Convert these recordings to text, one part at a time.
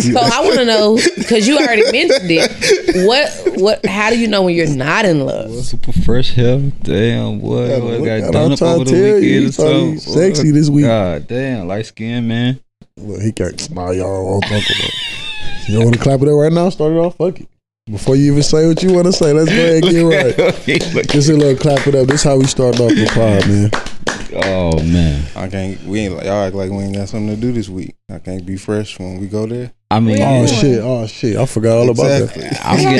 So I want to know, because you already mentioned it. What? How do you know when you're not in love? Super fresh hair. Damn, boy. Got done up over the weekend or something. Sexy this week. God damn, light skin, man. Look, he can't smile. Y'all won't talk about it. You don't want to clap it up right now? Start it off. Fuck it. Before you even say what you want to say, let's go ahead and get right. Just a little clap it up. This is how we start off the pod, man. Oh man, I can't. We ain't. Y'all act like we ain't got something to do this week. I can't be fresh when we go there. I mean, oh shit, I forgot all about that. I get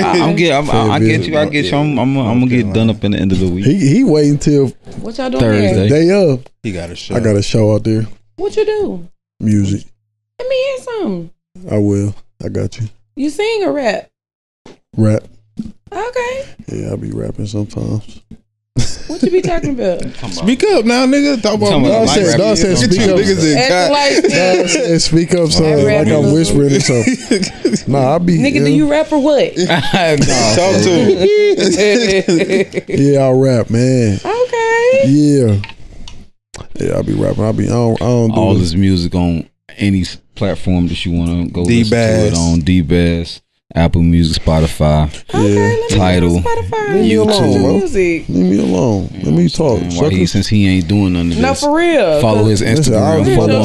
you. I'm gonna get done up in the end of the week. He waiting till what y'all doing Thursday day up. He got a show. I got a show out there. What you do? Music. Let me hear something. I will. I got you. You sing or rap? Rap. Okay. Yeah, I be rapping sometimes. What you be talking about? Speak up now, nigga. Talk about me. Dog said speak up. Dog said speak up, son. Like I'm whispering or something. Nah, I be. Nigga, do you rap or what? Nah, talk to him. Yeah, I rap, man. Okay. Yeah. Yeah, I be rapping. I don't do all this music on any platform that you want to go listen to it on. D-Bass, Apple Music, Spotify, Tidal, Spotify. Leave me alone, bro. Leave me alone. Let me talk. Since he ain't doing none of this. No, for real. Follow his Instagram. Follow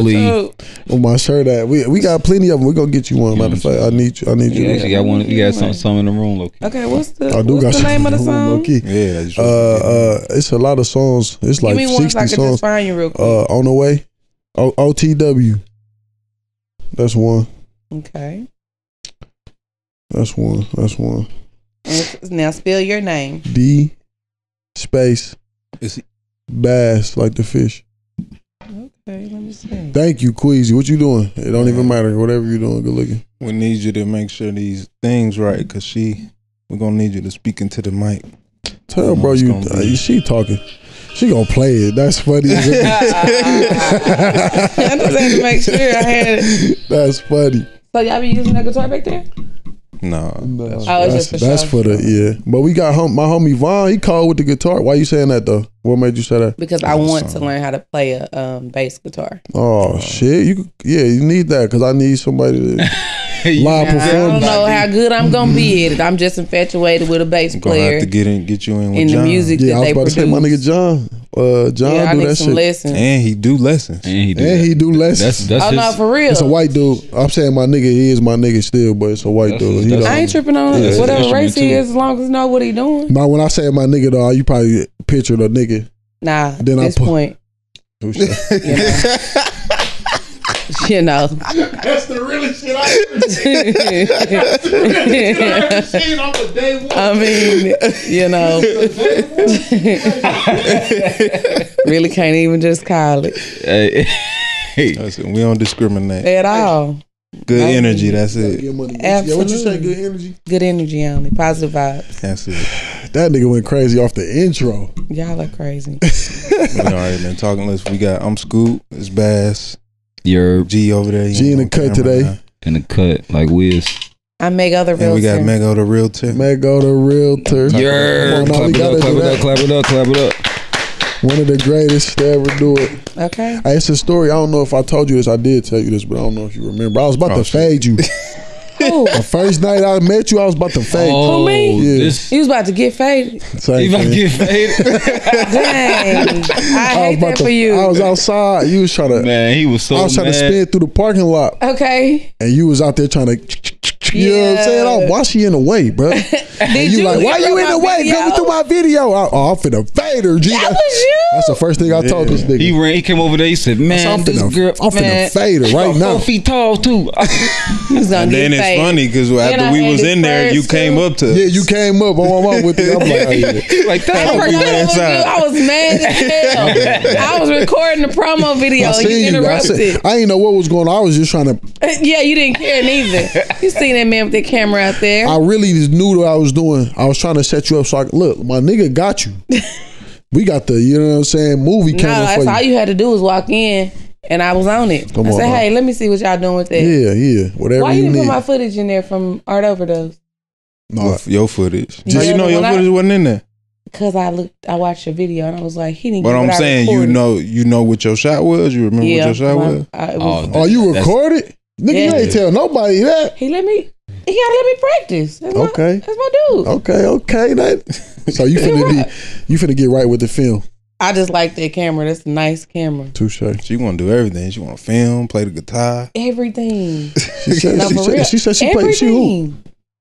Flea. My shirt at. We got plenty of them. We're going to get you one. Matter of fact, I need you. You got some in the room, low key. Okay, what's the name of the song? It's a lot of songs. It's like 60 songs. On the way. OTW. That's one. Okay. That's one. Now spell your name. D space bass, like the fish. Okay, let me see. Thank you, Queasy. What you doing? It don't even matter. Whatever you doing, good looking. We need you to make sure these things right, because we're gonna need you to speak into the mic. Tell her, bro, she talking. She gonna play it. That's funny. I just had to make sure I had it. That's funny. So y'all be using that guitar back there? No, that's for the But we got my homie Vaughn. He called with the guitar. Why you saying that though? What made you say that? Because I want to learn how to play a bass guitar. Oh shit! You need that because I need somebody to live perform. I don't know how good I'm gonna be at it. I'm just infatuated with a bass player. Gonna have to get you in with John. The music that they produce. I was about to say, my nigga John. John do that shit. Lessons. And he do lessons. That's, no, for real. It's a white dude. I'm saying my nigga, he is my nigga still, but it's a white dude. I ain't tripping on whatever race he is, as long as he know what he doing. Now, when I say my nigga, though, you probably pictured a nigga. Nah, at this point. You know, that's the realest shit I ever seen. That's the realest shit I ever seen on the day one. I mean, you know, really can't even just call it. Hey. Listen, we don't discriminate at all. Good energy, that's it. Absolutely. Yeah, what you say? Good energy. Good energy only. Positive vibes. That's it. That nigga went crazy off the intro. Y'all are crazy. We already been talking. Listen, we got Scoop. It's Bass. Your G over there. G in the cut today. Now. In the cut, like Wiz. I'm Mego the Realtor. And we got Mego the Realtor. Mego the Realtor. Yeah. Clap it up. One of the greatest to ever do it. Okay. It's a story. I don't know if I told you this. I did tell you this, but I don't know if you remember. I was about to fade you. Who? The first night I met you, I was about to fade. Oh, me? Yeah. He was about to get faded. You about to get faded? Dang. I hate that for you. I was outside. You was trying to. Man, he was so mad. I was trying to spin through the parking lot. Okay. And you was out there trying to. You know what I'm saying? Why she in the way, bro? And you like, why you in the way? Coming through my video. I'm finna fade her, G. That was you. That's the first thing I told this nigga. He ran. He came over there. He said, man, this girl, I'm finna fade her right now. 4 feet tall, too. And then it's funny because after we was in there, you came up to us. Yeah, you came up. I'm with you. I'm like, I was mad as hell. I was recording the promo video. You interrupted. I didn't know what was going on. I was just trying to. Yeah, you didn't care neither. You seen that man with that camera out there. I really just knew what I was doing. I was trying to set you up so I could, look, my nigga got you. We got the, you know what I'm saying, movie camera for you. That's all you had to do was walk in and I was on it. I said, hey, let me see what y'all doing with that. Yeah, whatever. Why you didn't put my footage in there from Art Overdose? No, your footage. How you know your footage wasn't in there? Because I watched your video and I was like, he didn't. But I'm saying, you know what your shot was. You remember what your shot was? Oh, you recorded? Nigga, you ain't tell nobody that. He gotta let me practice. That's okay. That's my dude. Okay, okay. That, so you finna you finna get right with the film. I just like that camera. That's a nice camera. Touche. She want to do everything. She want to film, play the guitar. Everything. She played.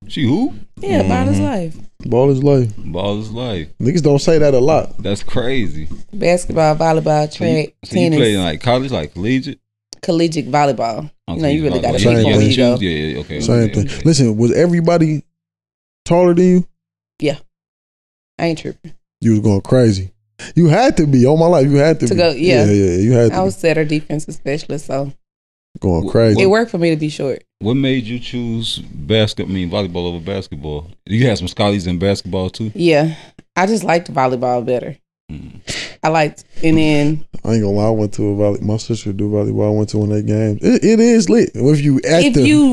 She who? Yeah, about his life. Ball is life. Ball is life. Niggas don't say that a lot. That's crazy. Basketball, volleyball, track, tennis. You play in like college, like collegiate? Collegiate volleyball. Okay, no, you really got to pick on me, though. Yeah, okay. Same thing. Okay. Listen, was everybody taller than you? Yeah. I ain't tripping. You was going crazy. You had to be. All my life, you had to be. Go, yeah, you had to. I was setter defensive specialist, so. Going crazy. It worked for me to be short. What made you choose volleyball over basketball? You had some scholars in basketball too? Yeah. I just liked volleyball better. I ain't gonna lie, I went to a volleyball. My sister do volleyball. I went to one of their games. It is lit. If you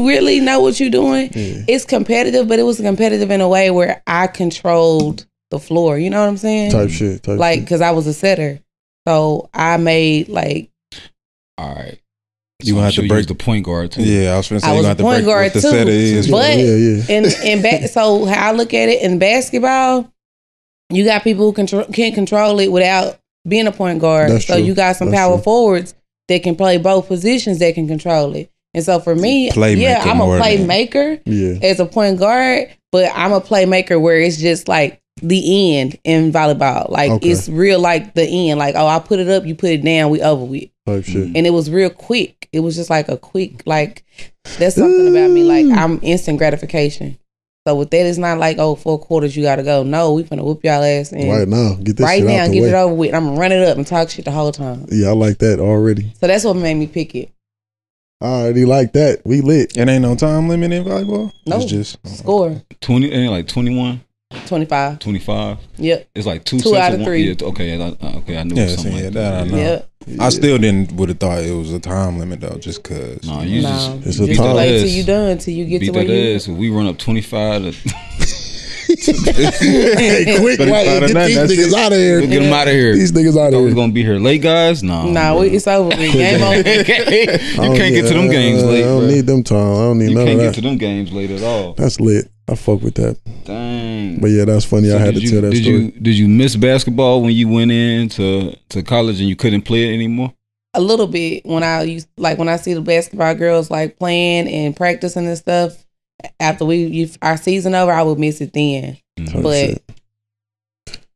really know what you're doing, it's competitive, but it was competitive in a way where I controlled the floor. You know what I'm saying? Type shit. Because I was a setter. So I made all right. You gonna have to break the point guard too. Yeah, I was gonna say you gonna have to break what the setter is. But so how I look at it in basketball, you got people who can't control it without being a point guard. That's so true. You got some power forwards that can play both positions that can control it. And so for me, I'm a playmaker as a point guard, but I'm a playmaker where it's just like the end in volleyball. It's real, like the end. Like, oh, I put it up, you put it down, we over with. Type shit. And it was real quick. It was just like a quick, that's something about me. I'm instant gratification. So with that, it's not like, oh, 4 quarters, you got to go. No, we finna whoop y'all ass. And right now, get this shit out the way. Get it over with. I'm going to run it up and talk shit the whole time. Yeah, I like that already. So that's what made me pick it. I already like that. We lit. It ain't no time limit in volleyball? No. It's just score. 20, ain't like 21? 25. 25? Yep. It's like 2 out of 3. Yeah, okay, I knew something like that. Yep. Yeah. I still would have thought it was a time limit though, just cause. No, it's a time limit. Till you done, till you get to where you. Ass. We run up 25. Hey, quick, get these niggas out of here. We'll get them out of here. These niggas out of here. We're gonna be here late, guys. No, it's over. Game over. You can't get to them games late. I don't need them time. I don't need none of that. You can't get to them games late at all. That's lit. I fuck with that. Dang. But yeah, that's funny. So I had to tell that story. Did you miss basketball when you went into college and you couldn't play it anymore? A little bit. When I see the basketball girls playing and practicing and stuff, after our season over, I would miss it then. Mm-hmm. But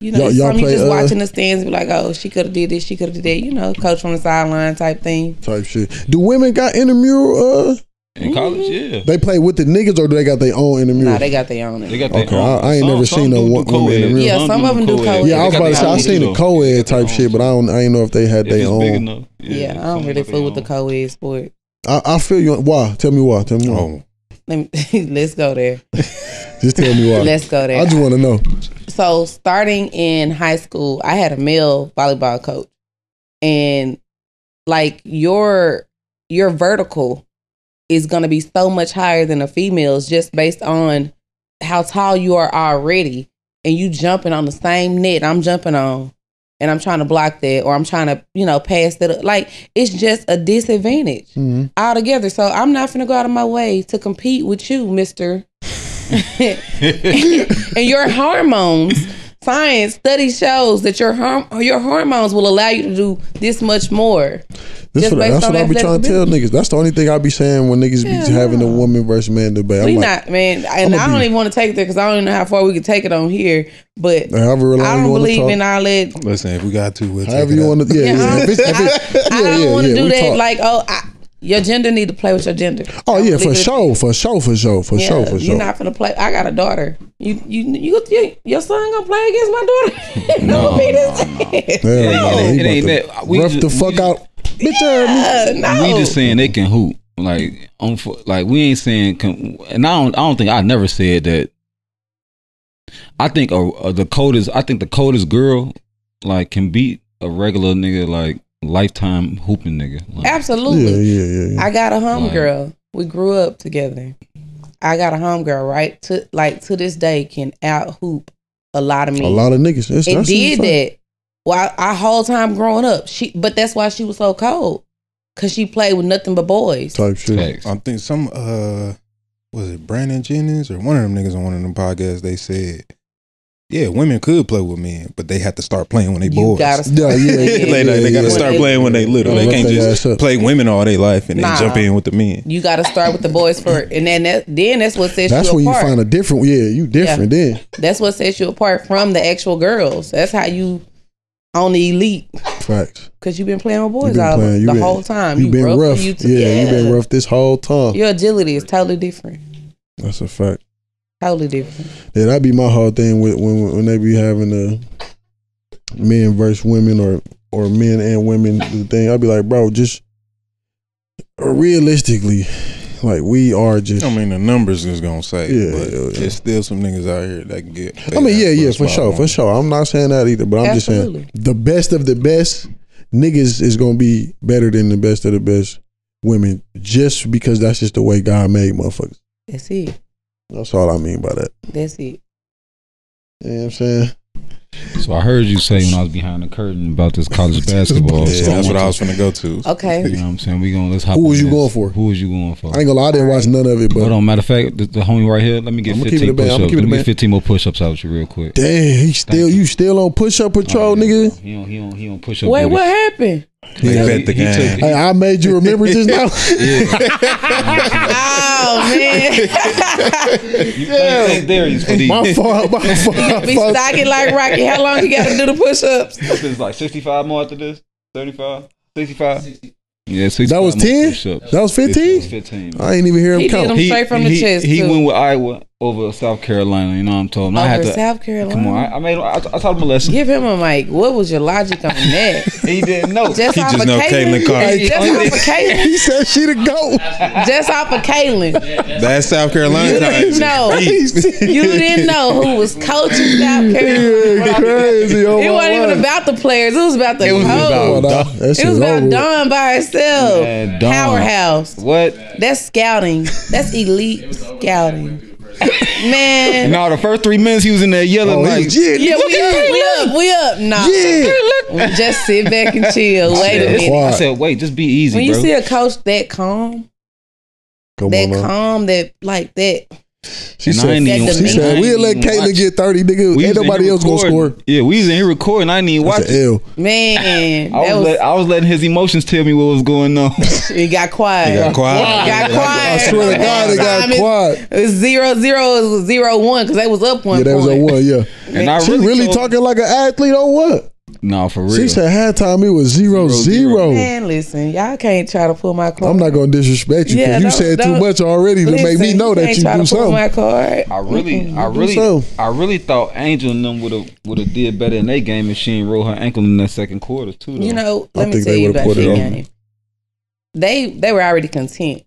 y'all you just watching the stands and be like, oh, she could have did this, she could have did that. Coach from the sideline type thing. Type shit. Do women got intramural? In college, yeah. They play with the niggas or do they got their own intramural? Nah, they got their own. I ain't never seen no one intramural. Yeah, some of them do co-ed. Yeah, I was about to say, I seen the co-ed type shit, but I ain't know if they had their own. Yeah, I don't really fool with the co-ed sport. I feel you. Why? Tell me why. Oh. Let's go there. Just tell me why. Let's go there. I just want to know. So starting in high school, I had a male volleyball coach. And your vertical is going to be so much higher than a female's just based on how tall you are already, and you jumping on the same net I'm jumping on, and I'm trying to block that, or I'm trying to, pass that. It's just a disadvantage altogether. So I'm not going to go out of my way to compete with you, mister. And your hormones, science study shows that your hormones will allow you to do this much more. That's what I be trying to tell niggas. That's the only thing I be saying when niggas be having a woman versus man debate. We not, man. And I don't even want to take it there because I don't even know how far we can take it on here. But I don't believe in all that. Listen, if we got to, we'll however you want to. I don't want to do that. Your gender need to play with your gender. Oh yeah, for sure. You're not gonna play. I got a daughter. Your son gonna play against my daughter? It ain't that. Rough the fuck out. We just saying they can hoop. We ain't saying. And I don't think I never said that. I think the coldest girl can beat a regular nigga lifetime hooping nigga. Absolutely. Yeah. I got a homegirl. We grew up together. I got a homegirl right to this day can out hoop a lot of me. A lot of niggas. It did that. Well, our whole time growing up, but that's why she was so cold. because she played with nothing but boys. Type shit. Thanks. I think some, was it Brandon Jennings or one of them niggas on one of them podcasts, they said, yeah, women could play with men, but they have to start playing when they boys. They gotta start playing when they little. They can't just play women all their life and then jump in with the men. You gotta start with the boys first, and then that's what sets you apart. That's where you find a different. Yeah, you different then. That's what sets you apart from the actual girls. That's how you on the elite. Facts. Because you've been playing with boys all the whole time. You've been rough. Yeah, you've been rough this whole time. Your agility is totally different. That's a fact. Totally different. Yeah, that'd be my whole thing with when they be having the men versus women or men and women thing. I'd be like, bro, just realistically, like we are just. I mean, the numbers is gonna say, but there's still some niggas out here that can get. I mean, for sure. I'm not saying that either, but I'm just saying the best of the best niggas is gonna be better than the best of the best women, just because that's just the way God made motherfuckers. That's it. That's all I mean by that. That's it. You know what I'm saying? So I heard you say when I was behind the curtain about this college basketball. Yeah, that's what I was finna go to. Okay. You know what I'm saying? We gonna, let's hop. Who was you going for? Who was you going for? I ain't gonna lie, I didn't watch none of it, but hold on, matter of fact, the homie right here, let me get 15 push ups. Let me get 15 more push ups out with you real quick. Damn, you still on push up patrol, nigga? He don't push up. Wait, what happened? He I made you remember just now. Oh man! My fault. Be stocking like Rocky. How long you got to do the push-ups? It's like 65 more after this. 35, 65. 60. Yeah, 65. That was 10. That was 15. 15. I ain't even hear him count. He did them straight from the chest. He went with Iowa over South Carolina. You know what I'm talking about? Over South Carolina. Come on, I taught him a lesson. Give him a mic. What was your logic on that? He didn't know. He just know Caitlin Cardi. Just off of Caitlin. He said she the GOAT. Just off of Caitlin. That's South Carolina. You didn't know. You didn't know who was coaching South Carolina. Yeah, crazy. It wasn't even about the players. It was about the coach. It was about Don by herself. Man, Don. Powerhouse. What? That's scouting. That's elite scouting. Man, no, the first 3 minutes he was in that yellow light. Yeah, we up. Nah, we just sit back and chill. Wait a minute. I said, wait, just be easy. When you see a coach that calm, that she said, we'll let Caitlin get 30, nigga. Ain't nobody else gonna score. Yeah, we was in here recording. I didn't even watch it. Man, I was letting his emotions tell me what was going on. It got quiet. I swear to God, it got quiet. It was 0-0, 0-1 because they was up 1 point. Yeah, they was up 1. Yeah, and I really talking like an athlete or what? No, for real. She said halftime it was 0-0. Man, listen, y'all can't try to pull my card. I'm not gonna disrespect you because you said too much already to make me know that you do something. My card. I really thought Angel and them would have did better in their game if she ain't rolled her ankle in that second quarter too. Though. You know, let me tell you about their game. They were already content.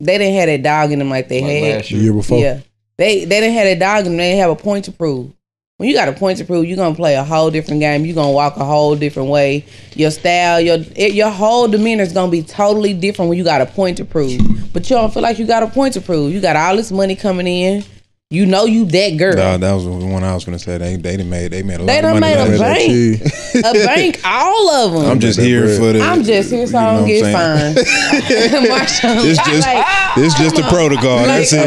They didn't have that dog in them like they had last year before. Yeah, they didn't have that dog in them. They didn't have a point to prove. When you got a point to prove, you're going to play a whole different game. You're going to walk a whole different way. Your style, your whole demeanor is going to be totally different when you got a point to prove. But you don't feel like you got a point to prove. You got all this money coming in. You know you that girl. Nah, that was the one I was going to say. They made a lot of money. They done made a bank, all of them. I'm just here so I don't get fined. It's just the protocol. That's it.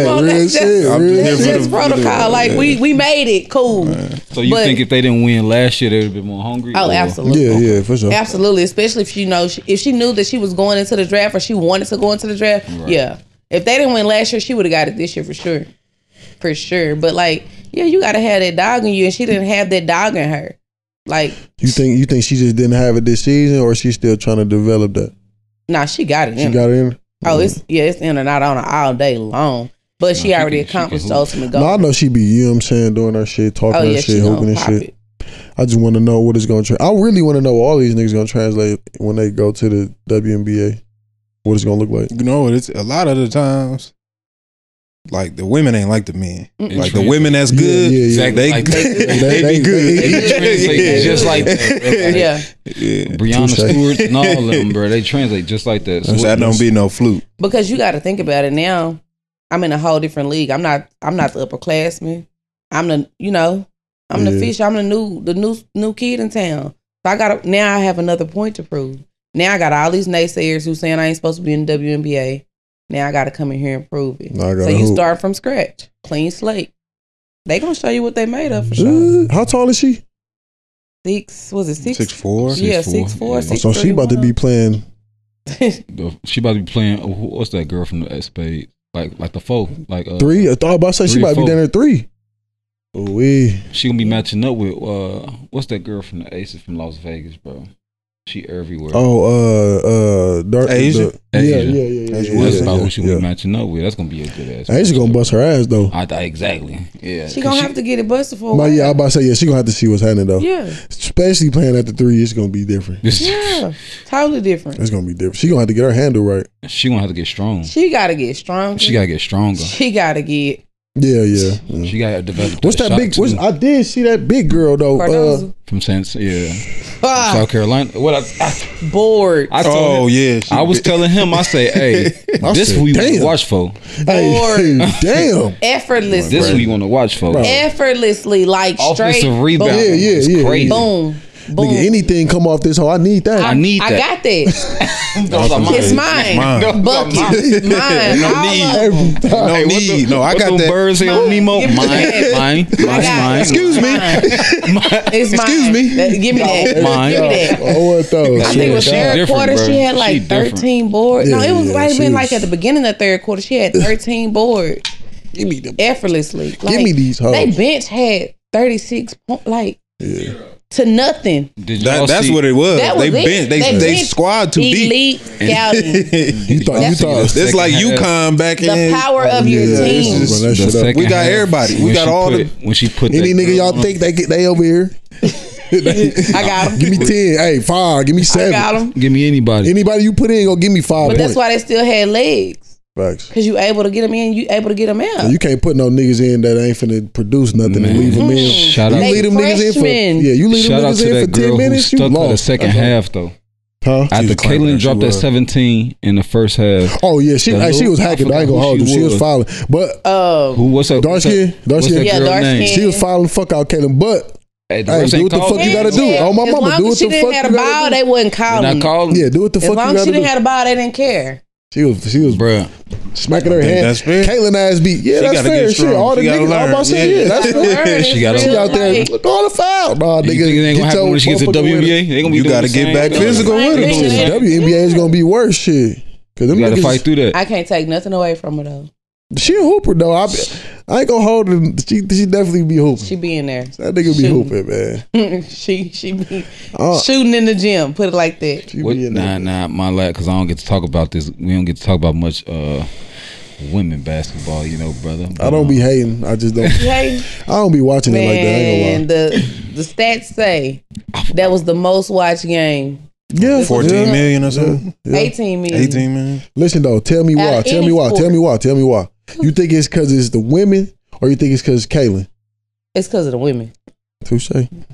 It's just protocol. Like, we made it. Cool. Man. So you think if they didn't win last year, they would have been more hungry? Oh, absolutely. Yeah, for sure. Absolutely. Especially if, if she knew that she was going into the draft or she wanted to go into the draft. Right. Yeah. If they didn't win last year, she would have got it this year for sure. For sure, but you gotta have that dog in you, and she didn't have that dog in her. Like, you think she just didn't have it this season, or she's still trying to develop that? Nah, she got it in her. Oh, it's in and out on her all day long. But she already accomplished the ultimate goal. No, I know she be doing her shit, talking her shit, hooping and shit. I just want to know what it's gonna. I really want to know all these niggas gonna translate when they go to the WNBA. What it's gonna look like? You know, it's a lot of the times. Like, the women ain't like the men. Like, the women that's good, they good. They just like that. Yeah. Breonna Stewart and all of them, bro. They translate just like that. So that don't be no fluke. Because you got to think about it now. I'm in a whole different league. I'm not the upperclassman. I'm the fish. I'm the new kid in town. So I have another point to prove. Now I got all these naysayers who saying I ain't supposed to be in the WNBA. Now I got to come in here and prove it. So you start from scratch. Clean slate. They going to show you what they made of for sure. How tall is she? Was it six? 6'4". Yeah, 6'4". Yeah. So she about to be playing. She about to be playing. What's that girl from the X Spade? Like the four. Three? I thought about to say she about to be down there three. Oh, wee. She going to be matching up with, what's that girl from the Aces from Las Vegas, bro? She everywhere. Oh, Asia. Yeah. That's about who she was matching up with. That's gonna be a good ass. Asia gonna bust her ass though. Exactly. Yeah. She gonna have to get it busted for a while. Yeah, I was about to say she gonna have to see what's happening though. Yeah. Especially playing at the three, it's gonna be different. Yeah, totally different. It's gonna be different. She gonna have to get her handle right. She gonna have to get strong. She gotta get stronger. She gotta get stronger. She gotta get. Yeah. She got to develop. What's that big? I did see that big girl though. From South Carolina. What I bored. I was telling him. I say, hey, this who you want to watch for? Bored. Damn. Effortlessly. This who you want to watch for? Effortlessly, like straight. Offensive rebound. Yeah. Crazy. Boom. Nigga, anything come off this hole, I need that. I got that. It's mine. Bucket. Mine. No need. No, I got that. Birds here on Nemo. Mine. Excuse me. Excuse me. Give me that. Mine. Give me that. Oh, what though? I think it was third quarter. She had like 13 boards. No, it was right when like at the beginning of third quarter. She had 13 boards. Give me them. Effortlessly. Give me these hoes. They bench had 36 points. Like. Yeah. To nothing. That's what it was. They squad too elite deep. Elite scouting. you thought it's like UConn back in. The power of your team. We got everybody. We got all the. When she put any nigga y'all think they over here. I got him. Give me 10. Hey, 5. Give me 7. I got him. Give me anybody. Anybody you put in gonna give me 5. But that's why they still had legs. Because you able to get them in, you able to get them out. So you can't put no niggas in that ain't finna produce nothing and leave them in. You leave them niggas in for 10 minutes. You lost the second half though. Huh? After Caitlin dropped that 17 in the first half. Oh yeah, she was hacking. I ain't gonna hold you. She was fouling. But who was up? Dark skin. She was fouling. Fuck out Caitlin, but. Hey, do what the fuck you gotta do. Oh, my mama, do what the fuck you gotta do. As long as she didn't have a ball, they wouldn't call. Yeah, do what the fuck you gotta do. As long as she didn't have a ball, they didn't care. She was, bruh, smacking her hand. That's fair. Caitlin ass beat. Yeah, that's fair. Shit, all the niggas, all about saying, yeah, that's fair. She got out there. Look, all the foul. Nah, nigga, it ain't gonna happen when she gets to WNBA. They gonna be. You gotta get back physical with it. WNBA is gonna be worse shit. Cause them gotta fight through that. I can't take nothing away from her though. She a hooper though. I ain't gonna hold her. She definitely be hooping. She be in there. That nigga be hooping, man. she be shooting in the gym. Put it like that. My lad, because I don't get to talk about this. We don't get to talk about much women basketball, you know, brother. But I don't be hating. I just don't. I don't be watching it like that. And the stats say that was the most watched game. Yeah, 14 million or so. Yeah. 18 million. 18 million. Listen though, tell me why. You think it's because it's the women, or you think it's because Caitlin? It's because of the women. Touche.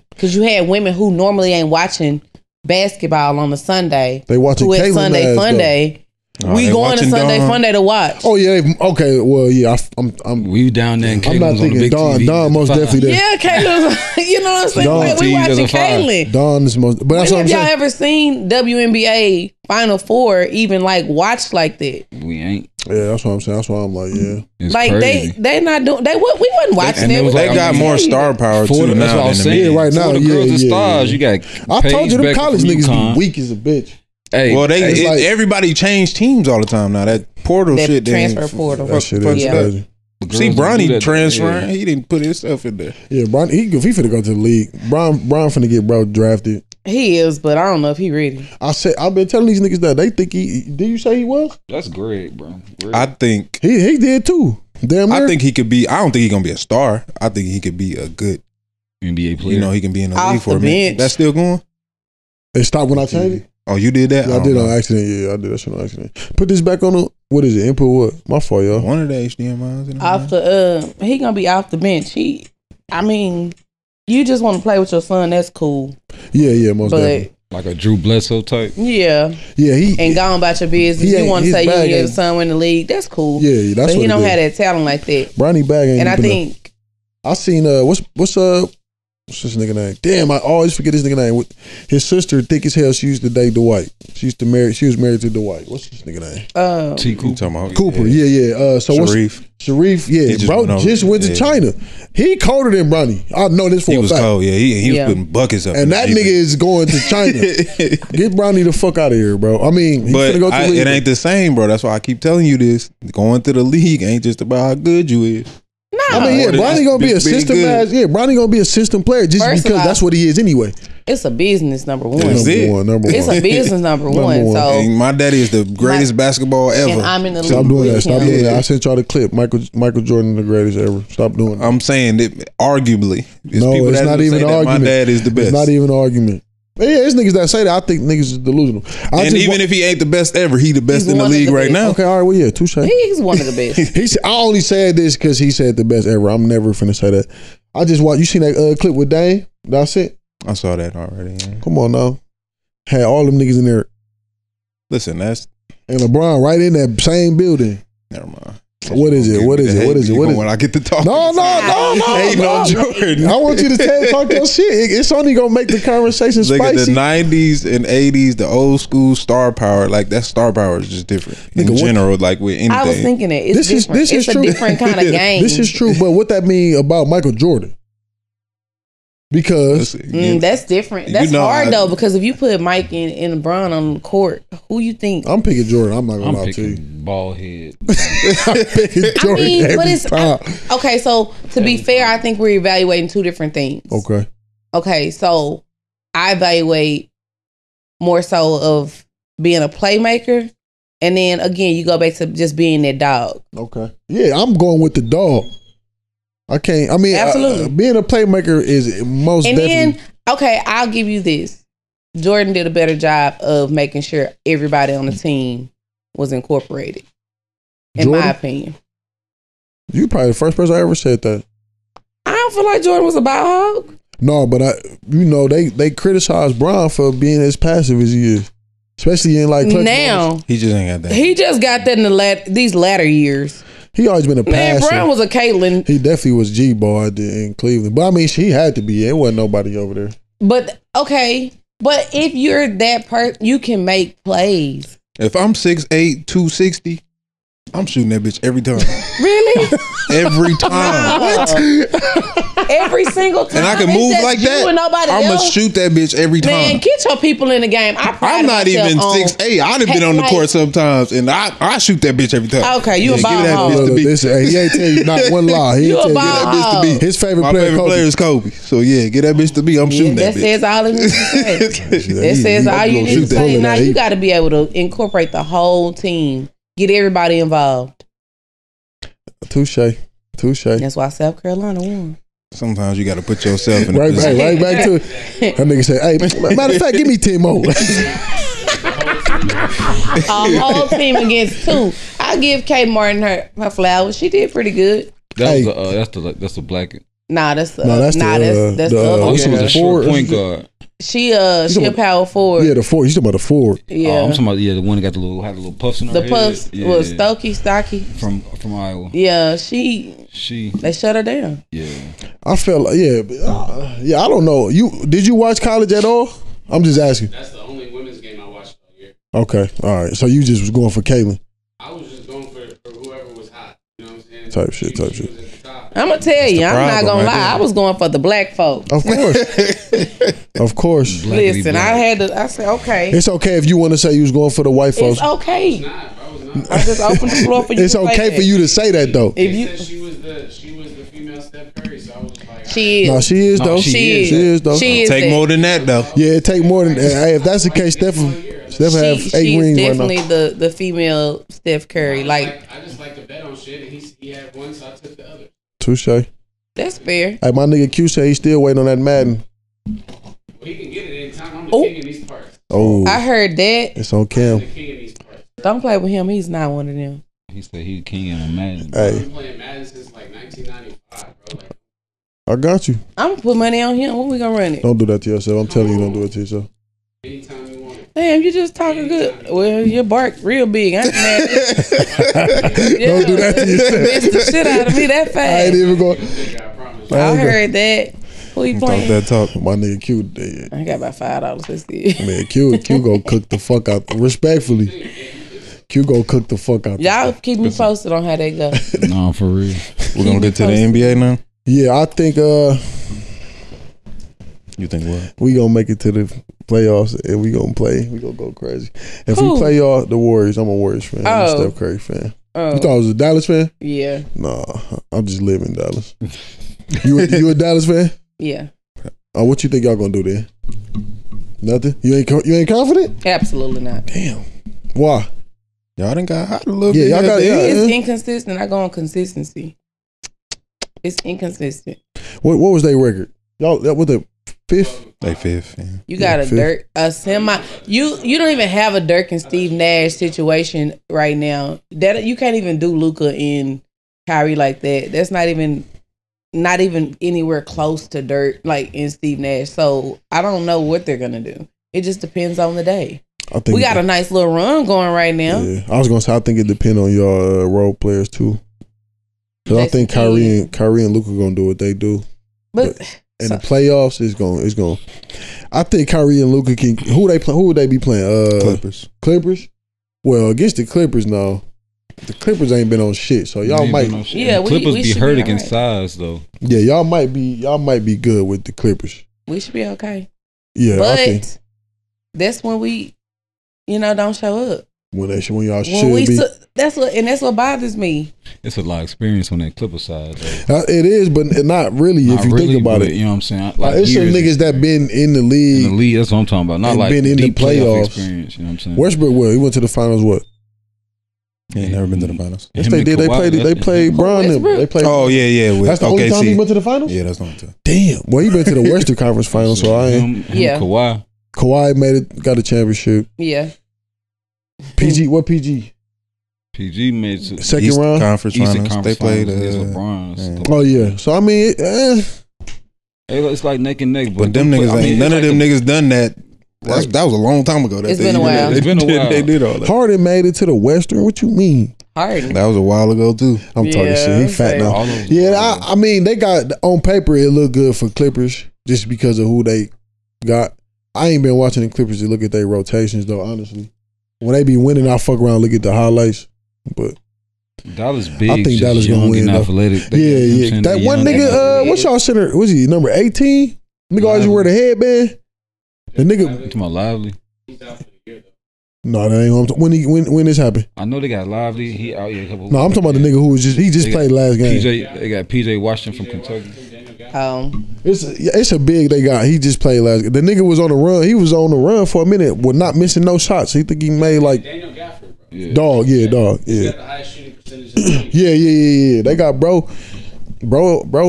Because you had women who normally ain't watching basketball on a Sunday. They watching Caitlin Sunday Fun Day. We going to Sunday Fun Day to watch. Oh yeah. Okay. Well, yeah. I'm we down there. And I'm not thinking Dawn. Dawn most definitely. Yeah, Caitlin. You know what I'm saying? Like, we watching Caitlin. Dawn is most. But that's what I'm saying. Have y'all ever seen WNBA Final Four even like watched like that? We ain't. Yeah, that's what I'm saying. That's why I'm like, yeah, it's like crazy. They not doing. They what we wasn't watching. They got more star power too. That's what I'm saying. Right now, the girls and stars. You got. I told you, them college niggas be weak as a bitch. Hey, well, everybody change teams all the time now. That portal shit. Transfer portal. That shit is crazy. See, Bronny transferring. He didn't put himself in there. Yeah, Bronny. He finna go to the league. Bron finna get drafted. He is, but I don't know if he ready. I've been telling these niggas that they think he. Did you say he was? That's Greg, bro. I think he did too. Damn. I think he could be. I don't think he's gonna be a star. I think he could be a good NBA player. You know, he can be in the league for a minute. That's still going. It stopped when I changed it. Oh, you did that? Yeah, I did on accident. Yeah, I did that shit on accident. Put this back on the, what is it? Input what? My fault, y'all. One of the HDMIs. Off the, he gonna be off the bench. I mean, you just want to play with your son. That's cool. Yeah, most definitely. Like a Drew Bledsoe type? Yeah, he... And gone about your business. You want to say you and your son in the league. That's cool. Yeah, that's what. But he don't have that talent like that. Bronny Bag ain't. And I think... I seen, what's What's his nigga name? Damn, I always forget his nigga name. His sister, thick as hell, she used to date Dwight. She was married to Dwight. What's his nigga name? T. Cooper. Yeah. So Sharif, yeah. He just went to China. He colder than Bronny. I know this for a fact. He was cold, yeah. He was putting buckets up. And that nigga is going to China. Get Bronny the fuck out of here, bro. I mean, it ain't the same, bro. That's why I keep telling you this. Going to the league ain't just about how good you is. No. I mean, yeah, Bronny gonna be a system player just because that's what he is anyway. It's a business, number one. It's a business, number one. So my daddy is the greatest basketball ever. And I'm in the league. Stop doing that. Stop doing that. I sent y'all the clip. Michael Jordan, the greatest ever. Stop doing that. I'm saying that arguably. No, it's not even an argument. My dad is the best. It's not even an argument. Yeah, there's niggas that say that. I think niggas is delusional. And even if he ain't the best ever, he the best in the league right now. Okay, all right, well, yeah, touche. He's one of the best. I only said this because he said the best ever. I'm never finna say that. I just watched. You seen that clip with Dane? That's it. I saw that already. Yeah. Come on now, had all them niggas in there. Listen, and LeBron right in that same building. Never mind. What is it? What is it? When I get to talk, no. Ain't no Jordan. I want you to talk your shit. It's only gonna make the conversation spicy. Look at the '90s and '80s, the old school star power. Like that star power is just different in general. Like with anything. I was thinking it. It's a different kind of game. This is true. But what that mean about Michael Jordan? Because that's different. That's hard though. Because if you put Mike and LeBron on the court, who you think? I'm picking Jordan. I'm not gonna lie to you. Ball head. I'm picking Jordan. I mean, but it's okay. So to be fair, I think we're evaluating two different things. Okay. Okay. So I evaluate more so of being a playmaker, and then again, you go back to just being that dog. Okay. Yeah, I'm going with the dog. Absolutely. Being a playmaker is most definitely. And then, okay, I'll give you this. Jordan did a better job of making sure everybody on the team was incorporated, in my opinion. You probably the first person I ever said that. I don't feel like Jordan was a ball hog. No, but they criticize Bron for being as passive as he is. Especially in like now. He just ain't got that. He just got that in these latter years. He always been a passer. Man, Bron was a Caitlin. He definitely was G-ball in Cleveland. But I mean, she had to be. It wasn't nobody over there. But, okay. But if you're that person, you can make plays. If I'm 6'8", 260, I'm shooting that bitch every time. Really? Every time. What? Every single time. And I can move like that. I'm going to shoot that bitch every time. Man, get your people in the game. I'm not even 6'8". I'd have been on the court sometimes, and I shoot that bitch every time. Okay, you a ball hog. He ain't tell you not one lie. He ain't tell you that bitch to be. His favorite player is Kobe. So, yeah, get that bitch to be. I'm shooting that bitch. That says all you need to say. That says all you need to say. Now, you got to be able to incorporate the whole team. Get everybody involved. Touche. That's why South Carolina won. Sometimes you got to put yourself in the position. Right back to it. That nigga said, hey, matter of fact, give me 10 more. A whole team against two. I give Kate Martin her flowers. She did pretty good. That's the black. That's the point guard. She a power forward. Yeah, the forward. You talking about the forward? Yeah, I'm talking about the one that got had the little puffs in her head. The puffs was Stocky from Iowa. Yeah, they shut her down. Yeah, I felt like, I don't know. Did you watch college at all? I'm just asking. That's the only women's game I watched all year. Okay, all right. So you just was going for Caitlin. I was just going for whoever was hot. You know what I'm saying? Type shit. I'm gonna tell you, I'm not gonna lie. I was going for the black folk. Of course, of course. Listen, I said, okay. It's okay if you want to say you was going for the white folks. It's okay. It's not. I just opened the floor for you. It's okay for you to say that though. If you said she was the female Steph Curry, so I was like, she is. No, she is though. She is though. She is. Take more than that though. Yeah, it take more than that. Hey, if that's the case, Steph have 8 rings right now. She's definitely the female Steph Curry. I just like to bet on shit, and he had one, so I took the other. Touche. That's fair. Hey, my nigga Q said he's still waiting on that Madden. Well, he can get it anytime. I'm the king of these parts. Oh, I heard that. It's on Cam. Don't play with him. He's not one of them. He said he's king of Madden. Hey. I've been playing Madden since like 1995, bro. Like, I got you. I'm gonna put money on him. When we gonna run it? Don't do that to yourself. I'm telling you, don't do it to yourself. Anytime you want it. Damn, you just talking good. Well, your bark real big. I ain't mad at you. Yeah. Don't do that to yourself. Bitch the shit out of me that fast. I ain't even going. I heard that. Who you playing? Talk that talk. My nigga Q dead. I got about $5 this day. Man, Q go cook the fuck out. Respectfully, Q go cook the fuck out. Y'all keep me posted on how they go. Nah, for real. We're gonna get to the NBA now. Yeah, I think. You think what? We gonna make it to the playoffs and we gonna play. We gonna go crazy. If we play y'all, the Warriors. I'm a Warriors fan. I'm a Steph Curry fan. You thought I was a Dallas fan? Yeah. Nah, I'm just living Dallas. You a Dallas fan? Yeah. What you think y'all gonna do then? Nothing. You ain't confident? Absolutely not. Damn. Why? Y'all done got hot a little bit. Y'all got it's inconsistent. I go on consistency. It's inconsistent. What was their record? Y'all that with the fifth? They fifth. Yeah. You got a fifth. Dirk, a semi. You don't even have a Dirk and Steve Nash situation right now. That you can't even do Luka and Kyrie like that. That's not even anywhere close to Dirk like in Steve Nash. So I don't know what they're gonna do. It just depends on the day. I think we got a nice little run going right now. Yeah, I was gonna say I think it depends on your role players too. Cause I think Kyrie and Luka gonna do what they do. But in the playoffs, it's gonna. I think Kyrie and Luka can. Who would they be playing? Clippers. Well, against the Clippers, no. The Clippers ain't been on shit, so y'all might. Yeah, the Clippers we be hurt against size though. Yeah, y'all might be good with the Clippers. We should be okay. Yeah, but I think that's when we, don't show up. When y'all should be. That's what bothers me. It's a lot of experience on that Clipper side. It is, but not really if you think about it. You know what I'm saying? Like it's some niggas that been in the league. In the league, that's what I'm talking about. Not like been in the playoff experience. You know what I'm saying? Westbrook, he went to the finals. What? Yeah, never been to the finals. Yes, they did. They played Bronny. They played. Oh yeah. That's the only time he went to the finals. Yeah, that's the only time. Damn. Well, he been to the Western Conference Finals, so I ain't. Yeah. Kawhi made it. Got a championship. Yeah. PG. What PG? PG made it second East round conference Eastern finals. Conference they played against LeBron. Oh yeah. So I mean, it's like neck and neck. But them niggas, none of them niggas done that. That was a long time ago. It's been a while. They did all that. Harden made it to the Western. What you mean? Harden. That was a while ago too. I'm talking shit. He fat now. Yeah, I mean they got on paper it looked good for Clippers just because of who they got. I ain't been watching the Clippers to look at their rotations though. Honestly, when they be winning, I fuck around and look at the highlights. But Dallas big. I think Dallas gonna win though. Athletic. Yeah. That one nigga. What's y'all center? Was he number 18? Nigga always wear the headband. The nigga, to my Lively. He's out for the year though. No, that ain't what I'm when this happened. I know they got Lively. He out here a couple. No, I'm talking about the nigga who was he just played last game. They got PJ Washington from Kentucky. It's a big they got. He just played last game. The nigga was on the run. He was on the run for a minute, with not missing no shots. He think he made like Daniel Gafford, bro. Yeah. Dog. Yeah. He's got the highest shooting percentage in the league. Yeah. They got bro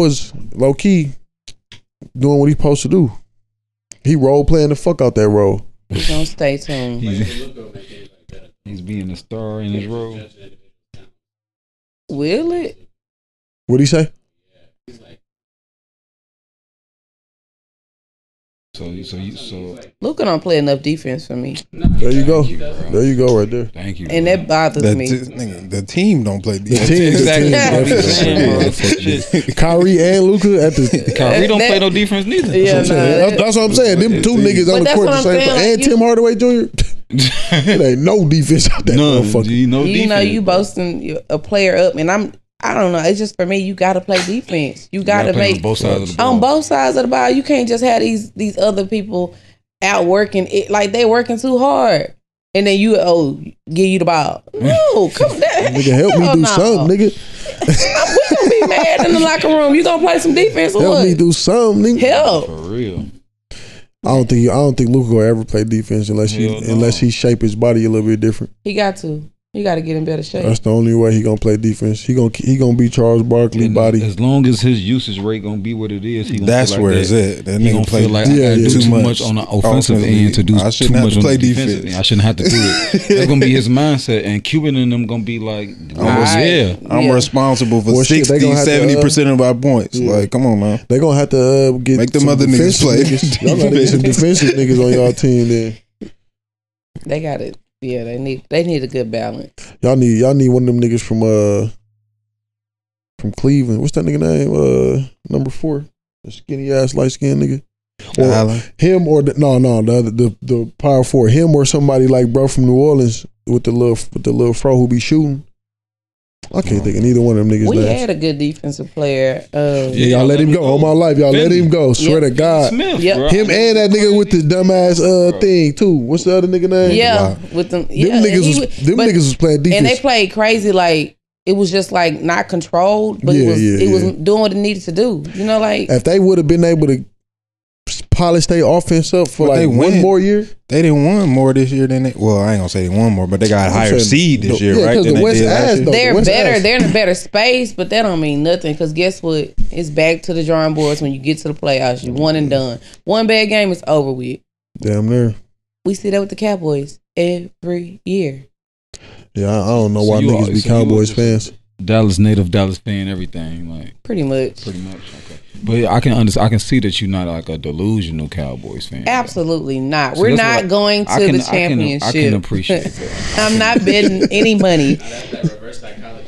is low key doing what he's supposed to do. He role playing the fuck out that role. He's gonna stay tuned. He's being a star in his role. Will it? What'd he say? So Luka don't play enough defense for me. There you go. There you go right there. Thank you. And that bothers me. The team don't play defense. The team. Kyrie and Luka at the Kyrie don't play no defense neither. Yeah, that's what I'm saying. Them two niggas on the court the same time. And Tim Hardaway Jr. It ainain't no defense out there. None. You know you boasting a player up and I don't know. It's just for me. You gotta play defense. You gotta make both sides of the ball. On both sides of the ball. You can't just have these other people out working it like they working too hard, and then you give you the ball. No, come down. Nigga, help me do something, nigga. We gonna be mad in the locker room. You gonna play some defense or what? Help me do something, nigga. Help for real. I don't think Luka will ever play defense unless he shape his body a little bit different. He got to. You got to get in better shape. That's the only way he gonna play defense. He gonna be Charles Barkley body. As long as his usage rate gonna be what it is, he gonna that's feel like where that. It's at. That he nigga gonna play feel like I do too much on the offensive end to do I too much to play on the defensive end. I shouldn't have to do it. That's gonna be his mindset, and Cuban and them gonna be like, I'm responsible for 60-70% of our points. Yeah. Like, come on, man. They gonna have to get make them other niggas play. Y'all gotta get some defensive niggas on y'all team. Then they got it. Yeah, they need a good balance. Y'all need one of them niggas from Cleveland. What's that nigga name? Number 4. The skinny ass, light skinned nigga. Or him or the, the power forward, him or somebody like bro from New Orleans with the little fro who be shooting. I can't think of neither one of them niggas. We had a good defensive player. Y'all let him go. All my life, y'all let him go. Swear to God. Smith, him and that nigga with the dumbass thing too. What's the other nigga name? Yeah, with them. Yeah, them niggas was playing defense, and they played crazy. Like it was just like not controlled, but it was doing what it needed to do. You know, like if they would have been able to polish their offense up for like one more year. They didn't win more this year than they. Well, I ain't gonna say they won more, but they got a higher seed this year, right? Than they did last year. They're better. They're in a better space, but that don't mean nothing. Because guess what? It's back to the drawing boards when you get to the playoffs. You one and done. One bad game is over with. Damn near. We see that with the Cowboys every year. Yeah, I don't know why niggas be Cowboys fans. Dallas native, Dallas fan, everything like pretty much. Okay. But I can understand. I can see that you're not like a delusional Cowboys fan. Absolutely not. So we're not going to the championship. I can appreciate that. I'm not betting any money. That's that reverse psychology.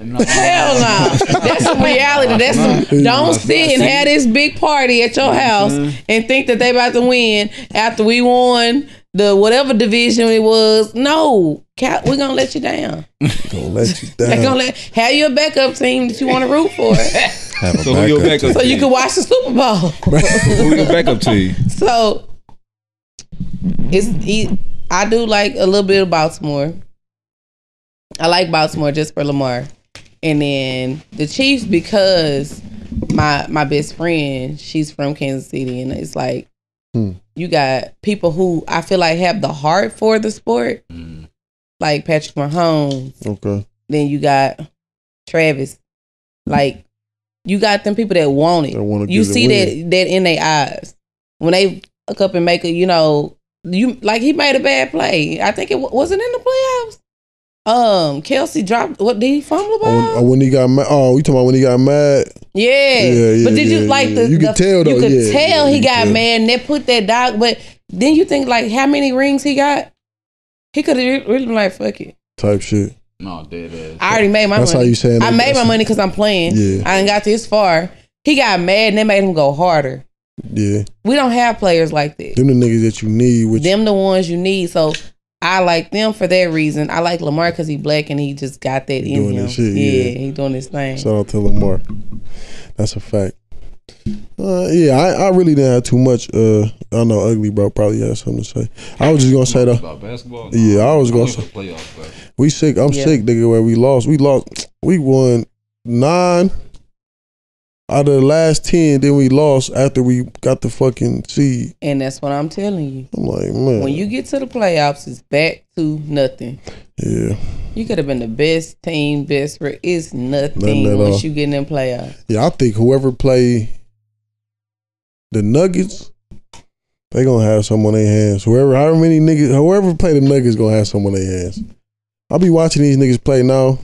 No, hell no. That's some reality. That's some. Don't sit and have this big party at your house and think that they about to win after we won the whatever division it was. No, we're gonna let you down. They're gonna have your backup team that you want to root for. So you can watch the Super Bowl. Who your backup team? So I do like a little bit of Baltimore. I like Baltimore just for Lamar. And then the Chiefs because my best friend, she's from Kansas City, and it's like you got people who I feel like have the heart for the sport, like Patrick Mahomes. Okay. Then you got Travis. Like you got them people that want it. You see that in their eyes when they fuck up and make a he made a bad play. I think it wasn't in the playoffs. Kelsey dropped. What did he fumble about? When he got mad. Oh, you talking about when he got mad? Yeah. But did you like the? You could tell though. You could tell he got mad, and they put that dog. But then you think like how many rings he got? He could have really been like fuck it type shit. No, dead ass. I already made my money. That's how you saying. I made my money because I'm playing. Yeah. I ain't got this far. He got mad, and they made him go harder. Yeah. We don't have players like that. Them the niggas that you need. Them the ones you need. So. I like them for that reason. I like Lamar because he's black and he just got that in him. This shit, he doing his thing. Shout out to Lamar. That's a fact. I really didn't have too much. I know Ugly Bro probably had something to say. I was just gonna say though. About basketball? No, yeah, I was gonna say. Playoffs, we sick. I'm sick, nigga. Where we lost, We won 9 out of the last 10, then we lost after we got the fucking seed. And that's what I'm telling you. I'm like, man. When you get to the playoffs, it's back to nothing. Yeah. You could have been the best team, it's nothing once you get in them playoffs. Yeah, I think whoever play the Nuggets, they gonna have some on their hands. Whoever play the Nuggets gonna have some on their hands. I'll be watching these niggas play now.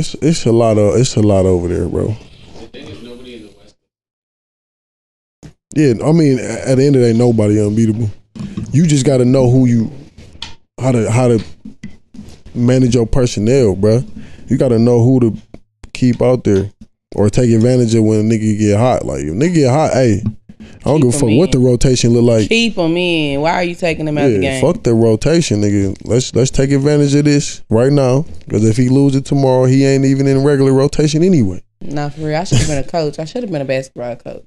It's a lot over there, bro. The thing is, nobody in the West. Yeah, I mean, at the end of the day, nobody unbeatable. You just got to know how to manage your personnel, bro. You got to know who to keep out there or take advantage of when a nigga get hot. Like if nigga get hot, hey, I don't give a fuck what the rotation look like. Keep them in. Why are you taking them out the game? Fuck the rotation, nigga. Let's take advantage of this right now. Because if he loses tomorrow, he ain't even in regular rotation anyway. Nah, for real. I should have been a coach. I should have been a basketball coach.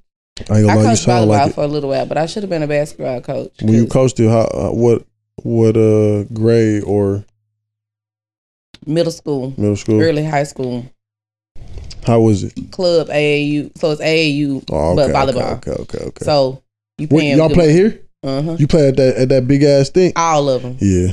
I coached volleyball for a little while, but I should have been a basketball coach. When you coached it, what grade or? Middle school. Middle school. Early high school. How was it? Club AAU. So it's AAU, but volleyball. Okay. So you playing. Y'all play here? Uh-huh. You play at that big ass thing? All of them. Yeah.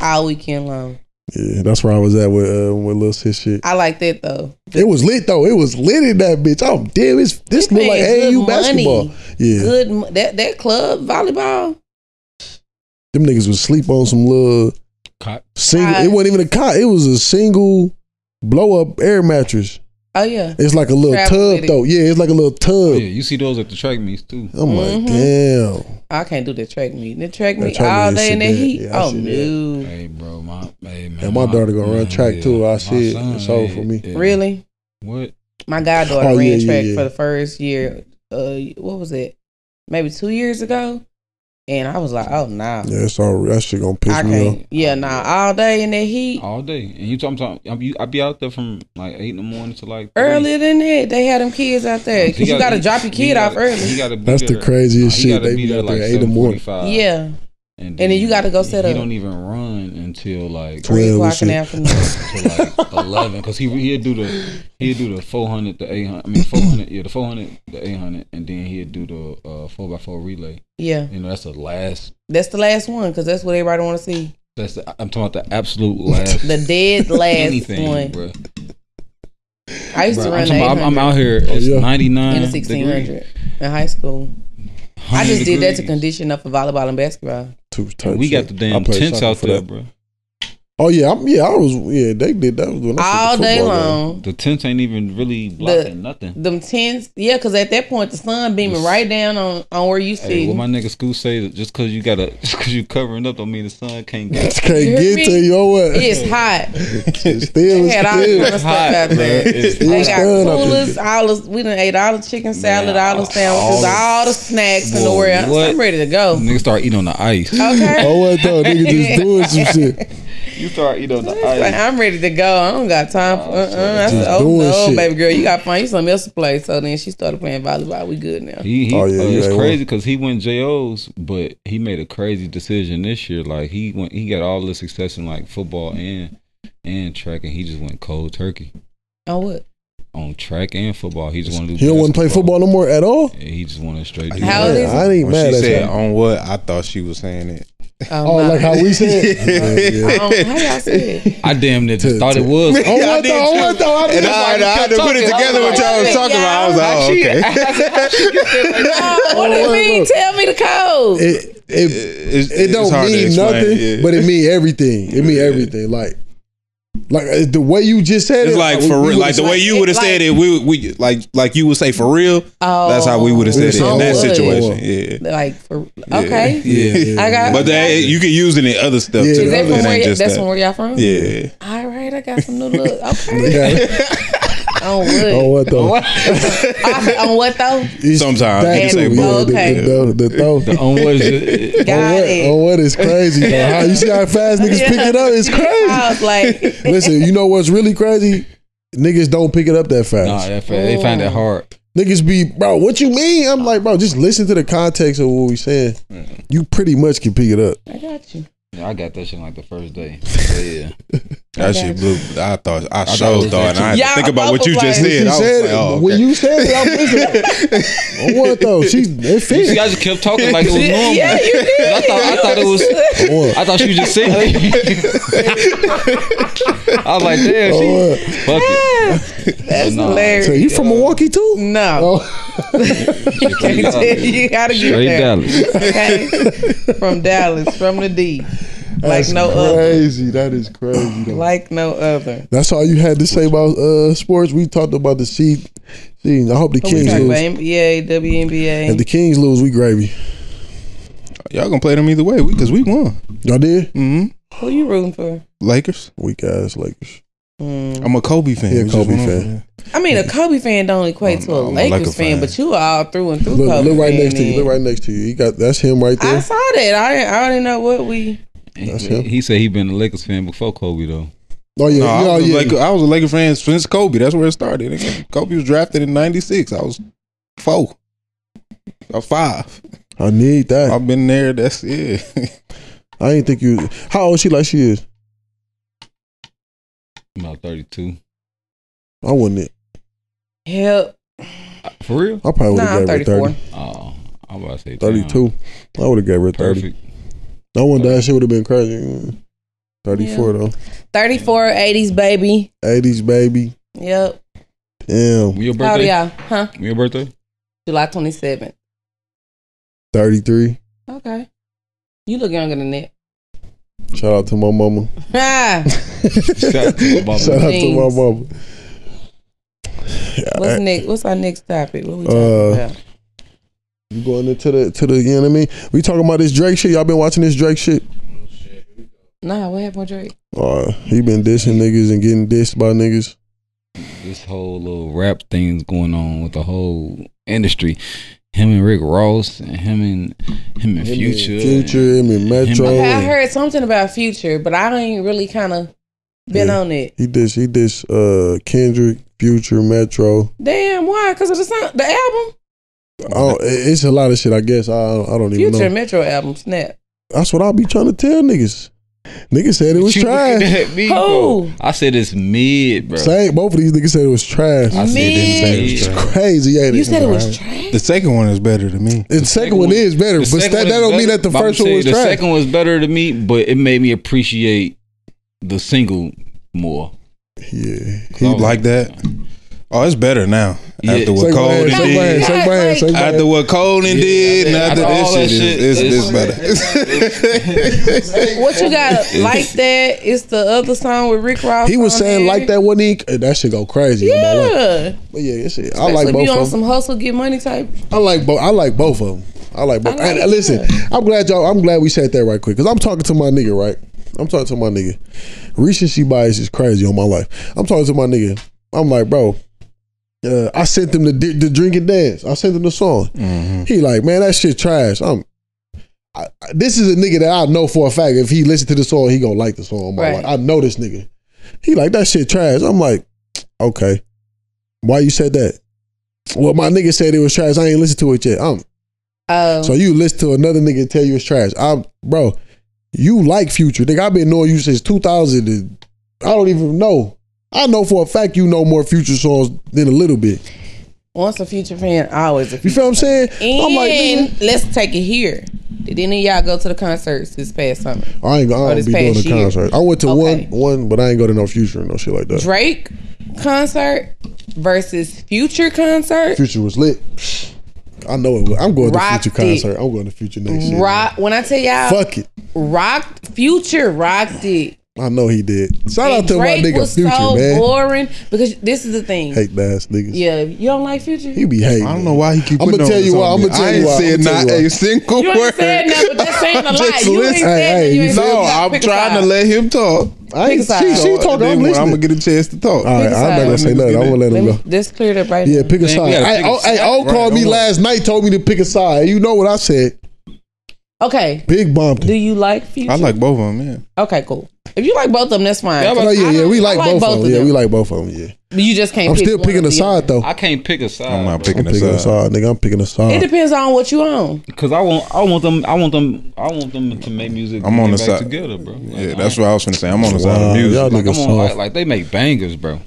All weekend long. Yeah, that's where I was at with Lil Sis shit. I like that though. It was lit though. It was lit in that bitch. Oh damn, this look like AAU basketball. Money. Yeah. Good that club volleyball. Them niggas would sleep on some little cot. Single. It wasn't even a cot. It was a single blow up air mattress. Oh yeah, it's like a little tub though. Yeah, it's like a little tub. Oh, yeah, you see those at the track meets too. I'm like, damn, I can't do the track meet. The track meet all day in the heat. Yeah, oh no. Hey, bro, my daughter gonna run track too. I see it. It's over for me. Yeah. Really? What? my goddaughter ran track for the first year. What was it? Maybe 2 years ago. And I was like, oh, nah. Yeah, it's all, that shit gonna piss me off. Yeah, nah, all day in that heat. All day. And you talking, I be out there from like 8 in the morning to like 3. Earlier than that, they had them kids out there. Because you got to drop your kid off early. That's the craziest shit. They be out there 8 in the morning. Yeah. And then you got to go set up. He don't even run until like 3 o'clock in the afternoon. Until like 11. Because he'd do the 400 to 800. I mean, 400. Yeah, the 400 to 800. And then he'd do the 4x4 relay. Yeah. You know, that's the last. That's the last one because that's what everybody want to see. That's the, I'm talking about the absolute last. The dead last anything, one. Bro. I used to run the 800. I'm out here. It's 99 and a 1600 degrees. In high school. I just did that to condition up for volleyball and basketball. We got the damn tents out there, bro. Oh yeah, they did that was when all day long. Game. The tents ain't even really blocking nothing. Them tents, yeah, because at that point the sun beaming right down on where you see. Well, my nigga school say that just because you covering up don't mean the sun can't get to your ass. It's hot. It's hot. Out there. They got coolers. We done ate all the chicken salad, all the sandwiches, all the snacks in the world. I'm ready to go. Niggas start eating on the ice. Okay. Oh what though? Nigga just doing some shit. You start eating on the ice. Like, I'm ready to go. I don't got time for I said, no, baby girl, you got to find you something else to play. So then she started playing volleyball. We good now. It's crazy because he went JOs, but he made a crazy decision this year. Like he got all the success in like football and track, and he just went cold turkey. Oh what? On track and football, he just wanted to. He don't want to play football no more at all. Yeah, he just wanted straight. How old is he? I ain't mad at that. She said on what? I thought she was saying it. Like how we said how y'all said it? I damn near thought it was. I had to put it together what y'all was talking about. I was like, oh, okay. What do you mean? Tell me the code. It don't mean nothing, but it mean everything. It mean everything. Like the way you just said it, like for real, like the way you would have said it, we like you would say for real. Oh, that's how we would have said it in that situation. Yeah, like for okay. Yeah. I got. But you can use it in other stuff too. Is that from where y'all from? Yeah. All right, I got some new look. Okay. On what? On what though? On what though? Sometimes you can say both. Okay. The on what is it? On what is crazy though? You see how fast niggas pick it up? It's crazy. I was like, listen, you know what's really crazy? Niggas don't pick it up that fast. Nah, that fast. They find it hard. Niggas be, bro, what you mean? I'm like, bro, just listen to the context of what we saying. You pretty much can pick it up. I got you. Yeah, I got that shit like the first day. So, yeah. That shit blew. I thought, and I had to think about what you just said. I was like, oh, okay. When you said it, I was like, what though? It fit. You guys kept talking like it was normal. Yeah, you did. I thought it was. I thought she was just saying. I was like, damn, fuck it. That's hilarious. So you from Milwaukee too? No. You gotta get there. Straight Dallas. Okay. From Dallas, from the D. Like that's no other. That is crazy. Though. Like no other. That's all you had to say about sports. We talked about the seed. I hope the Kings lose. NBA, WNBA. If the Kings lose, we gravy. Y'all gonna play them either way because we won. Y'all did? Mm-hmm. Who you rooting for? Lakers. Weak ass Lakers. I'm a Kobe fan. Yeah, Kobe fan. I mean, a Kobe fan don't equate to a Lakers fan, but you all through and through. Look right next to you. Look right next to you. That's him right there. I saw that. I already know what we. He said he been a Lakers fan before Kobe though. Oh yeah, I was a Lakers fan since Kobe. That's where it started. Kobe was drafted in '96. I was 4 or 5. I need that. I've been there. That's it. I ain't think you. How old she like she is? About 32. I wouldn't it. Hell, for real? I probably would have gave her 30. Oh, I was about to say 32. I would have gave her 30. Perfect. No one that shit would have been crazy. 34 though. 34, 80s baby. 80s baby. Yep. Damn. Your birthday? How old y'all? Huh? Your birthday? July 27th. 33. Okay. You look younger than that. Shout out to my mama. Shout out to my mama. What's our next topic? What we talking about? You going into the you know what I mean? We talking about this Drake shit. Y'all been watching this Drake shit? Nah, what happened with Drake? He been dissing niggas and getting dissed by niggas. this whole little rap thing's going on with the whole industry. Him and Rick Ross, and him and Future, him and Metro. Okay, I heard something about Future, but I ain't really kind of been on it. He did Kendrick, Future, Metro. Damn, why? Because of the song, the album. Oh, it's a lot of shit. I guess I don't even know. Future Metro album, snap. That's what I'll be trying to tell niggas. Niggas said it was trash. Who? I said it's mid, bro. Same. Both of these niggas said it was trash. I said it was trash. It's crazy, ain't it? You said it was trash. The second one is better to me. The second one is better, but that don't mean that the first one was trash. The second one was better to me, but it made me appreciate the single more. Yeah, he like that. Oh, it's better now. After what Cole did. After what Cole did, and after this shit, it's better. What you got like that? It's the other song with Rick Ross. He was saying like that one. That shit go crazy. Yeah. But yeah, that shit. I like both of them. You on some hustle, get money type? I like both of them. And listen, I'm glad we said that right quick. Because I'm talking to my nigga, right? I'm talking to my nigga. Recency bias is crazy on my life. I'm talking to my nigga. I'm like, bro. I sent them the Drink and Dance. I sent them the song. Mm-hmm. He like, man, that shit trash. This is a nigga that I know for a fact. If he listen to the song, he gonna like the song. Right. I know this nigga. He like, that shit trash. I'm like, okay, why you said that? Well, my nigga said it was trash. I ain't listened to it yet. So you listen to another nigga and tell you it's trash. Bro, you like Future, nigga. I've been knowing you since 2000. And I don't even know. I know for a fact you know more Future songs than a little bit. Once a Future fan, always a Future. You feel what I'm saying? And I'm like, nigga, let's take it here. Did any of y'all go to the concerts this past summer? I don't be doing the concerts. I went to one, but I ain't go to no Future and no shit like that. Drake concert versus Future concert. Future was lit. I know it was. I'm going rocked to Future concert. I'm going to Future next year. When I tell y'all, fuck it. Future rocked it. I know he did. Shout out to Drake, my nigga was Future, so man. Boring, because this is the thing. Hate ass niggas. Yeah, you don't like Future. He be hating. I don't know why he keep. I'm gonna tell you why. I ain't said not a single word. You ain't said nothing. But this ain't a lie. You ain't said nothing. No, I'm trying to let him talk. She talking. I'm listening. I'm gonna get a chance to talk. All right, I'm not gonna say nothing. I'm gonna let him go. This cleared up right now. Yeah, pick a side. Hey, O called me last night. Told me to pick a side. You know what I said? Okay. Big bumped. Do you like Future? I like both of them. Yeah. Okay, cool. If you like both of them, that's fine. Yeah, we like both of them. Yeah, we like both of them. Yeah. You just can't. I'm still picking a side though. I can't pick a side. I'm not picking a side, nigga. I'm picking a side. It depends on what you own. Cause I want them to make music. I'm on the side together, bro. Yeah, that's what I was gonna say. I'm on the side of music. Like they make bangers, bro.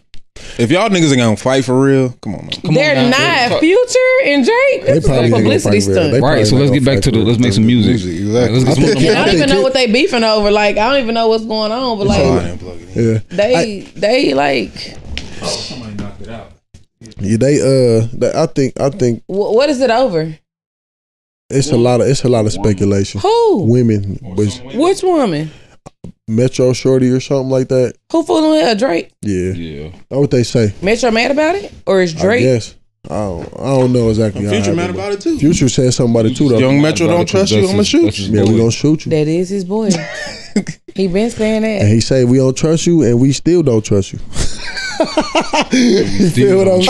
If y'all niggas ain't gonna fight for real, come on, man. They're not Future and Drake. This is a publicity stunt, right? So let's get back to the. Let's make some music. Exactly. Let's get some. I don't even know what they beefing over. Like I don't even know what's going on. But they like. Oh, somebody knocked it out. Yeah, I think. What is it over? It's a lot of speculation. Who? Women. Which woman? Metro Shorty or something like that. Who fooling her? Drake? Yeah. That's what they say. Metro mad about it? Or is Drake? Yes. I don't know exactly. Future mad about it too. Future said something about it too though. Young Metro don't trust you, I'm gonna shoot you. Yeah, we gonna shoot you. That is his boy. He been saying that. And he say we don't trust you and we still don't trust you. First of all,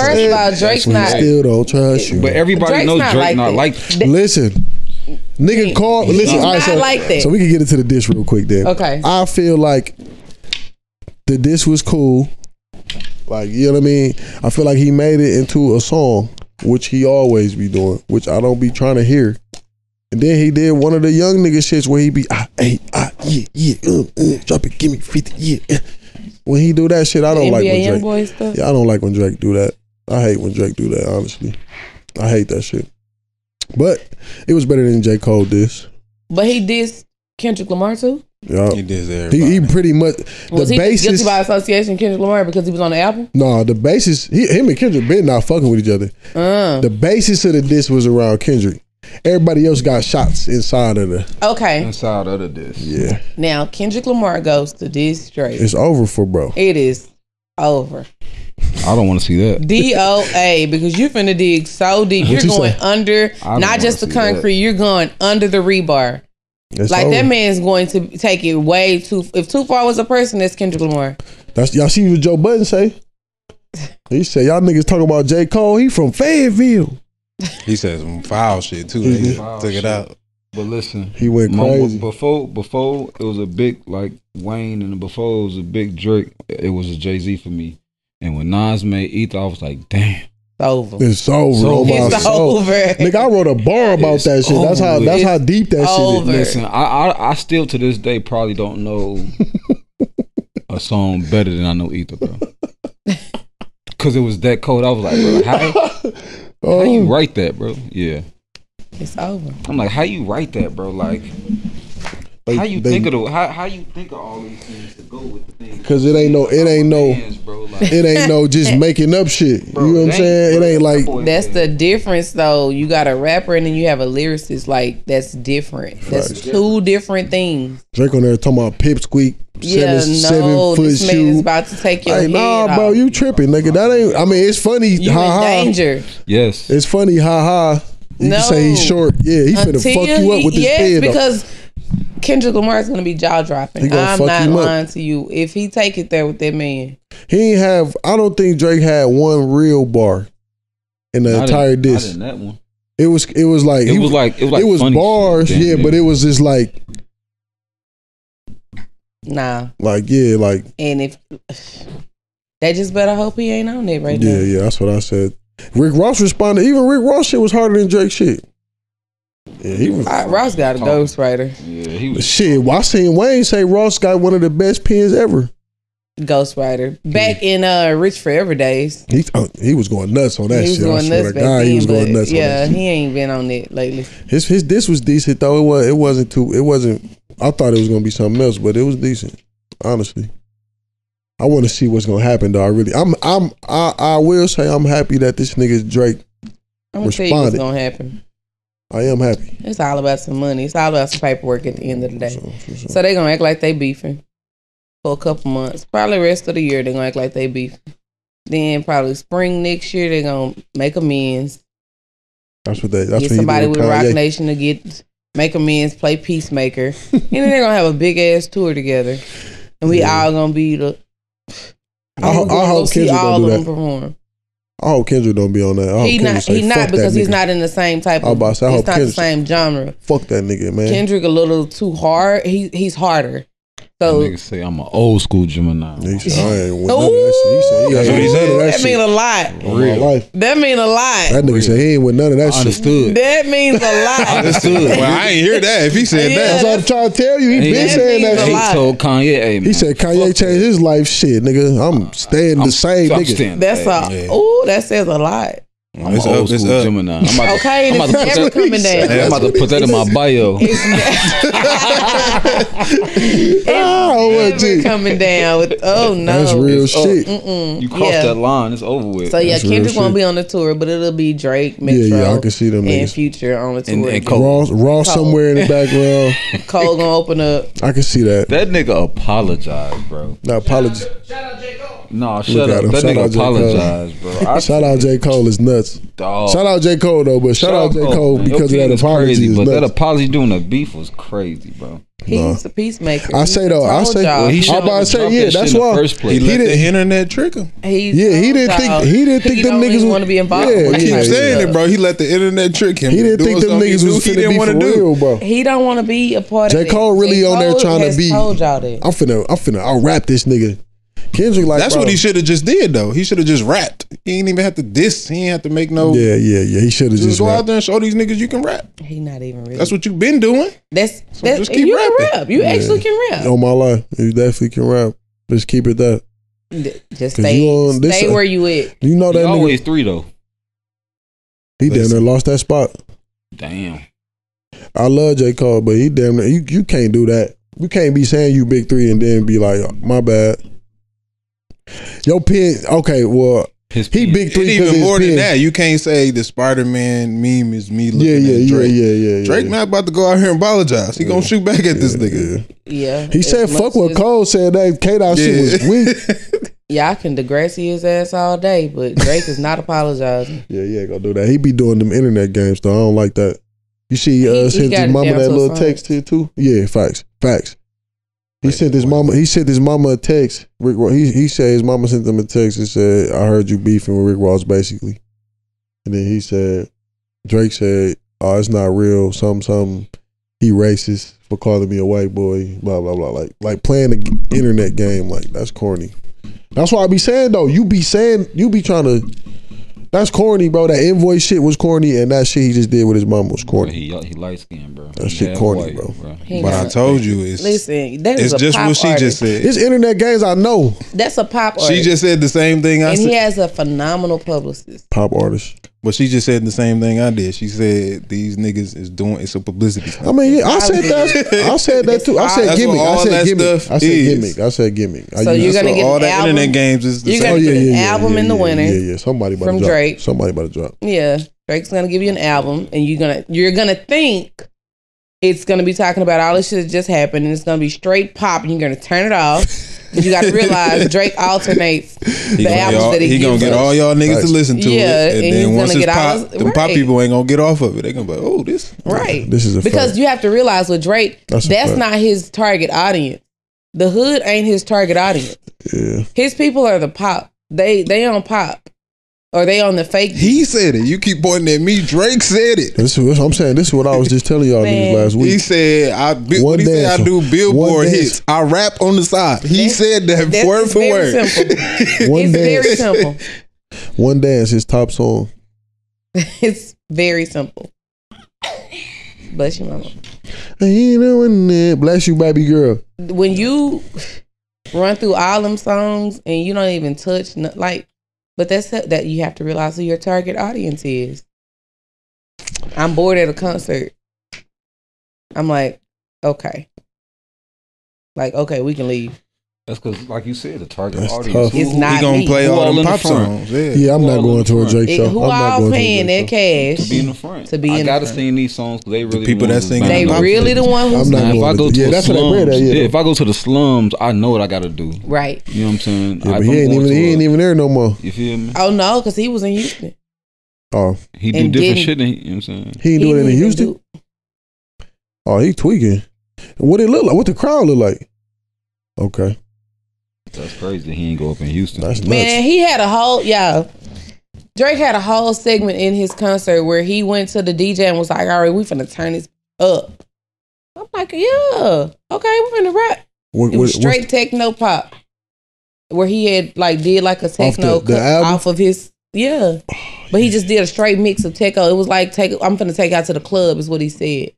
Drake's not. We still don't trust you. But everybody knows Drake not like that. Listen. Nigga called. Listen, all right, so we can get into the diss real quick then. Okay. I feel like the diss was cool. Like, you know what I mean? I feel like he made it into a song, which he always be doing, which I don't be trying to hear. And then he did one of the young nigga shits where he be, drop it, give me 50, When he do that shit, I don't like when Drake. Boy stuff? Yeah, I don't like when Drake do that. I hate when Drake do that, honestly. I hate that shit. But it was better than J. Cole diss. But he dissed Kendrick Lamar too? Yeah. He dissed everybody. He pretty much... Was he guilty by association Kendrick Lamar because he was on the album? No, the basis... Him and Kendrick been not fucking with each other. The basis of the diss was around Kendrick. Everybody else got shots inside of the... Okay. Inside of the diss. Yeah. Now, Kendrick Lamar goes to diss Drake. It's over for bro. It is over. I don't want to see that. DOA, because you finna dig so deep. You're going under, not just the concrete, you're going under the rebar. Like that man's going to take it way too far. If too far was a person, that's Kendrick Lamar. Y'all see what Joe Budden say? He said, y'all niggas talking about J. Cole. He from Fayetteville. He said some foul shit too. He took it out. But listen, he went crazy. Before it was a big like Wayne, and before it was a big Drake, it was a Jay-Z for me. And when Nas made Ether, I was like, damn. Over. It's over. It's over. It's over. Nigga, I wrote a bar about it's that shit. Over. That's how deep that shit is. Listen, I still to this day probably don't know a song better than I know Ether, bro. Cause it was that cold. I was like, bro, how you write that, bro? Yeah. It's over. I'm like, how you write that, bro? Like, how you think of all these things to go with the things? Cause it ain't no just making up shit. Bro, you know what I'm saying? Bro, it ain't like that's the difference though. You got a rapper and then you have a lyricist. Like that's different. That's right. Two different things. Drake on there talking about pipsqueak. Yeah, this man is about to take your head off. Bro, you tripping, nigga? That ain't. I mean, it's funny. You in danger. Yes, it's funny. Ha ha. You can say he's short. Yeah, he finna fuck you up with this head. Yes, because. Kendrick Lamar is gonna be jaw dropping. I'm not lying to you. If he take it there with that man, I don't think Drake had one real bar in the entire disc. I didn't that one. It was bars, yeah, but it was just like nah, like yeah, like. And if they just better hope he ain't on it right now. Yeah, that's what I said. Rick Ross responded. Even Rick Ross shit was harder than Drake shit. Yeah, he was. Ross got a ghostwriter. Yeah, he was. Shit, I seen Wayne say Ross got one of the best pens ever. Ghostwriter back in Rich Forever days. He was going nuts on that shit. He was going nuts. Yeah, he ain't been on it lately. His this was decent though. It wasn't. I thought it was gonna be something else, but it was decent. Honestly, I want to see what's gonna happen though. I will say I'm happy that this nigga Drake responded. I'm gonna tell you what's gonna happen. I am happy. It's all about some money. It's all about some paperwork at the end of the day. For sure. So they're going to act like they beefing for a couple months. Probably the rest of the year they're going to act like they beefing. Then probably spring next year they're going to make amends. That's what somebody with Rock Nation to make amends, play Peacemaker. And then they're going to have a big ass tour together. And we all going to be the... I hope Kendrick don't do that. Perform. I hope Kendrick don't be on that. He's not because he's not in the same type of. It's not the same genre. Fuck that nigga, man. Kendrick a little too hard. He's harder. So that nigga say I'm an old school Gemini. He said I ain't with none of that shit. He said he ain't with none of that shit. That mean a lot. Real. That mean a lot. That nigga said he ain't with none of that shit. Understood. That means a lot. Understood. Well, I ain't hear that. If he said that, that's what I'm trying to tell you. He been saying that. He told Kanye, hey, man, he said Kanye changed his life. Shit, nigga, I'm staying the same, nigga. That's a that says a lot. It's old school Gemini. I'm about to put that in my bio. It's coming down with, oh no, that's real shit. You cross that line, it's over with. So yeah, Kendrick won't be on the tour, but it'll be Drake, Metro, I can see them and Future on the tour. And Ross somewhere in the background. Cole gonna open up. I can see that. That nigga apologized, bro. No apology. Shout out J. Cole. No, shut up. That nigga apologized, bro. Shout out J. Cole is nuts. Dog. Shout out J. Cole though, but shout out J. Cole because of that apology. Crazy, but that apology doing the beef was crazy, bro. He's a peacemaker. I say, that's why he let the internet trick him. He didn't think them niggas want to be involved. Yeah, he keep saying it, bro. He let the internet trick him. He didn't think them niggas was finna want to do, bro. He don't want to be a part of it. J. Cole really on there trying to be. I'll rap this nigga. Kendrick, like, that's what he should have just did though. He should have just rapped. He ain't even have to diss. He ain't have to make no. Yeah. He should have just go out there and show these niggas you can rap. He not even really. That's what you've been doing. That's just keep rapping. Can rap. You actually can rap. On my life, you definitely can rap. Just keep it that. Just stay where you at. You know that he nigga always three though. He damn near lost that spot. Damn. I love J. Cole, but he damn near you can't do that. You can't be saying you big three and then be like, oh, my bad. Your pen, okay, well, his he big three. Even more than that, you can't say the Spider-Man meme is me looking at Drake. Yeah. Drake not about to go out here and apologize. He gonna shoot back at this nigga. Yeah. He said, fuck what Cole said. That K-Dot shit was weak. Yeah, I can Degrassi his ass all day, but Drake is not apologizing. Yeah, gonna do that. He be doing them internet games, though. I don't like that. You see, send his mama that little text here, too. Yeah, facts. He sent his mama. He sent his mama a text. Rick Ross. He said his mama sent them a text and said, "I heard you beefing with Rick Ross," basically. And then he said, Drake said, "Oh, it's not real. Something. He racist for calling me a white boy." Blah blah blah. Like playing the internet game. Like that's corny. That's why I be saying though. You be trying to. That's corny, bro. That invoice shit was corny, and that shit he just did with his mom was corny. He light skinned, bro. That shit corny, bro. But I told you, it's just what she just said. It's internet games, I know. That's a pop artist. She just said the same thing I said. And he has a phenomenal publicist. Pop artist. But she just said the same thing I did. She said these niggas is doing it's a publicity. I mean, yeah, I said that too. I said gimmick. I said gimmick. So you're gonna get all that internet games is the same. You're gonna get an album in the winter. Yeah. Somebody about to drop. Drake. Somebody about to drop. Yeah, Drake's gonna give you an album, and you're gonna think it's gonna be talking about all this shit that just happened, and it's gonna be straight pop, and you're gonna turn it off. But you gotta realize Drake alternates the albums that he gonna get all y'all niggas to listen to. Yeah, it, and then once it's pop, the pop people ain't gonna get off of it. They gonna be like, oh, this right. This is a because fact. You have to realize with Drake, that's not his target audience. The hood ain't his target audience. Yeah, his people are the pop. They on pop. Or they on the fake? He said it. You keep pointing at me. Drake said it. This is what I'm saying. This is what I was just telling y'all niggas last week. He said, I do Billboard hits. I rap on the side. He said that word for word. It's very simple. One Dance, his top song. It's very simple. Bless you, mama. I ain't doing that. Bless you, baby girl. When you run through all them songs and you don't even touch, like, but that you have to realize who your target audience is. I'm bored at a concert. I'm like, okay. Like, okay, we can leave. That's because, like you said, the target audience is not going to play all the pop songs. Yeah, I'm not going to a Drake show. Who all paying their cash to be in the front? I got to sing these songs because they really the people that sing. They really the one who's not. If I go to the slums, if I go to the slums, I know what I got to do. Right. You know what I'm saying? Yeah, but he ain't even there no more. You feel me? Oh no, because he was in Houston. Oh, he do different shit. You know what I'm saying? He ain't doing it in Houston. Oh, he tweaking. What it look like? What the crowd look like? Okay. That's crazy that he ain't go up in Houston. That's nuts. Man, he had a whole, Drake had a whole segment in his concert where he went to the DJ and was like, all right, we finna turn this up. I'm like, yeah, okay, we finna rap. It was straight techno pop where he had did like a techno off of his, yeah. But he just did a straight mix of techno. It was like, I'm finna take out to the club is what he said.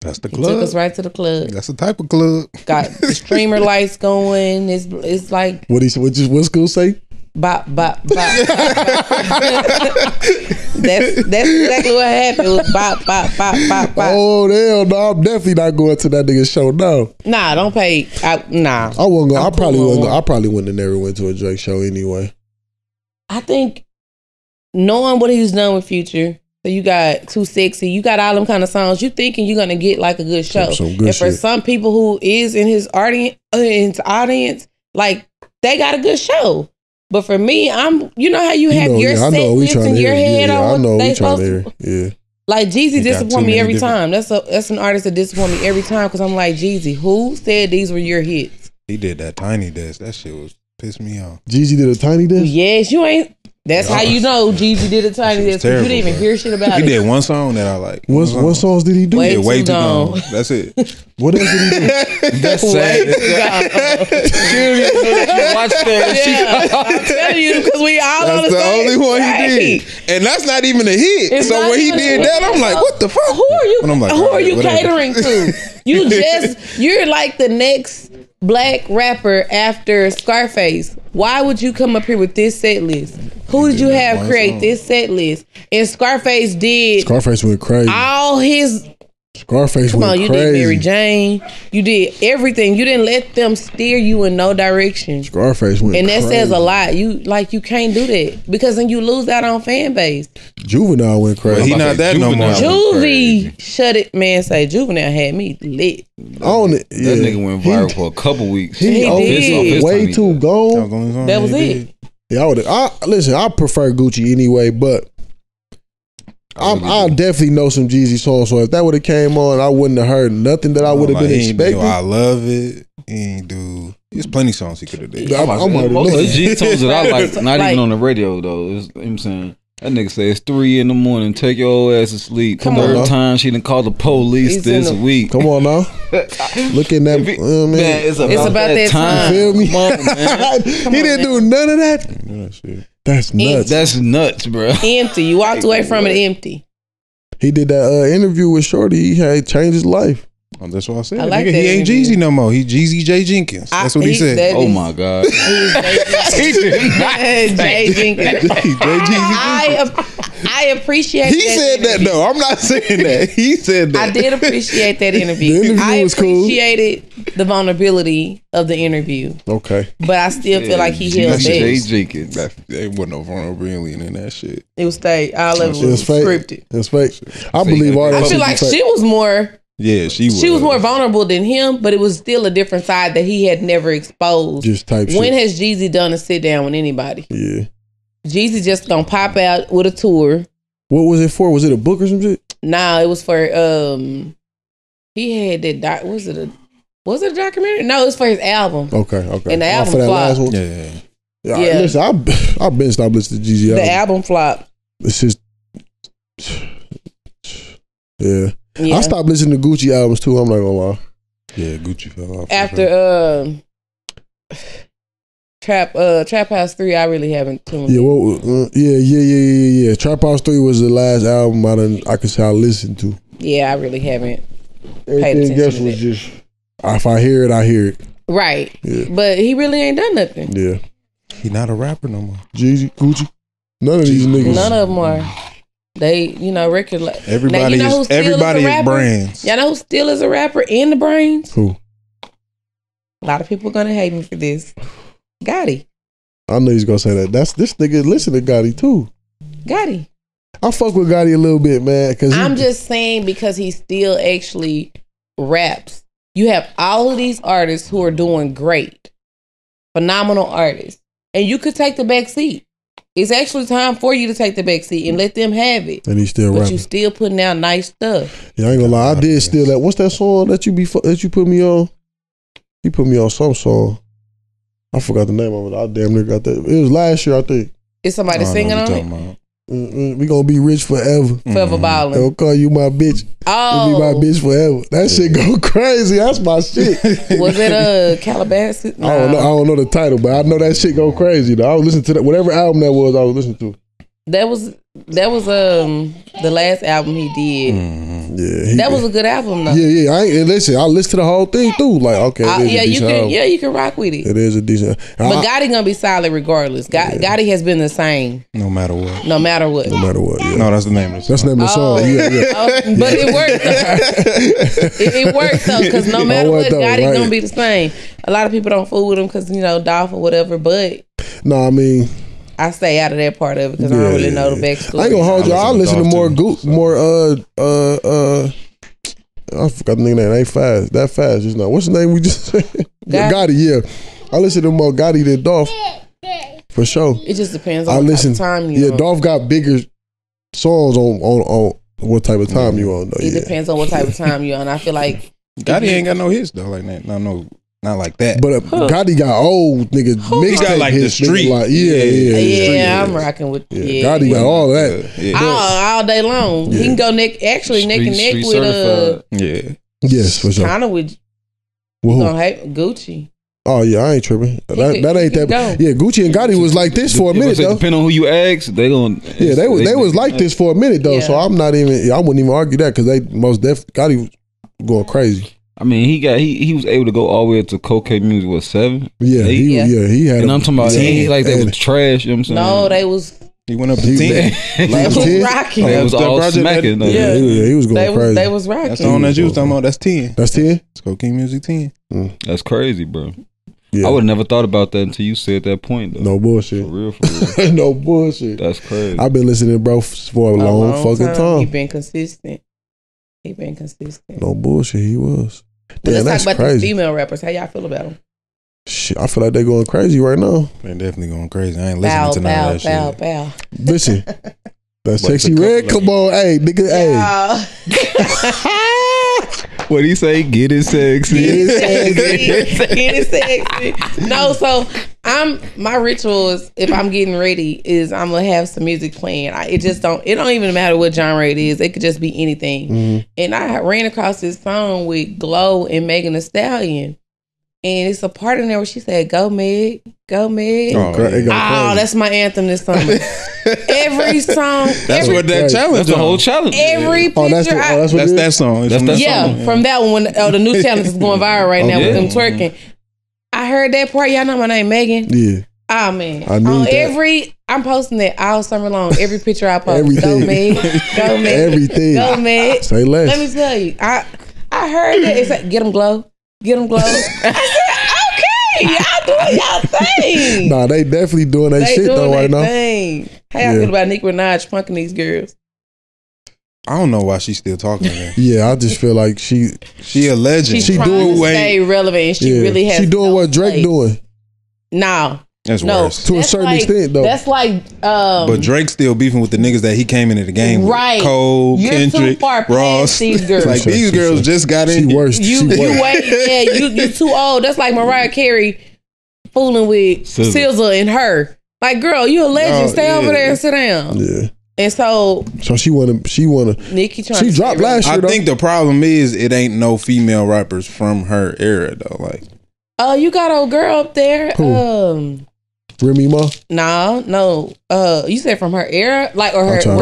That's the club. He took us right to the club. That's the type of club. Got the streamer lights going. It's like what school say? Bop bop bop. that's exactly what happened. It was bop bop bop bop bop. Oh hell no! I'm definitely not going to that nigga's show. No. Nah, don't pay. Nah. I won't go. I probably wouldn't have never went to a Drake show anyway. I think knowing what he's done with Future. So you got Too Sexy, you got all them kind of songs. You thinking you're gonna get like a good show, some people who is in his audience, like they got a good show. But for me, you know how you have your set in your head on what they supposed to. Yeah. Like Jeezy disappoint me every time. That's an artist that disappoint me every time because I'm like Jeezy, who said these were your hits? He did that Tiny Desk. That shit was pissed me off. Jeezy did a Tiny Desk. Yes, you ain't. That's how you know Jeezy did a Tiny Desk. You didn't even hear shit about it. He did one song that I like. What songs did he do? Way Too Gone. That's it. What else did he do? That's sad. I'm telling you, because we all on the same. That's the only one he did. And that's not even a hit. So when he did that, I'm like, what the fuck? Who are you catering to? You're like the next black rapper after Scarface. Why would you come up here with this set list? Who did you have create this set list? And Scarface did. Scarface went crazy. All his. Scarface come went on, you crazy. Did Mary Jane. You did everything. You didn't let them steer you in no direction. Scarface went and that crazy. Says a lot. You can't do that because then you lose out on fan base. Juvenile went crazy. Well, he not that no more. Juvie, shut it, man. Say Juvenile had me lit. On it. Yeah. That nigga went viral for a couple weeks. He did. Way Too Gone. That was it. Yeah, I prefer Gucci anyway, but. I'll definitely know some Jeezy songs. So if that would have came on, I wouldn't have heard nothing that I would have been expecting. I love it. There's plenty of songs he could have did. Most of the G songs that I like, not even on the radio though. You know what I'm saying? That nigga say it's 3 in the morning. Take your old ass to sleep. Third time she done called the police this week. Come on now. Look at that. Man, it's about that time. You feel me? Come on, man. He didn't do none of that. No, shit. That's nuts. Empty. That's nuts, bro. Empty. You walked away from it empty. He did that interview with Shorty. He had changed his life. Oh, that's what I said. I like nigga, he ain't Jeezy no more. He Jeezy J. Jenkins. That's what he said. Oh my God. He did not J. Jenkins. I appreciate that. He said that though. I'm not saying that. He said that. I did appreciate that interview. The interview was cool. I appreciated the vulnerability of the interview. Okay. But I still feel like he held back. J. Jenkins. There wasn't no vulnerability in that shit. It was fake. All of it was scripted. It was fake. I believe all that. I feel like she was more. Yeah, she was more vulnerable than him, but it was still a different side that he had never exposed. Just type shit. When has Jeezy done a sit down with anybody? Yeah, Jeezy just gonna pop out with a tour. What was it for? Was it a book or some shit? Nah, it was for he had that was it a documentary? No, it was for his album. Okay. And the album for that last one? Yeah. Listen, I've been stopped listening to Jeezy. The album flop. It's just I stopped listening to Gucci albums too. I'm not gonna lie. Yeah, Gucci fell off after Trap House 3. I really haven't. Trap House 3 was the last album I listened to. Yeah, I really haven't. Everything else was just if I hear it, I hear it. Right. Yeah. But he really ain't done nothing. Yeah. He not a rapper no more. Jeezy, Gucci, none of these niggas. None of them are. They, record like everybody. Now, everybody is brands. Y'all know who still is a rapper in the brains? Who? A lot of people are gonna hate me for this. Gotti. I knew he's gonna say that. That's this nigga. Listen to Gotti too. Gotti. I fuck with Gotti a little bit, man. Cause I'm just saying because he still actually raps. You have all of these artists who are doing great, phenomenal artists, and you could take the back seat. It's actually time for you to take the back seat and let them have it. And he's still rapping. But you still putting out nice stuff. Yeah, I ain't gonna lie. I did steal that. What's that song that you put me on? You put me on some song. I forgot the name of it. I damn near got that. It was last year, I think. Is somebody singing on it? We gonna be rich forever. Forever ballin'. They'll call you my bitch. Oh, you'll be my bitch forever. That shit go crazy. That's my shit. Was it Calabasas? No. I don't know the title, but I know that shit go crazy though. I was listening to that, whatever album that was. I was listening to. That was the last album he did. Yeah, that was a good album though. Yeah. I listened to the whole thing through. Like, okay, you can rock with it. It is a decent. But Gotti gonna be solid regardless. Gotti has been the same. No matter what. No matter what. Yeah. No, that's the name of the song. That's the name of the song. Yeah. But it works. It works though, because no matter what, Gotti gonna be the same. A lot of people don't fool with him because Dolph or whatever. But no, I mean. I stay out of that part of it because I don't really know the backstory. I ain't gonna hold you. I listen to more I forgot the nigga name. Ain't fast. That fast just now. What's the name we just said? Gotti. I listen to more Gotti than Dolph for sure. It just depends on the time you. Yeah, Dolph got bigger songs on what type of time you on though. It depends on what type of time you on. I feel like Gotti ain't got no hits though like that. No. Not like that. But Gotti got old nigga. He got like the street. Like, yeah, I'm rocking with Gotti got all that. Yeah. All day long. Yeah. He can go neck and neck with Yes, for sure. Kind of with Gucci. Oh yeah, I ain't tripping. That ain't that. Go. Yeah, Gucci and Gotti was like this for a minute though. Depending on who you ask, they was like this for a minute though. So I wouldn't even argue that because they most definitely Gotti was going crazy. I mean, he was able to go all the way to cocaine music. What 7? Yeah, 8? He had. And I'm talking about they was trash. You know what I'm saying? No, they was. He went up to 10. They was rocking. They was all smacking. He was going crazy. They was rocking. That's the one that you was talking about. That's 10. That's 10. It's cocaine music 10. That's crazy, bro. Yeah. I would have never thought about that until you said that point though. No bullshit. For real. No bullshit. That's crazy. I've been listening, bro, for a long fucking time. He been consistent. No bullshit, he was. Damn, let's talk about the female rappers. How y'all feel about them? Shit, I feel like they're going crazy right now. They're definitely going crazy. I ain't listening to none of that shit. Listen, That's but sexy red. Come on, hey, nigga, yeah. Hey. What'd he say? Get it sexy. Get it sexy. Get it sexy. No, so my ritual is, if I'm getting ready, is I'm gonna have some music playing. It don't even matter what genre it is. It could just be anything. Mm-hmm. And I ran across this song with Glow and Megan Thee Stallion. And it's a part in there where she said, "Go Meg, go Meg." Oh, that's my anthem this summer. Every song. That's what that challenge. That's the whole challenge. Every picture. That's that song. That's that song. From that one. Oh, the new challenge is going viral right now with them twerking. I heard that part. Y'all know my name, Megan. Yeah. Oh man. I'm posting that all summer long. Every picture I post. Everything. Go Meg. Go Meg. Everything. Go Meg. Say less. Let me tell you. I heard that. It's like, get them Glow. Get them Glow. I said, okay, y'all doing y'all thing. Nah, they definitely doing their shit though right now. How y'all feel about Nicki Minaj punking these girls? I don't know why she's still talking to them. Yeah, I just feel like she a legend. She doing what stay relevant. And she really has. She doing what Drake doing. Nah. That's worse. To a certain extent, though. That's like... but Drake's still beefing with the niggas that he came into the game with. Right. Cole, Kendrick, Ross. These girls. Like, these girls just got in. She worse. You too old. That's like Mariah Carey fooling with SZA and her. Like, girl, you a legend. Stay over there and sit down. Yeah. And so she wanna. Nicki trying. She dropped last year. I think the problem is it ain't no female rappers from her era though. Like, you got old girl up there. Remy Ma? No. You said from her era, like, or her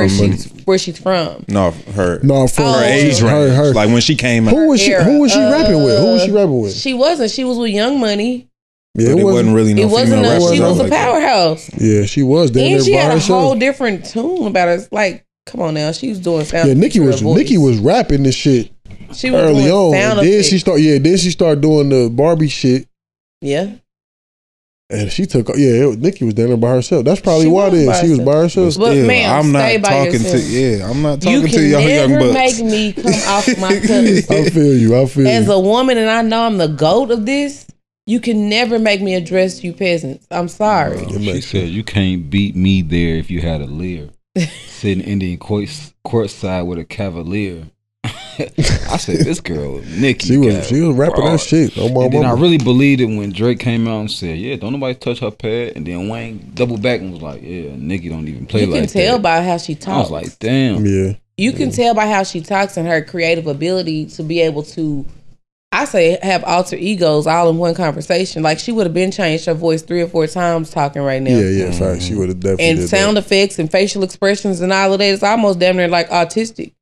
where she's from? No, her. No, from her age range. Her. Like when she came out. Who was she rapping with? She wasn't. She was with Young Money. Yeah, it wasn't really no female rapper. She was a powerhouse. Yeah, she was. And she had a whole different tune about us. Like, come on now, she was doing sound. Yeah, Nicki was rapping this shit. She was early on. Then she started doing the Barbie shit. Yeah. And she took, Nicki was down there by herself. That's probably why then she was by herself. But man, I'm not talking to y'all young bucks. You can never make me come off of my tunnels. I feel you. As a woman, and I know I'm the GOAT of this, you can never make me address you peasants. I'm sorry. She said, you can't beat me there if you had a leer. Sitting Indian courtside with a cavalier. I said, this girl, Nicki. She was rapping that shit. And then I really believed it when Drake came out and said, yeah, don't nobody touch her pad. And then Wayne doubled back and was like, yeah, Nicki don't even play like that. You can tell by how she talks. I was like, damn. Yeah. You can tell by how she talks and her creative ability to be able to, I say, have alter egos all in one conversation. Like, she would have been changed her voice 3 or 4 times talking right now. Yeah, in fact, she would have definitely. And sound effects and facial expressions and all of that. It's almost damn near like autistic.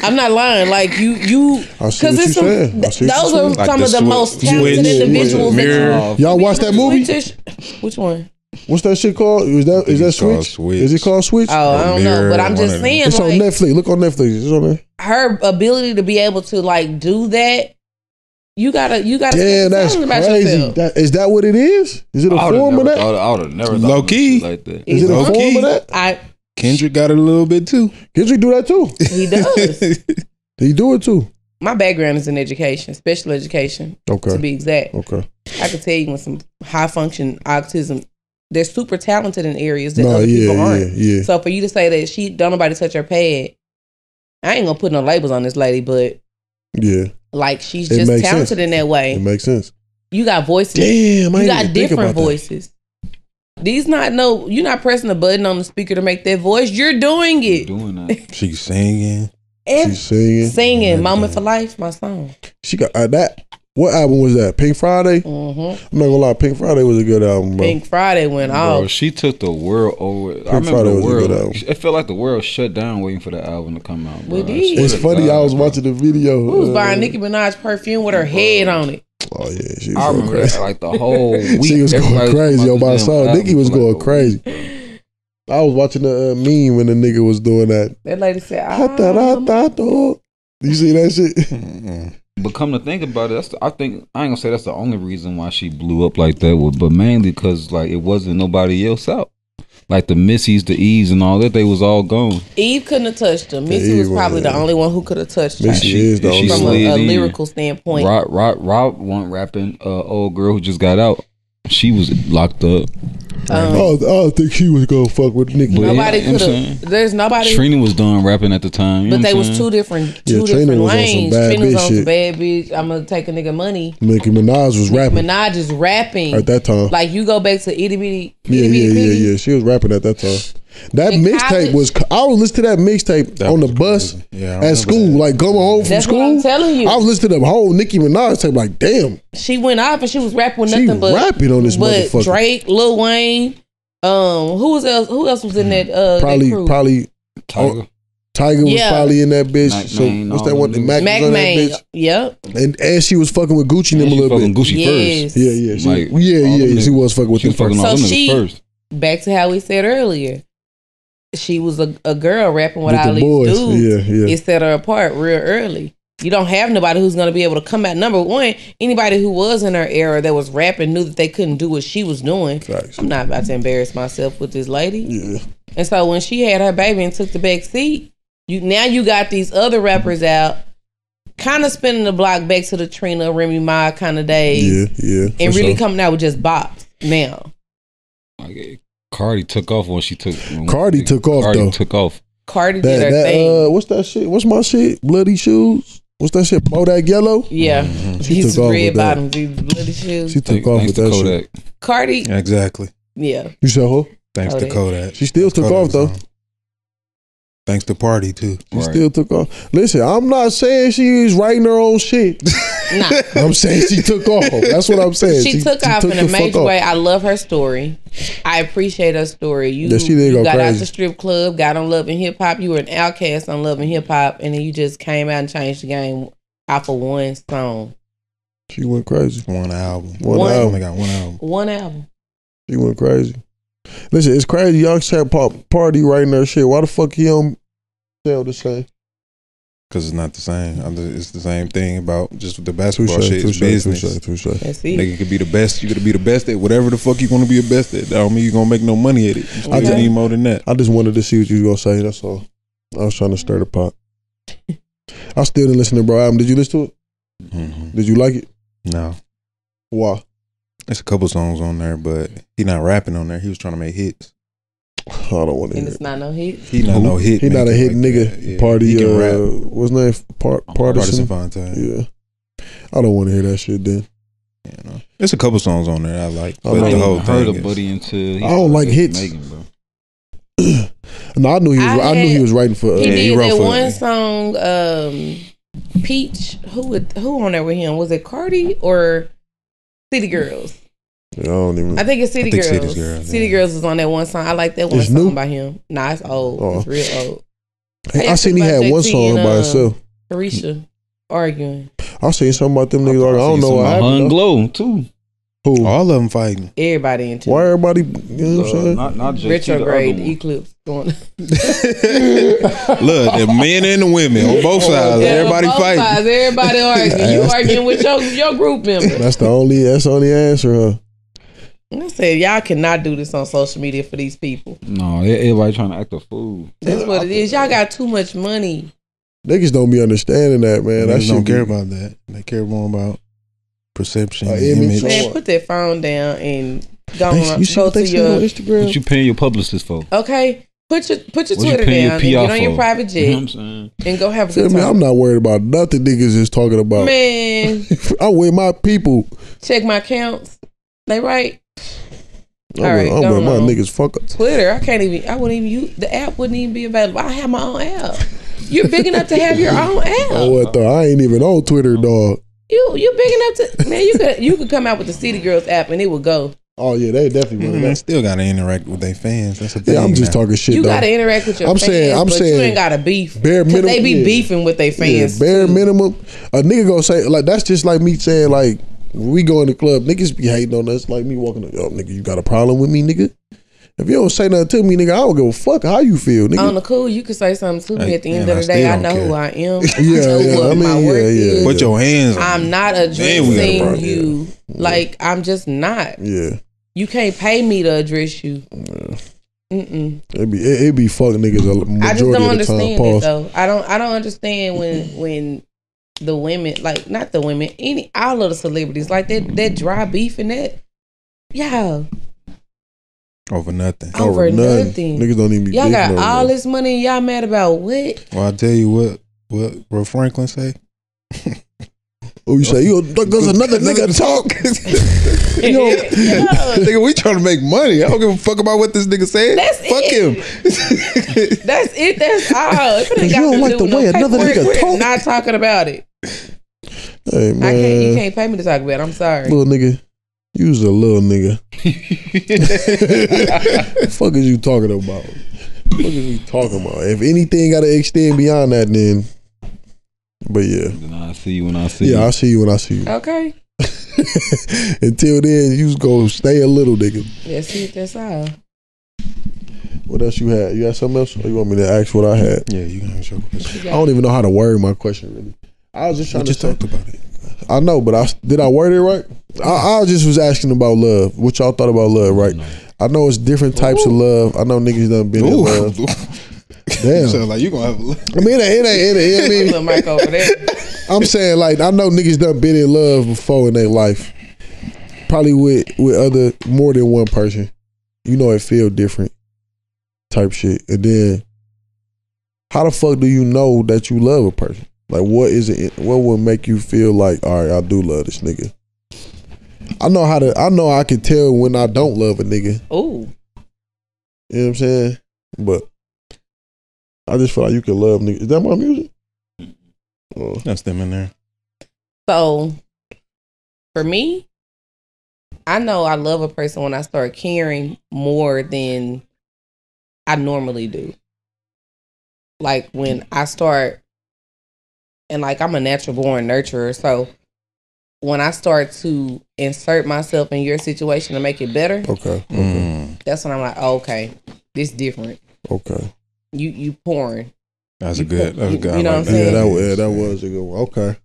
I'm not lying. Like you, because those are like some of the most talented individuals. Y'all watch that movie? Which one? What's that shit called? Is that Switch? Is it called Switch? Oh, I don't know. But I'm just saying, it's on Netflix. Look on Netflix. It's on there. Her ability to be able to like do that. You gotta. Yeah, that's crazy. Is that what it is? Is it a form of that? I would have never thought. Low key. Like that. Is it a form of that? Kendrick got it a little bit too. Kendrick do that too. He does. He do it too. My background is in education, special education, to be exact. Okay. I can tell you when some high function autism, they're super talented in areas that other people aren't. Yeah. So for you to say that she don't nobody touch her pad, I ain't gonna put no labels on this lady, but like she's just talented in that way. It makes sense. You got voices. Damn, I got different voices. That. You're not pressing a button on the speaker to make that voice. You're doing it. She's singing. Singing. Moment for Life, my song. She got that. What album was that? Pink Friday? Mm-hmm. I'm not gonna lie, Pink Friday was a good album, bro. Pink Friday went off. She took the world over. Pink I remember Friday the world. Was a good album. It felt like the world shut down waiting for the album to come out. Bro. It's funny. I was watching the video. We was buying Nicki Minaj perfume with her head on it. Oh yeah, she was going crazy. Like the whole week, she was going crazy. Yo, my son, Nicki was going crazy. I was watching the meme when the nigga was doing that. That lady said, "I thought." You see that shit? But come to think about it, I ain't gonna say that's the only reason why she blew up like that, but mainly because like it wasn't nobody else out. Like the Missies, the Eves, and all that, they was all gone. Eve couldn't have touched her. Missy was probably the only one who could have touched her. Missy is the only one. From a lyrical standpoint. Rob wasn't rapping. Old girl who just got out, she was locked up. I don't think she was gonna fuck with Nicki. Nobody could have. There's nobody. Trina was done rapping at the time, but they was two different lanes. Trina was on some bad bitch. I'm gonna take a nigga money. Nicki Minaj was rapping. Minaj is rapping at that time. Like you go back to itty bitty. Yeah. She was rapping at that time. That mixtape was. I would listen to that mixtape on the bus at school, like going home from school. That's what I'm telling you. I was listening to the whole Nicki Minaj tape. Like, damn, she went off and she was rapping with nothing but rapping on this motherfucker. But Drake, Lil Wayne, who else was in that? Probably Tiger. Tiger was probably in that bitch. So what's that one? Mac was on that bitch. Yep. And she was fucking with Gucci and them a little bit. Gucci first. Yeah. She was fucking with them first. So she back to how we said earlier. She was a girl rapping with all these dudes. Yeah. It set her apart real early. You don't have nobody who's going to be able to come out. Number one, anybody who was in her era that was rapping knew that they couldn't do what she was doing. Facts. I'm not about to embarrass myself with this lady. Yeah. And so when she had her baby and took the back seat, now you got these other rappers out kind of spinning the block back to the Trina, Remy Ma kind of days. Yeah. And really coming out with just bops now. Okay. Cardi took off when she took. Cardi did her thing. What's that shit? What's my shit? Bloody shoes. What's that shit? Kodak yellow. Yeah, these red bottoms, these bloody shoes. She took off with that shit. Cardi. Exactly. Yeah. You saw her. Thanks to Kodak. She still took off though. Thanks to Party too. She still took off. Listen, I'm not saying she's writing her own shit. Nah. I'm saying she took off. That's what I'm saying. She took off in a major way. I love her story. I appreciate her story. You got out the strip club, got on Love and Hip Hop. You were an outcast on Love and Hip Hop, and then you just came out and changed the game off of one song. She went crazy. One album. She went crazy. Listen, it's crazy. Y'all said Party writing her shit. Why the fuck he don't sell the same? Because it's not the same. It's the same thing about just the basketball shit. It's business. Touché. That's it. Nigga could be the best. You could be the best at whatever the fuck you want to be the best at. I don't mean you're going to make no money at it. You still need more than that. I just wanted to see what you were going to say. That's all. I was trying to stir the pot. I still didn't listen to Bro album. Did you listen to it? Mm-hmm. Did you like it? No. Why? There's a couple songs on there, but he not rapping on there. He was trying to make hits. I don't want to. And it's not no hit. He not no hit. He not a hit nigga. Yeah. Party. He can rap. What's name? Partisan Fontaine. Yeah. I don't want to hear that shit. Then. Yeah, no. There's a couple songs on there I like. I don't like hits. No, I knew he was writing for. He wrote that one song. Peach. Who on there with him? Was it Cardi or City Girls? I don't even. I think it's City Girls. City Girls is on that one song. I like that one song by him. Nah, it's old. It's real old. I seen he had one song by himself. Carisha arguing. I seen something about them niggas. I don't know what happened. Glow too. Who? All of them fighting. Everybody into. Why everybody? You know what I'm saying? Not just retrograde eclipse going. Look, the men and the women on both sides. Yeah, everybody both fighting. Sides, everybody arguing. You arguing with your group member. That's the only answer. Huh? I said, y'all cannot do this on social media for these people. No, everybody trying to act a fool. That's what it is. Y'all got too much money. Niggas don't be understanding that, man. Niggas don't care about that. They care more about perception, image. Man, put that phone down and go to your Instagram. What you paying your publicist for? Okay. Put your Twitter down and get on your private jet and go have a good time. I'm not worried about nothing niggas is talking about. Man. I'm with my people. Check my accounts. They right. I'm with my niggas fuck up. Twitter, I wouldn't even use the app. Wouldn't even be available. I have my own app. You're big enough to have your own app. I ain't even on Twitter, dog. You big enough to, man. You could come out with the City Girls app and it would go. Oh yeah, they definitely would. They still gotta interact with their fans. That's a thing. Yeah, I'm just talking shit. You though. Gotta interact with your. I'm fans, saying, I'm but saying, you ain't gotta beef. Bare minimum. They be beefing with their fans. Yeah, bare minimum. A nigga gonna say like that's just like me saying like. When we go in the club, niggas be hating on us like me walking up. Yo, nigga, you got a problem with me, nigga? If you don't say nothing to me, nigga, I don't give a fuck how you feel, nigga. On the cool, you can say something to me at the end of the day. I know who I am. I know what my work is. Put your hands on I'm not addressing you. Yeah. Like, I'm just not. Yeah. You can't pay me to address you. Yeah. Mm-mm. It be fucking niggas a majority I just don't understand it, though. I don't understand when the women, like not the women, all of the celebrities, like that dry beef and that, yeah. Over nothing. Over nothing. Niggas don't even be y'all got all this money and y'all mad about what? Well, I tell you what bro Franklin say. Oh, you say you goes another nigga talk. You know, nigga, we trying to make money. I don't give a fuck about what this nigga said. Fuck him. That's it. That's all. You don't like the way another nigga talk. Not talking about it. Hey, man. You can't pay me to talk about it. I'm sorry. Little nigga. You was a little nigga. The fuck is you talking about? The fuck is you talking about? If anything gotta extend beyond that, then. But yeah. Then I'll see you when I see you. Yeah, I'll see you when I see you. Okay. Until then, you just go stay a little nigga. Yeah, see, that's all. What else you had? You had something else? Or you want me to ask what I had? Yeah, you can ask your question. I don't even know how to word my question, really. I was just trying to talk about it. I know, but did I word it right? I just was asking about love. What y'all thought about love, right? No. I know it's different types of love. I know niggas done been in love. Damn, you sound like you gonna have a love. I mean, it ain't. Little mic over there. I'm saying, like, I know niggas done been in love before in their life, probably with other more than one person. You know, it feel different, type shit. And then, how the fuck do you know that you love a person? Like, what is it? What would make you feel like, all right, I do love this nigga? I know I can tell when I don't love a nigga. Ooh. You know what I'm saying? But I just feel like you can love niggas. Is that my music? Oh. That's them in there. So, for me, I know I love a person when I start caring more than I normally do. Like, when I start... And like, I'm a natural born nurturer. So when I start to insert myself in your situation to make it better, that's when I'm like, oh, okay, this different. Okay. You pouring. That's a good. You know what I'm saying? Yeah, that was a good one. Okay.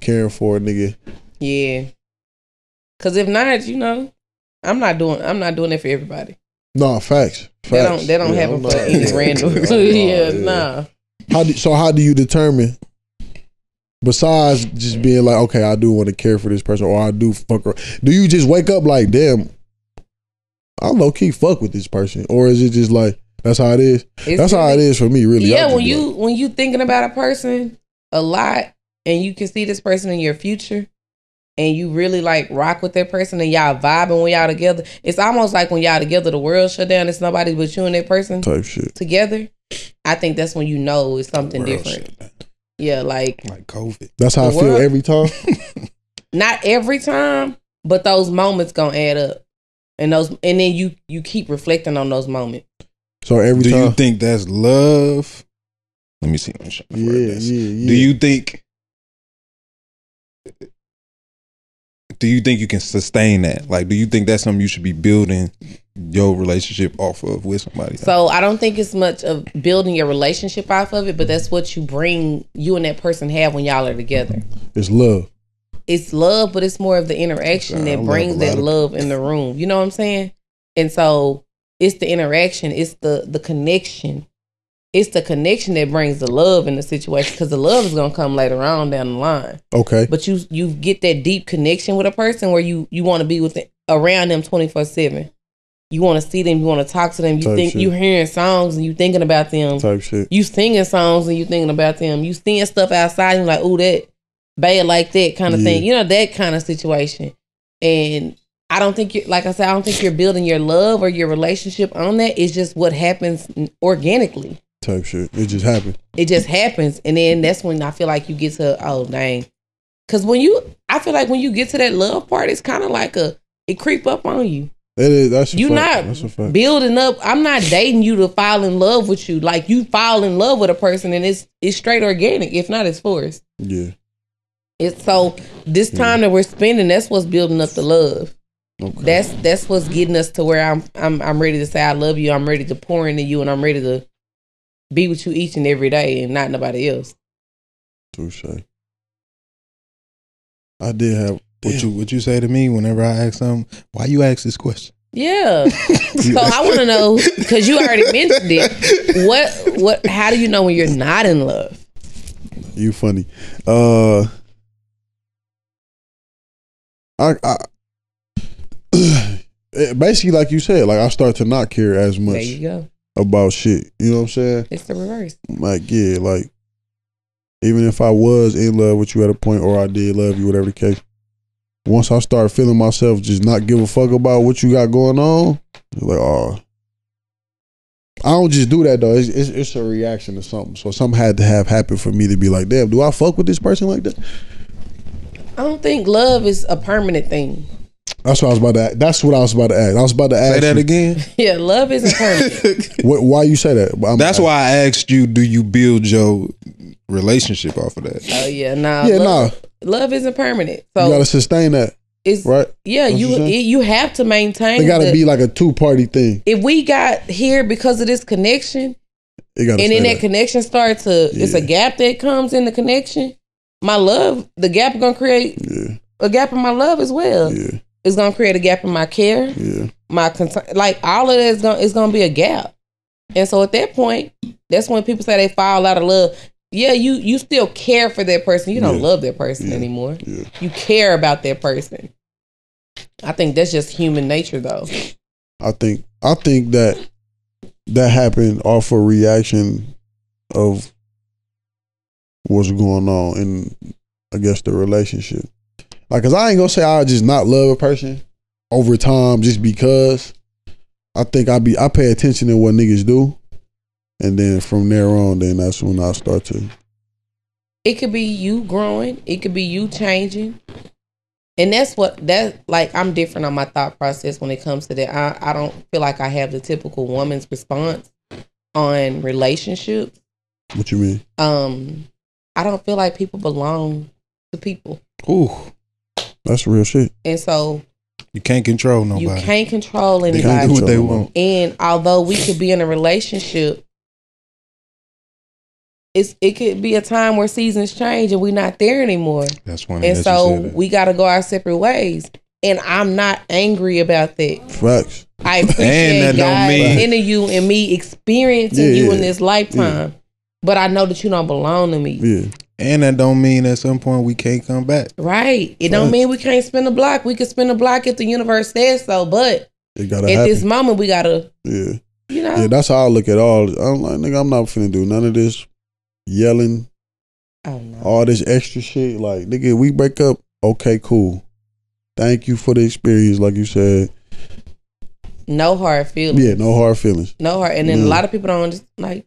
Caring for a nigga. Yeah. Cause if not, you know, I'm not doing it for everybody. No, facts. They don't happen for any random. Nah. How do you determine, besides just being like, okay, I do want to care for this person, or I do fuck her? Do you just wake up like, damn, I low-key fuck with this person? Or is it just like, that's how it is? That's how it is for me, really. Yeah, when you thinking about a person a lot, and you can see this person in your future, and you really like rock with that person, and y'all vibing when y'all together, it's almost like when y'all together, the world shut down, it's nobody but you and that person type shit together. I think that's when you know it's something different. Yeah, like COVID. That's how I feel every time. Not every time, but those moments gonna add up, and then you keep reflecting on those moments. So every time, do you think that's love? Let me see. Yeah. Do you think you can sustain that? Like, do you think that's something you should be building your relationship off of with somebody? So I don't think it's much of building your relationship off of it, but that's what you and that person have when y'all are together. It's love, but it's more of the interaction that brings that love in the room. You know what I'm saying? And so it's the interaction, it's the connection. It's the connection that brings the love in the situation, because the love is gonna come later on down the line. Okay. But you get that deep connection with a person where you want to be around them 24/7. You want to see them. You want to talk to them. You hearing songs and you thinking about them. Type shit. You singing songs and you thinking about them. You seeing stuff outside and you're like, ooh, that bad like that kind of thing. You know, that kind of situation. And I don't think, I don't think you're building your love or your relationship on that. It's just what happens organically. Type shit. It just happens. It just happens. And then that's when I feel like you get to, oh, dang. Because I feel like when you get to that love part, it's kind of like it creep up on you. That is, that's a fact. Building up. I'm not dating you to fall in love with you. Like, you fall in love with a person and it's straight organic. If not, it's forced. Yeah. It's so this time that we're spending, that's what's building up the love. Okay. That's what's getting us to where I'm ready to say I love you. I'm ready to pour into you, and I'm ready to be with you each and every day and not nobody else. Touché. I did have. What you say to me whenever I ask something? Why you ask this question? Yeah. So I want to know, because you already mentioned it. What? How do you know when you're not in love? You funny. I basically, like you said, like I start to not care as much. There you go. About shit. You know what I'm saying? It's the reverse. Like, yeah, like even if I was in love with you at a point, or I did love you, whatever the case, once I start feeling myself just not give a fuck about what you got going on, like, oh, I don't just do that though. It's a reaction to something. So something had to have happened for me to be like, damn, do I fuck with this person like that? I don't think love is a permanent thing. That's what I was about to ask. I was about to ask. Say that again? Yeah, love isn't permanent. Why you say that? That's why I asked you, do you build your relationship off of that? Oh, yeah, nah. Yeah, love, nah. Love isn't permanent. So you got to sustain that. It's, right? Yeah, you have to maintain it. It got to be like a two-party thing. If we got here because of this connection, and then that connection starts to, yeah. It's a gap that comes in the connection. My love, the gap is going to create a gap in my love as well. Yeah. It's gonna create a gap in my care, my concern, like all of that is gonna, it's gonna be a gap. And so at that point, that's when people say they fall out of love. Yeah, you still care for that person. You don't love that person anymore. Yeah. You care about that person. I think that's just human nature, though. I think that happened off a reaction of what's going on in, I guess, the relationship. Like, cause I ain't gonna say I just not love a person over time just because. I think I pay attention to what niggas do, and then from there on, then that's when I start to. It could be you growing. It could be you changing, and that's what that like. I'm different on my thought process when it comes to that. I don't feel like I have the typical woman's response on relationships. What you mean? I don't feel like people belong to people. Ooh. That's real shit. And so you can't control nobody. You can't control anybody. They can do what they want. And although we could be in a relationship, it could be a time where seasons change and we're not there anymore. That's one. And so we got to go our separate ways. And I'm not angry about that. Facts. I appreciate God into you and me experiencing you in this lifetime, but I know that you don't belong to me. Yeah. And that don't mean at some point we can't come back. Right. It don't mean we can't spin a block. We could spin a block if the universe says so, but this moment we gotta you know. Yeah, that's how I look at all. I'm like, nigga, I'm not finna do none of this yelling. Oh no. All this extra shit. Like, nigga, we break up, okay, cool. Thank you for the experience, like you said. No hard feelings. Yeah, no hard feelings. No hard, and then a lot of people don't just like,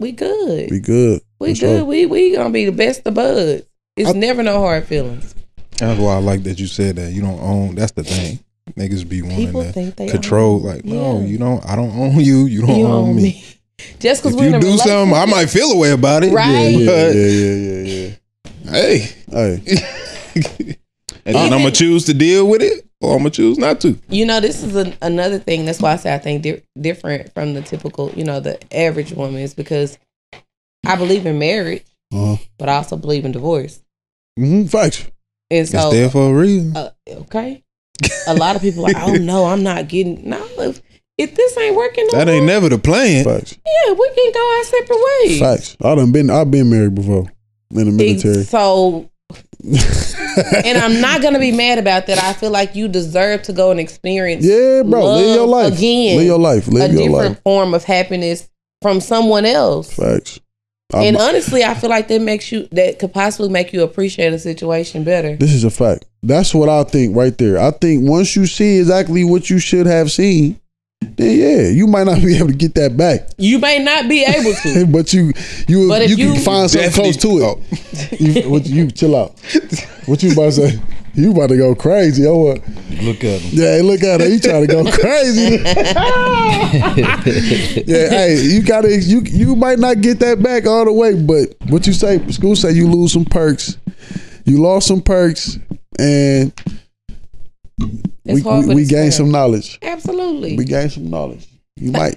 we good. We good. We good. We gonna be the best of buds. It's never no hard feelings. That's why I like that you said that. You don't own. That's the thing. Niggas be wanting to control. Like, no, you don't. I don't own you. You don't own me. Just because we do something, I might feel a way about it. Right. Yeah. Hey. And then I'm gonna choose to deal with it, or I'm gonna choose not to. You know, this is another thing. That's why I say I think different from the typical, you know, the average woman, is because I believe in marriage, but I also believe in divorce. Mm-hmm, facts. And so, it's there for a reason. Okay. A lot of people are like, oh no, I'm not getting. No, if this ain't working, that ain't never the plan. Facts. Yeah, we can go our separate ways. Facts. I've been married before in the military. So. And I'm not gonna be mad about that. I feel like you deserve to go and experience. Yeah, bro, live your life again. Live your life. Live your life. A different form of happiness from someone else. Facts. And honestly, I feel like that could possibly make you appreciate a situation better. This is a fact. That's what I think right there. I think once you see exactly what you should have seen, then yeah, you might not be able to get that back. You may not be able to, but you can find something close to it. You chill out. What you about to say? You about to go crazy, yo? What? Look at him. Yeah, look at him. You trying to go crazy? Yeah, hey, you gotta. You might not get that back all the way, but what you say? School say you lose some perks. You lost some perks, and. We gain some knowledge. Absolutely. We gain some knowledge.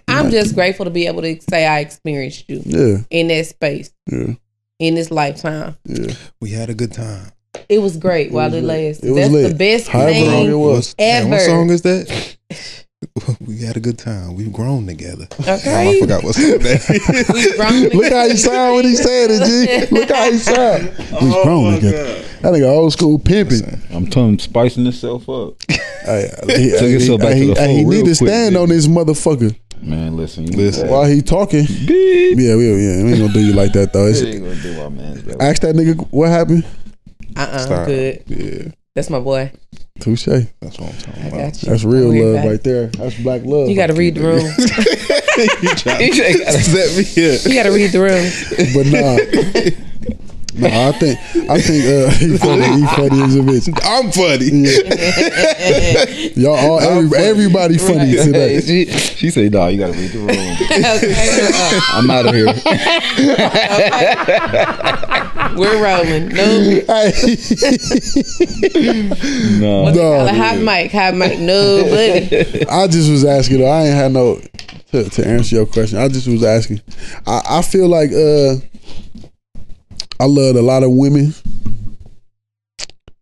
I'm just grateful to be able to say I experienced you. Yeah. In that space. Yeah. In this lifetime. Yeah. We had a good time. It was great while it lasted. That's lit. The best thing ever. What song is that? We had a good time. We've grown together. Okay. I forgot what's that. We've grown together. Look how he sound when he said it, G. Look how he sound. We've grown together. God. That nigga old school pimping. I'm telling him spicing himself up. He need to stand on this motherfucker. Man, listen. While he talking, beep. Yeah. We ain't gonna do you like that though. We ain't gonna do our man's brother. Ask that nigga what happened. I'm good. Yeah, that's my boy. Touche. That's what I'm talking about. That's real love right there. That's black love. You gotta read the room. You gotta read the room. But nah. I think he funny as a bitch. I'm funny. Yeah. Y'all all everybody funny today. She said, "Nah, you gotta read the room." I'm out of here. Okay. We're rolling. No. No. Hot mic. No, buddy. I just was asking. I ain't had no to answer your question. I just was asking. I feel like I loved a lot of women,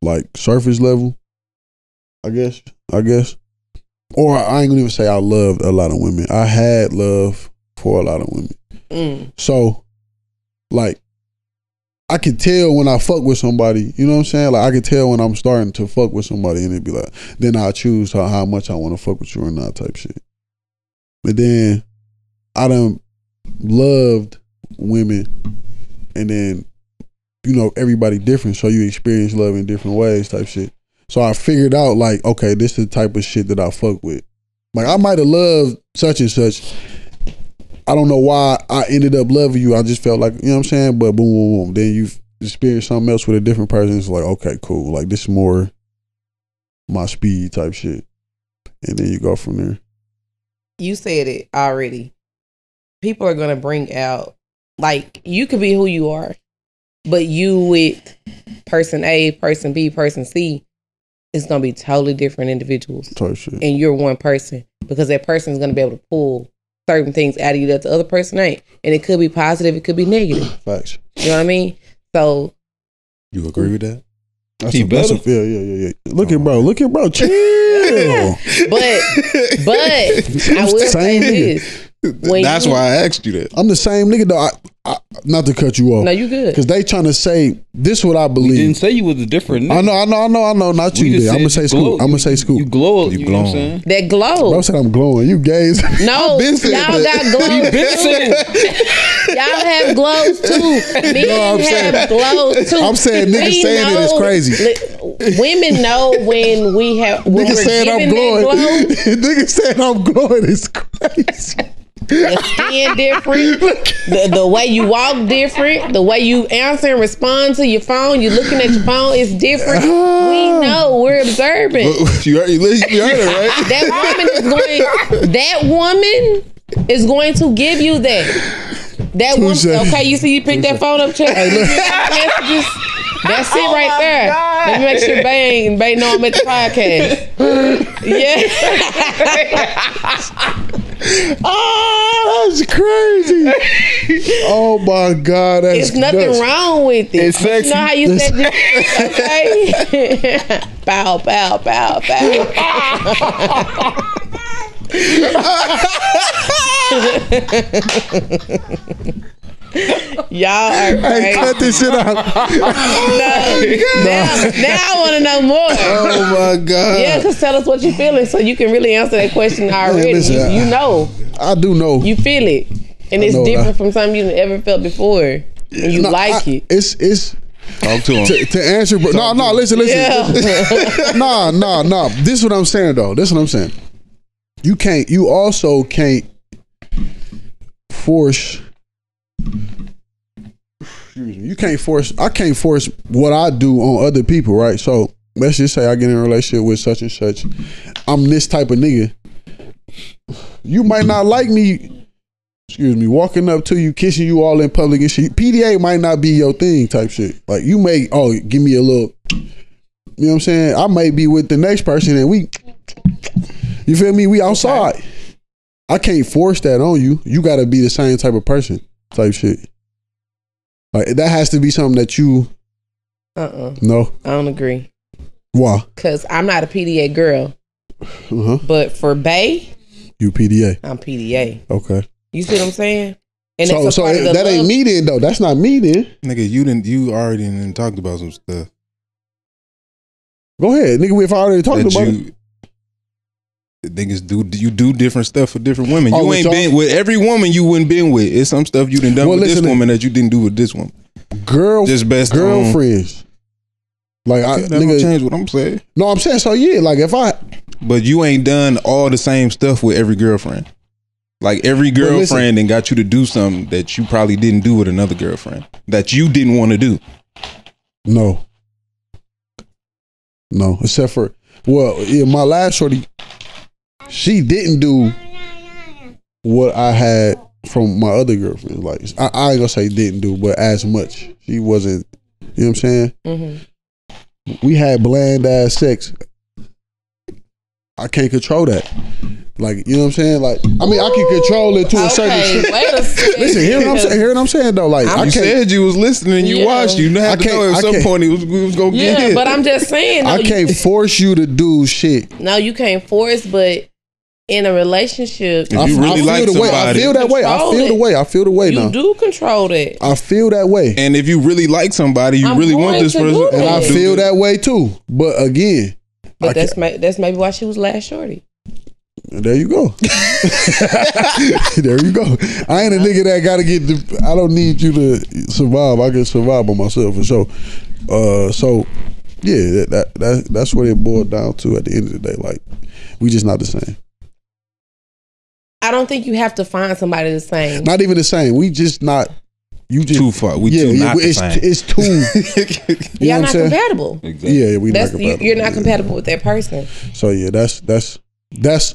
like surface level, I guess. Or I ain't gonna even say I loved a lot of women. I had love for a lot of women. So, like, I could tell when I fuck with somebody, you know what I'm saying? Like, I could tell when I'm starting to fuck with somebody and it'd be like, then I choose how much I want to fuck with you or not type shit. But then, I done loved women and then, you know, everybody different, so you experience love in different ways type shit. So I figured out, like, okay, this is the type of shit that I fuck with. Like, I might have loved such and such. I don't know why I ended up loving you. I just felt like, you know what I'm saying? But boom, boom, boom. Then you experience something else with a different person. It's like, okay, cool. Like, this is more my speed type shit. And then you go from there. You said it already. People are going to bring out, like, you could be who you are. But you with person A, person B, person C, it's going to be totally different individuals. Shit. And you're one person. Because that person is going to be able to pull certain things out of you that the other person ain't. And it could be positive, it could be negative. Facts. You know what I mean? So. You agree with that? Yeah. Look at bro. Chill. But I will say this. That's why I asked you that. I'm the same nigga though. I not to cut you off. No, you good. Because they trying to say this is what I believe. You didn't say you was a different nigga. I know. Not you did. I'm gonna say school. You glow. You know what I'm saying? That glow. Bro said I'm glowing. You gays. No, y'all got glows too. Y'all have glows too. Men have glows too. I'm saying niggas saying it is crazy. Women know when we have. When niggas saying I'm glowing. Niggas saying I'm glowing is crazy. The skin different, the way you walk different, the way you answer and respond to your phone, you looking at your phone, it's different. We know, we're observing. You heard it, right? That woman is going to give you that. That woman, okay, you see you pick that phone up, check messages. That's it right there. God. Let me make sure Bang know I'm at the podcast. Yeah. Oh, that's crazy. Oh my God. It's nothing nuts. Wrong with it. It's sexy. You know how you said this? Okay. Bow, bow, bow, bow. Y'all are crazy. Hey, cut this shit out. Now I want to know more. Oh my God. Yeah, because tell us what you're feeling so you can really answer that question already. Listen, you know. I do know. You feel it. And it's different from something you've ever felt before. And you like it. It's talk to him. To answer. Listen. Yeah. Nah. This is what I'm saying, though. You also can't force. I can't force what I do on other people, right? So let's just say I get in a relationship with such and such. I'm this type of nigga. You might not like me, walking up to you, kissing you all in public and shit. PDA might not be your thing type shit. Like you may, give me a little, you know what I'm saying? I may be with the next person and we, you feel me? We outside. Okay. I can't force that on you. You got to be the same type of person type shit. Like, that has to be something that you. No, I don't agree. Why? Because I'm not a PDA girl. But for Bay, you PDA. I'm PDA. Okay. You see what I'm saying? And so that ain't me then though. That's not me then. Nigga, you already talked about some stuff. Go ahead, nigga. If I already talked about it. niggas do different stuff for different women. You ain't been with every woman you wouldn't been with. It's some stuff you done with this woman that you didn't do with this woman. Girlfriends. Like I nigga, change what I'm saying. No, I'm saying so yeah. Like if I, but you ain't done all the same stuff with every girlfriend. Like every girlfriend and got you to do something that you probably didn't do with another girlfriend that you didn't want to do. No. No, except for my last shorty, she didn't do what I had from my other girlfriend. Like I ain't gonna say didn't do, but as much. She wasn't. You know what I'm saying? Mm-hmm. We had bland ass sex. I can't control that. Like, you know what I'm saying? Like, I mean, I can control it to a certain extent. Wait a second. Listen, hear what I'm saying, though. Like, I said you was listening, you watched, you had to know at some point it was going to get hit. Yeah, but I'm just saying. I can't force you to do shit. No, you can't force, but in a relationship. If you really like somebody. I feel the way now. You do control that. I feel that way. And if you really like somebody, you really want this person. And I feel that way, too. But again. But that's maybe why she was last shorty. There you go. There you go. I ain't a nigga that gotta I don't need you to survive. I can survive by myself for sure. So yeah, that's what it boiled down to at the end of the day. Like, we just not the same. I don't think you have to find somebody the same. Not even the same. We just not. You just too far. We too not the same. It's too. Y'all not compatible. Exactly. Yeah, we not compatible. You're not compatible with that person. So yeah, that's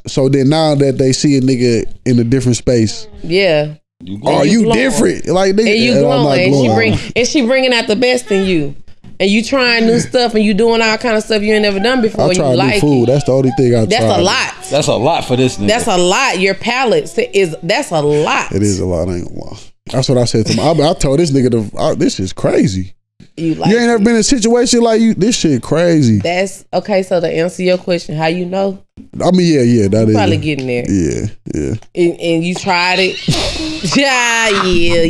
so then now that they see a nigga in a different space, yeah, you different, like nigga, and you glowing, and she bringing out the best in you, and you trying new stuff and you doing all kind of stuff you ain't never done before. I try new food. That's the only thing I try. That's a lot. That's a lot for this nigga. That's a lot. Your palate is. That's a lot. It is a lot. I ain't gonna lie. That's what I said to him. I told this nigga, this is crazy. You ain't ever been in a situation like you. This shit crazy. That's okay. So to answer your question, how you know? I mean, yeah, that is probably getting there. Yeah. And you tried it. Yeah. It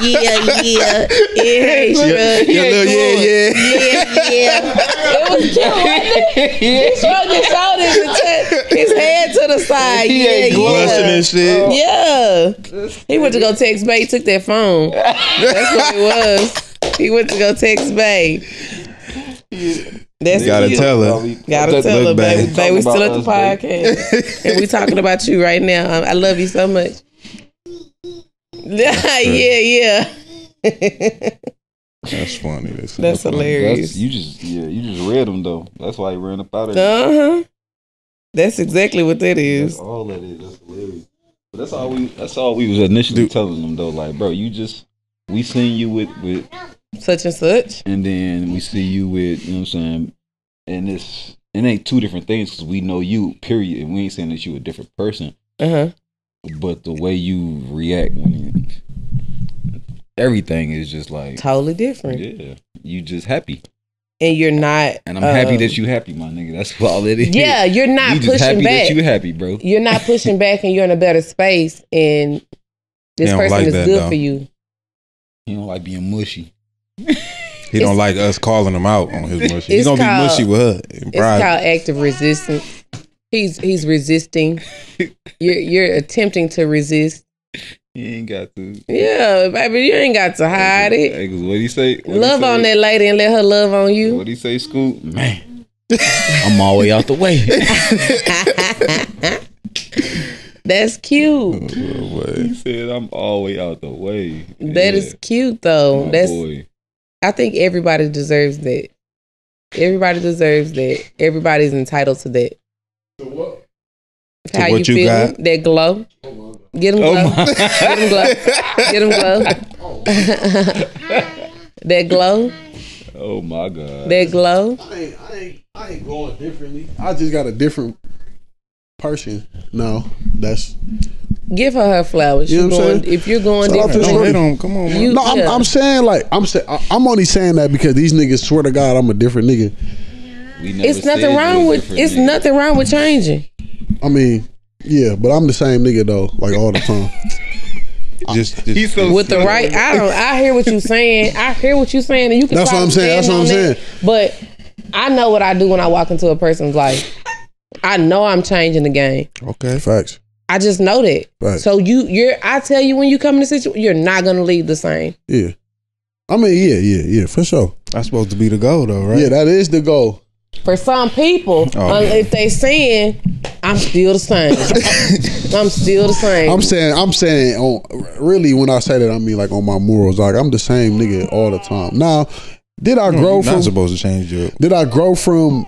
was cute, wasn't it? He shrugged his shoulders and took his head to the side. He ain't blushing and shit. Yeah. He went to go text Bay. He took that phone. That's what it was. He went to go text Bay. Yeah. Gotta tell her, baby. Baby, we still at the podcast, and we talking about you right now. I love you so much. Yeah. That's funny. That's hilarious. That's, you just read them though. That's why you ran up out of it. That's exactly what that is. That's all that is. That's hilarious. But that's all we was initially telling them though. Like, bro, we seen you with such and such, and then we see you with, you know what I'm saying, and it ain't two different things because we know you, period, and we ain't saying that you a different person. But the way you react when everything is just like totally different. Yeah, you just happy, and you're not. And I'm happy that you happy, my nigga. That's all it is. Yeah, you're not pushing back. You happy, bro. You're not pushing back, and you're in a better space, and this person is good for you. He don't like being mushy. He don't like us calling him out on his mushy. He's gonna be mushy with her. It's called active resistance. He's resisting. You're attempting to resist. You ain't got to. Yeah, baby, you ain't got to hide it. What he say? Love on that lady and let her love on you. What he say, Scoop? Man, I'm all the way out the way. That's cute. He said, "I'm all the way out the way." That is cute, though. That's. Boy. I think everybody deserves that. Everybody deserves that. Everybody's entitled to that. So what? How you feel? That glow. Get him glow. Get him glow. Get him glow. That glow. Oh my God. That glow. I ain't glowing differently. I just got a different person. No, that's. Give her flowers. You know what I'm saying? If you're going different, come on, man. No, I'm saying like I'm only saying that because these niggas swear to God I'm a different nigga. Nothing wrong with changing. I mean, yeah, but I'm the same nigga though, like all the time. Just so with the right, I hear what you saying. I hear what you saying, and you can. That's what I'm saying. But I know what I do when I walk into a person's life. I know I'm changing the game. Okay. Facts. I just know that. Facts. So I tell you when you come in the situation, you're not gonna leave the same. Yeah. I mean, yeah, for sure. That's supposed to be the goal though, right? Yeah, that is the goal. For some people, if they saying, I'm still the same. I'm still the same. I'm saying really when I say that, I mean like on my morals. Like I'm the same nigga all the time. Now, did I grow from... You're not supposed to change your... Did I grow from...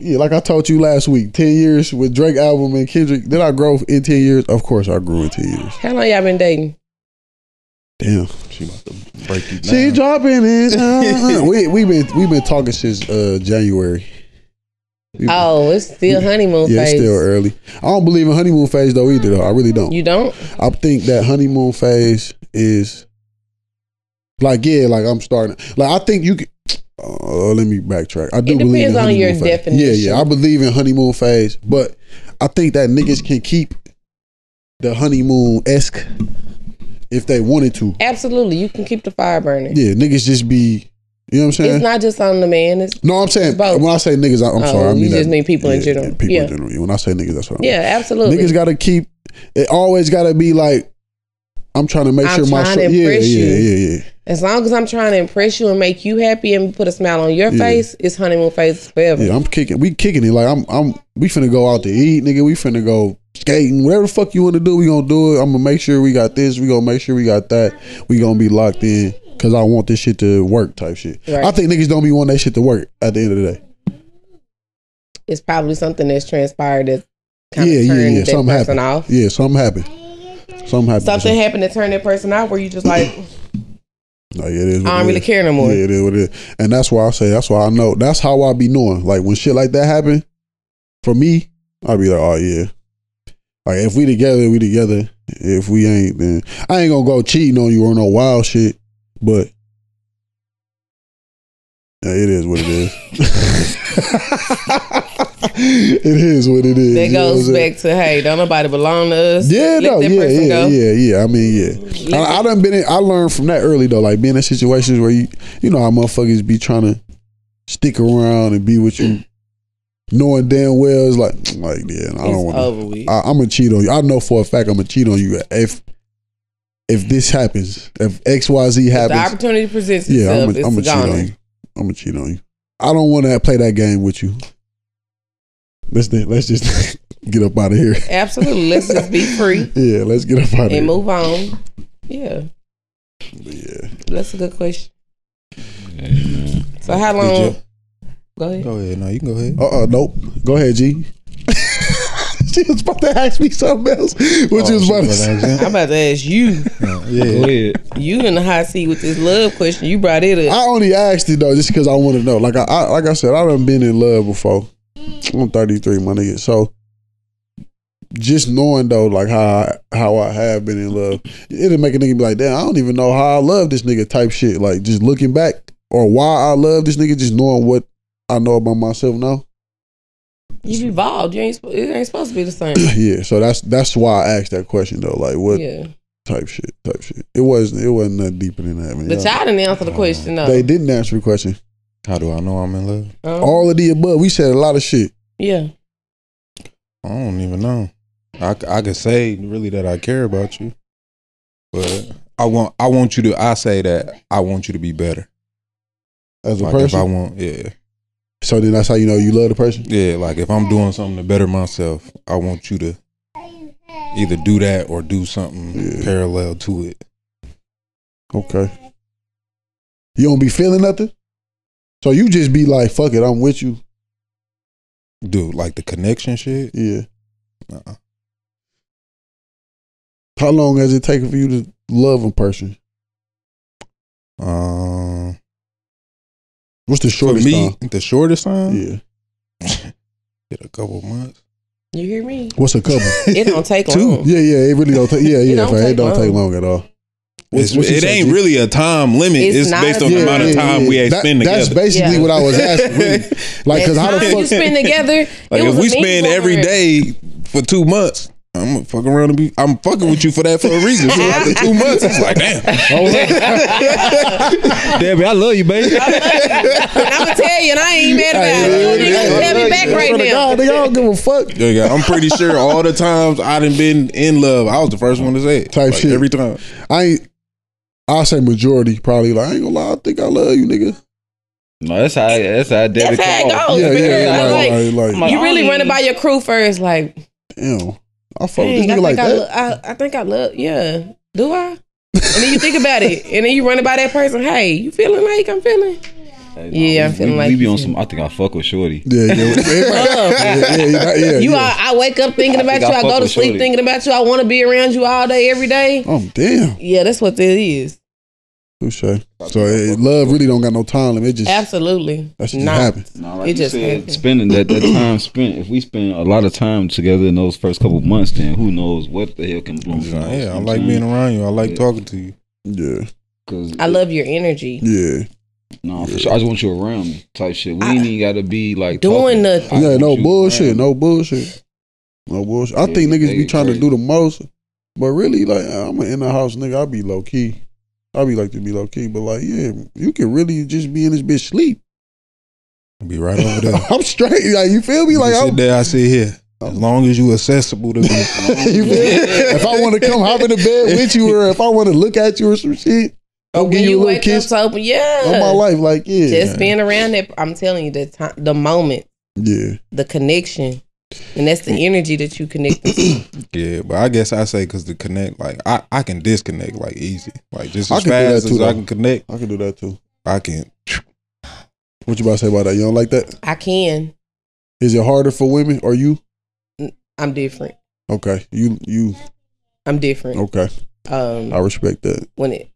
Yeah, like I told you last week, 10 years with Drake album and Kendrick. Did I grow in 10 years? Of course I grew in 10 years. How long y'all been dating? Damn, she about to break you down. She dropping it. We've been talking since January. It's still honeymoon phase. It's still early. I don't believe in honeymoon phase though either though. I really don't. You don't? I think that honeymoon phase is like, yeah, like I'm starting. Like I think you could, let me backtrack. I do believe in honeymoon phase. It depends on your definition. Yeah, I believe in honeymoon phase, but I think that niggas can keep the honeymoon-esque if they wanted to. Absolutely. You can keep the fire burning. Yeah, niggas just be, you know what I'm saying? It's not just on the man. It's no, I'm saying, both. When I say niggas, I'm sorry. I mean, you just mean people in general. People in general. When I say niggas, that's what I mean. Yeah, absolutely. Niggas got to keep, it always got to be like, I'm trying to make sure my show. Yeah. As long as I'm trying to impress you and make you happy and put a smile on your face, it's honeymoon phase forever. Yeah, we kicking it. Like we finna go out to eat, nigga. We finna go skating. Whatever the fuck you wanna do, we gonna do it. I'm gonna make sure we got this, we gonna make sure we got that. We gonna be locked in cause I want this shit to work type shit. Right. I think niggas don't be wanting that shit to work at the end of the day. It's probably something that's transpired that kind of turned that something person happened. Off. Yeah, something happened. Something happened to turn that person out where you just like, I don't really care no more. Yeah, it is what it is. And that's why I say, that's why I know, that's how I be knowing. Like when shit like that happen, for me, I be like, oh yeah. Like if we together, we together. If we ain't, then I ain't gonna go cheating on you or no wild shit, but it is what it is. It is what it is. That goes back to, hey, don't nobody belong to us. Yeah, no, yeah. I mean, yeah. I done been in, I learned from that early though, like being in situations where you know how motherfuckers be trying to stick around and be with you, knowing damn well it's like yeah, I don't want to. I'm gonna cheat on you. I know for a fact I'm gonna cheat on you if this happens, if XYZ happens, the opportunity presents itself. Yeah, I'm gonna cheat on you. I'm gonna cheat on you. I don't want to play that game with you. Let's just get up out of here. Absolutely. Let's just be free. Yeah, let's get up out of here. And move on. Yeah. But yeah. That's a good question. Yeah. So how long? Go ahead. No, you can go ahead. Nope. Go ahead, G. She was about to ask me something else. What you was about to say? I'm about to ask you. Go ahead. You in the hot seat with this love question. You brought it up. I only asked it though just because I want to know. Like I said, I done been in love before. I'm 33, my nigga. So just knowing though, like how I have been in love, it'll make a nigga be like, damn, I don't even know how I love this nigga type shit. Like just looking back or why I love this nigga, just knowing what I know about myself now. You've evolved. It ain't supposed to be the same. Yeah, so that's why I asked that question though. Like what type shit. It wasn't nothing deeper than that, man. But y'all didn't answer the question though. They didn't answer the question. How do I know I'm in love? All of the above. We said a lot of shit. Yeah. I don't even know. I could say really that I care about you, but I want you to be better as a person. If I want, yeah. So then that's how you know you love the person. Yeah, like if I'm doing something to better myself, I want you to either do that or do something parallel to it. Okay. You don't be feeling nothing? So you just be like, fuck it, I'm with you. Dude, like the connection shit? Yeah. Uh-uh. How long has it taken for you to love a person? What's the shortest time? For me, the shortest time? Yeah. Did a couple months. You hear me? What's a couple? It don't take long. Yeah, it really don't take, it don't take long at all. It ain't really a time limit. It's based on the amount of time we spend together. That's basically what I was asking. Really. Like, because how the fuck you spend together? Like, if we spend every day for 2 months, I'm gonna fuck around and be. I'm fucking with you for that for a reason. So after 2 months, it's like, damn. Debbie, I love you, baby. I'm gonna tell you, and I ain't mad about it. You niggas have me back right now. They all give a fuck. Yeah, I'm pretty sure all the times I done been in love, I was the first one to say it. Type like, shit every time. I'll say majority probably. Like I ain't gonna lie, I think I love you, nigga. No, that's how Debbie. That's how it goes. Yeah, you really running by your crew first, like. Damn. I fuck with this nigga like that. I think I love, yeah. Do I? And then you think about it. And then you run about that person. Hey, you feeling like I'm feeling? Yeah, I'm feeling like. We be on some, I think I fuck with shorty. Yeah. You are, I wake up thinking about you. I go to sleep thinking about you. I want to be around you all day, every day. Oh, damn. Yeah, that's what that is. Touché. So love really don't got no time limit. It just absolutely. That shit just happens. No, like it just said, spending that time spent. If we spend a lot of time together in those first couple months, then who knows what the hell can bloom. Yeah, I like being around you. I like talking to you. Yeah, cause I love your energy. Yeah. No, for sure. I just want you around me. Type shit. We ain't even gotta be like doing nothing. Yeah, no bullshit. I think niggas be trying to do the most, but really, like I'm in the house, nigga. I be low key. I be like to be low key, but like, yeah, you can really just be in this bitch sleep. Be right over there. I'm straight. Like, you feel me? You like sit there, I sit here. As long as you accessible to me. If I want to come hop in the bed with you, or if I want to look at you or some shit, I'll give you a little kiss. On my life, like just being around that. I'm telling you, the time, the moment, the connection, and that's the energy that you connect to. Yeah, but I guess I say because the connect, like I can disconnect like easy, like just as fast as I can connect. I can do that too. I can. What you about to say about that? You don't like that? I can. Is it harder for women or you? I'm different. Okay, you. I'm different. Okay. I respect that. When it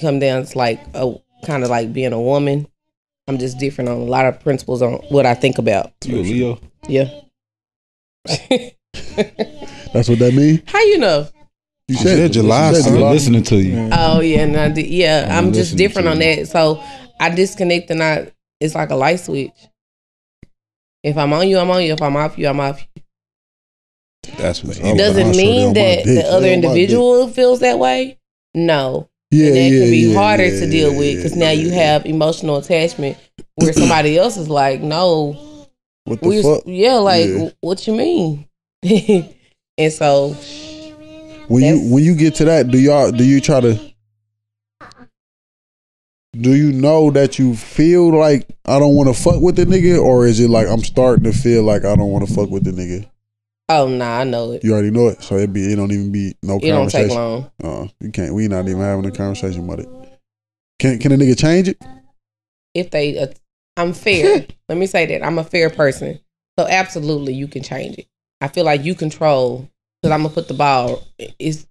comes down, it's like a kind of like being a woman. I'm just different on a lot of principles on what I think about. You a Leo? Yeah. That's what that mean? How you know? You said July. I'm listening to you. Oh yeah, I'm just different on that. So I disconnect and it's like a light switch. If I'm on you, I'm on you. If I'm off you, I'm off you. That's what. It doesn't mean that the other individual feels that way. No. Yeah, and that can be harder to deal with because now you have emotional attachment where somebody else is like, no, what the fuck? Yeah, like what you mean? And so when you get to that, do you try to? Do you know that you feel like I don't want to fuck with the nigga, or is it like I'm starting to feel like I don't want to fuck with the nigga? Oh nah, I know it. You already know it, so it don't even be no conversation. It don't take long. You can't. We not even having a conversation about it. Can a nigga change it? If they, I'm fair. Let me say that I'm a fair person, so absolutely you can change it. I feel like you control because I'm gonna put the ball. It's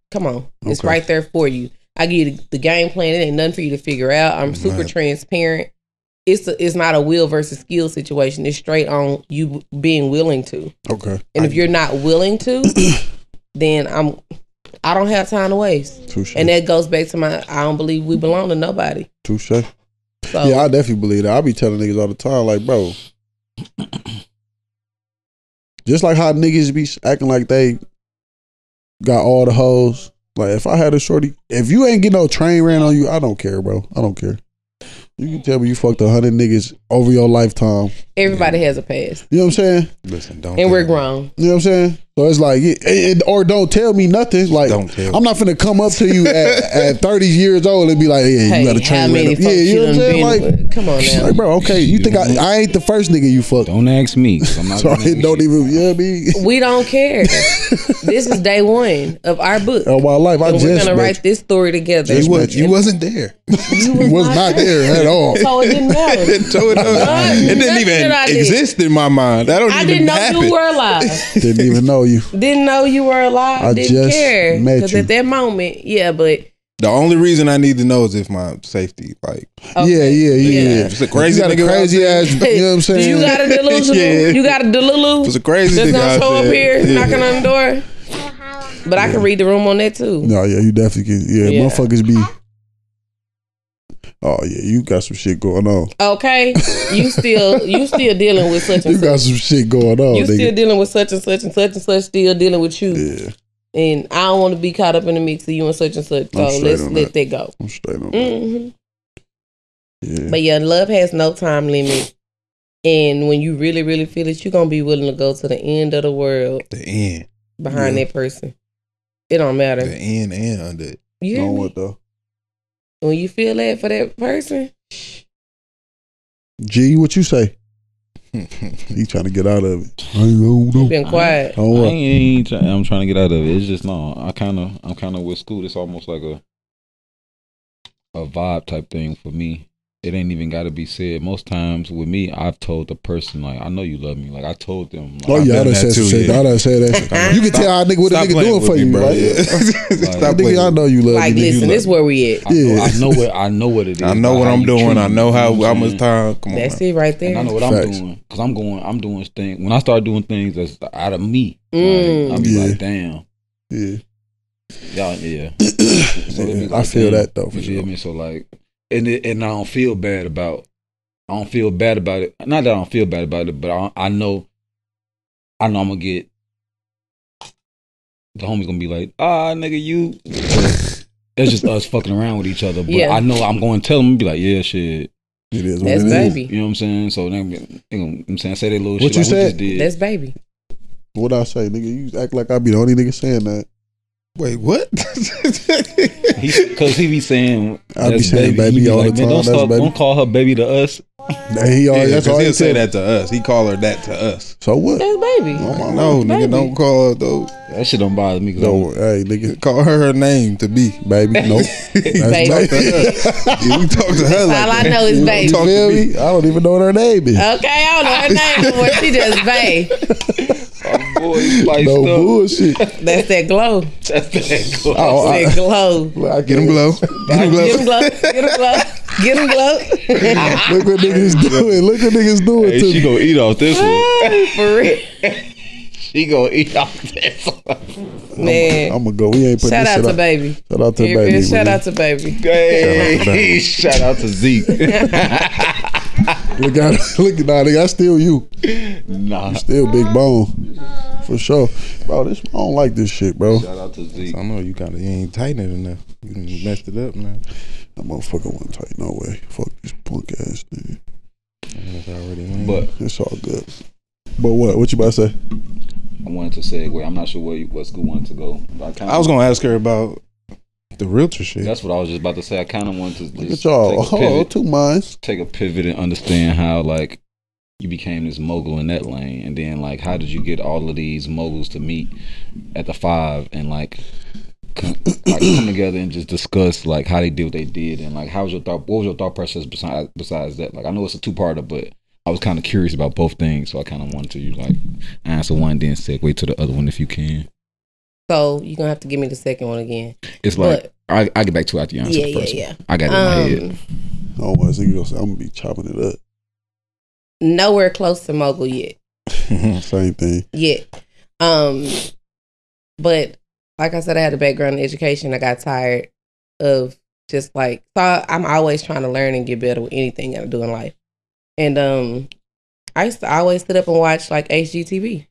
right there for you. I give you the game plan. It ain't nothing for you to figure out. I'm super transparent. It's not a will versus skill situation. It's straight on you being willing to. Okay. And if you're not willing to, then I don't have time to waste. Touché. And that goes back to I don't believe we belong to nobody. Touché. So, yeah, I definitely believe that. I be telling niggas all the time, like, bro, just like how niggas be acting like they got all the hoes. Like, if I had a shorty, if you ain't get no train ran on you, I don't care, bro. I don't care. You can tell me you fucked 100 niggas over your lifetime. Everybody has a past. You know what I'm saying? Listen, don't. And we're grown. You know what I'm saying? So it's like, or don't tell me nothing. Like, don't tell I'm not finna come up to you at 30 years old and be like, you gotta train me. Yeah, you know what I'm saying? Like, come on now. Like, bro, okay, you think I ain't the first nigga you fucked? Don't ask me. I'm not. So I don't even. You know what I mean? We don't care. This is day one of our book of my life. I just we're gonna write this story together. You wasn't there. You was not there at all. So it didn't matter. It didn't even exist in my mind. I didn't know you were alive. Didn't even know you. Didn't know you were alive. I didn't just care because at that moment, but the only reason I need to know is if my safety, like, yeah. If it's a crazy nigga, crazy ass. You know what I'm saying? You got a delusional. You got a delulu. It's a crazy nigga. That's gonna show up here knocking on the door. But I can read the room on that too. No, yeah, you definitely can. Yeah, motherfuckers be. oh yeah, you got some shit going on. Okay, you still dealing with such and such. You got some shit going on. You still dealing with such and such and such and such still dealing with you. Yeah. And I don't want to be caught up in the mix of you and such and such. So let's let that go. I'm straight on that. Yeah. But yeah, love has no time limit. And when you really, really feel it, you're going to be willing to go to the end of the world. The end. Behind that person. It don't matter. The end and under it. You know what though? When you feel that for that person. G, what you say? He trying to get out of it. I don't know. Been quiet. I'm trying to get out of it. It's just no. I'm kind of with school. It's almost like a vibe type thing for me. It ain't even got to be said. Most times with me, I've told the person like, I know you love me. Like I told them. Like, oh yeah, I done said that. You can tell our nigga what a nigga doing for you, bro. Right? Yeah. Stop nigga, I know you love me. Like listen, this where we at. Yeah. I know what it is. I know what I'm doing. I know how much time. Come on. That's it right there. And I know what I'm doing because I'm doing things. When I start doing things that's out of me, I'll be like, damn. Yeah. Y'all, yeah. I feel that though. You feel me? So like. And I don't feel bad about it. Not that I don't feel bad about it, but I know I'm gonna get the homies gonna be like, ah, nigga, you. That's just us fucking around with each other. But yeah. I know I'm going to tell them and be like, yeah, shit. It is what that's it baby. Is. You know what I'm saying? So they I'm saying say they little what shit. What you like said? We just did. That's baby. What I say, nigga? You act like I be the only nigga saying that. Wait, what? Because he be saying, I be saying baby all the time. Don't call her baby to us. He'll say that to us. He call her that to us. So what? That's baby. No, nigga, don't call her those. That shit don't bother me. No, hey, nigga, call her name to be baby. Nope. Baby. We talk to her like all I know is baby. I don't even know what her name is. Okay, I don't know her name before. She just babe. Boy, no up. Bullshit. That's that glow. That's that glow. Get him glow. Look what niggas doing. Hey, she gonna eat off this one. For real. She gonna eat off this one. Man, I'm gonna go. We ain't putting this shit out. Shout out to baby. Shout out to baby. Shout out to Zeke. Look at nah, nigga, that's still you. Nah. You still big bone. For sure. Bro, this I don't like this shit, bro. Shout out to Zeke. I know you ain't tighten it enough. You done messed it up now. That motherfucker wasn't tight, no way. Fuck this punk ass thing. But it's all good. But what? What you about to say? I wanted to segue. I'm not sure what school wanted to go. I was gonna ask her about the realtor shit. That's what I was just about to say. I kind of wanted to just take a pivot and understand how like you became this mogul in that lane, and then like how did you get all of these moguls to meet at the Five and like come together and just discuss like how they did what they did, and like what was your thought process besides that? Like I know it's a two-parter, but I was kind of curious about both things, so I kind of wanted to like answer one then segue to the other one if you can. So you're gonna have to give me the second one again. It's like I get back to it after you answer the first one. I got it in my head. Oh, I think you're gonna say I'm gonna be chopping it up. Nowhere close to mogul yet. Same thing. Yeah. But like I said, I had a background in education. I got tired of just like so I'm always trying to learn and get better with anything I do in life. And I used to always sit up and watch like HGTV.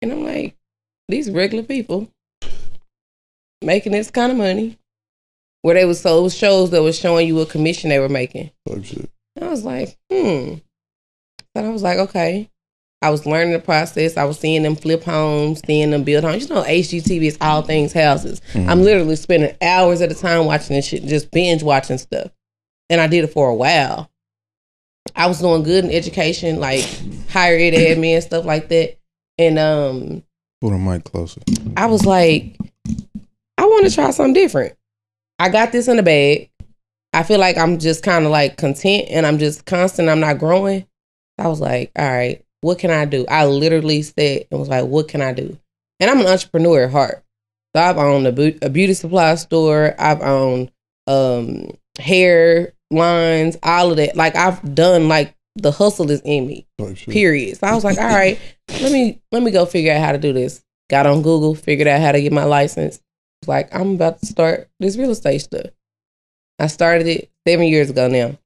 And I'm like, these regular people making this kind of money, where they was so shows that was showing you what commission they were making. Oh, shit. I was like, But I was like, okay. I was learning the process. I was seeing them flip homes, seeing them build homes. You know, HGTV is all things houses. Mm-hmm. I'm literally spending hours at a time watching this shit, just binge watching stuff. And I did it for a while. I was doing good in education, like higher ed admin, stuff like that. And pull the mic closer. I was like, I want to try something different. I got this in the bag. I feel like I'm just kind of like content and I'm just constant. I'm not growing. I was like, all right, what can I do? I literally said and was like, what can I do? And I'm an entrepreneur at heart. So I've owned a beauty supply store. I've owned hair lines, all of that. Like I've done like the hustle is in me. Oh, sure. Period. So I was like, all right, let me go figure out how to do this. Got on Google, figured out how to get my license. I was like, I'm about to start this real estate stuff. I started it, 7 years ago now.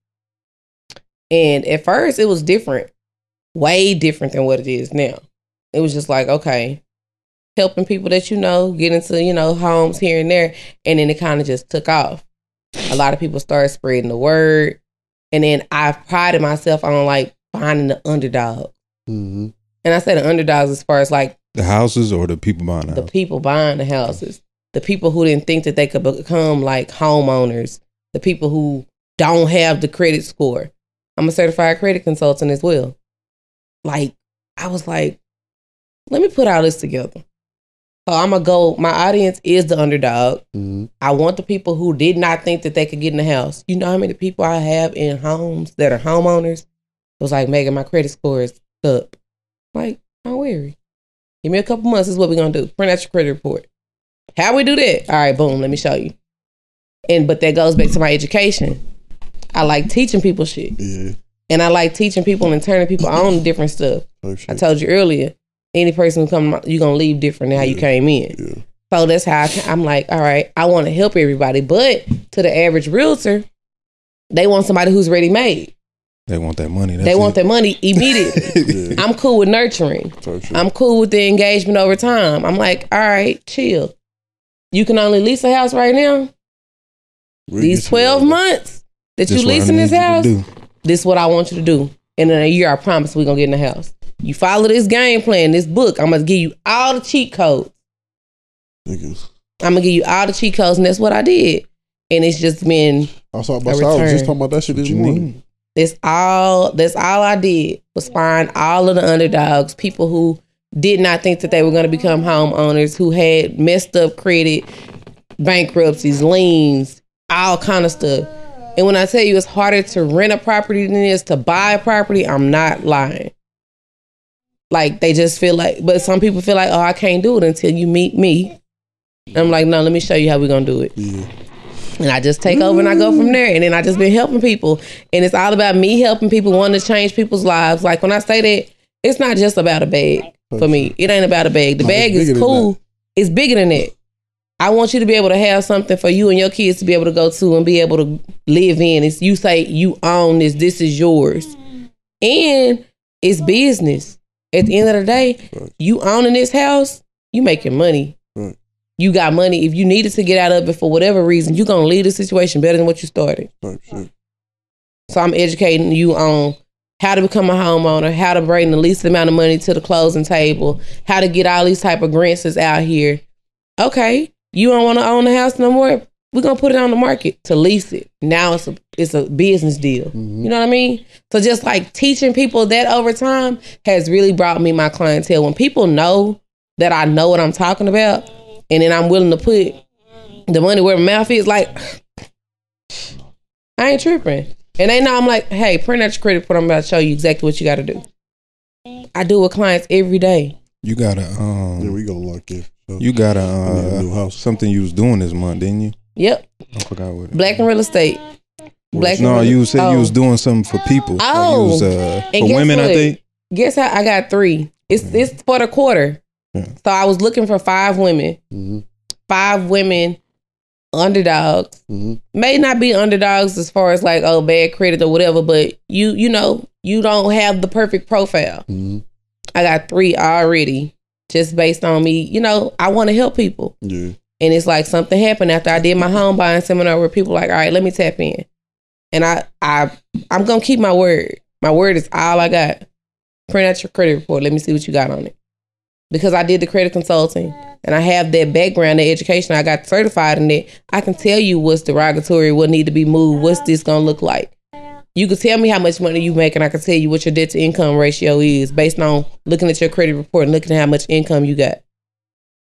And at first it was different, way different than what it is now. It was just like, okay, helping people that you know get into, you know, homes here and there. And then it kind of just took off. A lot of people started spreading the word. And then I prided myself on like finding the underdog. Mm-hmm. And I say the underdogs as far as like the houses or the people buying the house? The people buying the houses. The people who didn't think that they could become like homeowners. The people who don't have the credit score. I'm a certified credit consultant as well. Like, I was like, let me put all this together. So I'm going to go, my audience is the underdog. Mm-hmm. I want the people who did not think that they could get in the house. You know how many people I have in homes that are homeowners? It was like, Megan, my credit score is up. Like, don't worry. Give me a couple months, this is what we're going to do. Print out your credit report. How we do that? All right, boom, let me show you. And but that goes back to my education. I like teaching people shit. Yeah. And I like teaching people and turning people on to different stuff. Oh, shit. I told you earlier, any person who come, you're going to leave different than how you came in. Yeah. So that's how I'm like, all right, I want to help everybody. But to the average realtor, they want somebody who's ready made. They want that money. They want that money immediately. Yeah. I'm cool with nurturing. I'm cool with the engagement over time. I'm like, all right, chill. You can only lease a house right now. These 12 months that you leasing this house, this is what I want you to do. And in a year, I promise we're going to get in the house. You follow this game plan, this book, I'm going to give you all the cheat codes. I'm going to give you all the cheat codes, and that's what I did. And it's just been I was just talking about that shit this morning. That's all I did was find all of the underdogs, people who did not think that they were going to become homeowners, who had messed up credit, bankruptcies, liens, all kind of stuff. And when I tell you it's harder to rent a property than it is to buy a property, I'm not lying. Like, they just feel like, but some people feel like, oh, I can't do it until you meet me. And I'm like, no, let me show you how we're going to do it. Yeah. And I just take over and I go from there. And then I just been helping people. And it's all about me helping people, wanting to change people's lives. Like, when I say that, it's not just about a bag for me. It ain't about a bag. The bag is cool. It's bigger than that. I want you to be able to have something for you and your kids to be able to go to and be able to live in. It's, you say you own this. This is yours. And it's business. At the end of the day, you owning this house, you making money. You got money. If you needed to get out of it for whatever reason, you're going to leave the situation better than what you started. So I'm educating you on how to become a homeowner, how to bring the least amount of money to the closing table, how to get all these type of grants that's out here. Okay, you don't want to own the house no more? We're going to put it on the market to lease it. Now it's a business deal. Mm-hmm. You know what I mean? So just like teaching people that over time has really brought me my clientele. When people know that I know what I'm talking about, and then I'm willing to put the money where my mouth is, like, I ain't tripping. And they know I'm like, hey, print out your credit report. I'm about to show you exactly what you got to do. I do with clients every day. You got to, we go lock it. So you got a something you was doing this month, didn't you? Yep. I forgot what. Black in Real Estate. You said you was doing something for people. Oh. Like for women, what? I think. Guess how I got 3. It's for the quarter. Yeah. So I was looking for 5 women. Mm-hmm. 5 women underdogs. Mm-hmm. May not be underdogs as far as like, oh, bad credit or whatever, but you know, you don't have the perfect profile. Mm-hmm. I got 3 already just based on me. You know, I want to help people. Yeah. And it's like something happened after I did my home buying seminar where people were like, all right, let me tap in. And I'm going to keep my word. My word is all I got. Print out your credit report. Let me see what you got on it. Because I did the credit consulting and I have that background, that education, I got certified in it. I can tell you what's derogatory, what need to be moved, what's this going to look like. You can tell me how much money you make and I can tell you what your debt to income ratio is based on looking at your credit report and looking at how much income you got.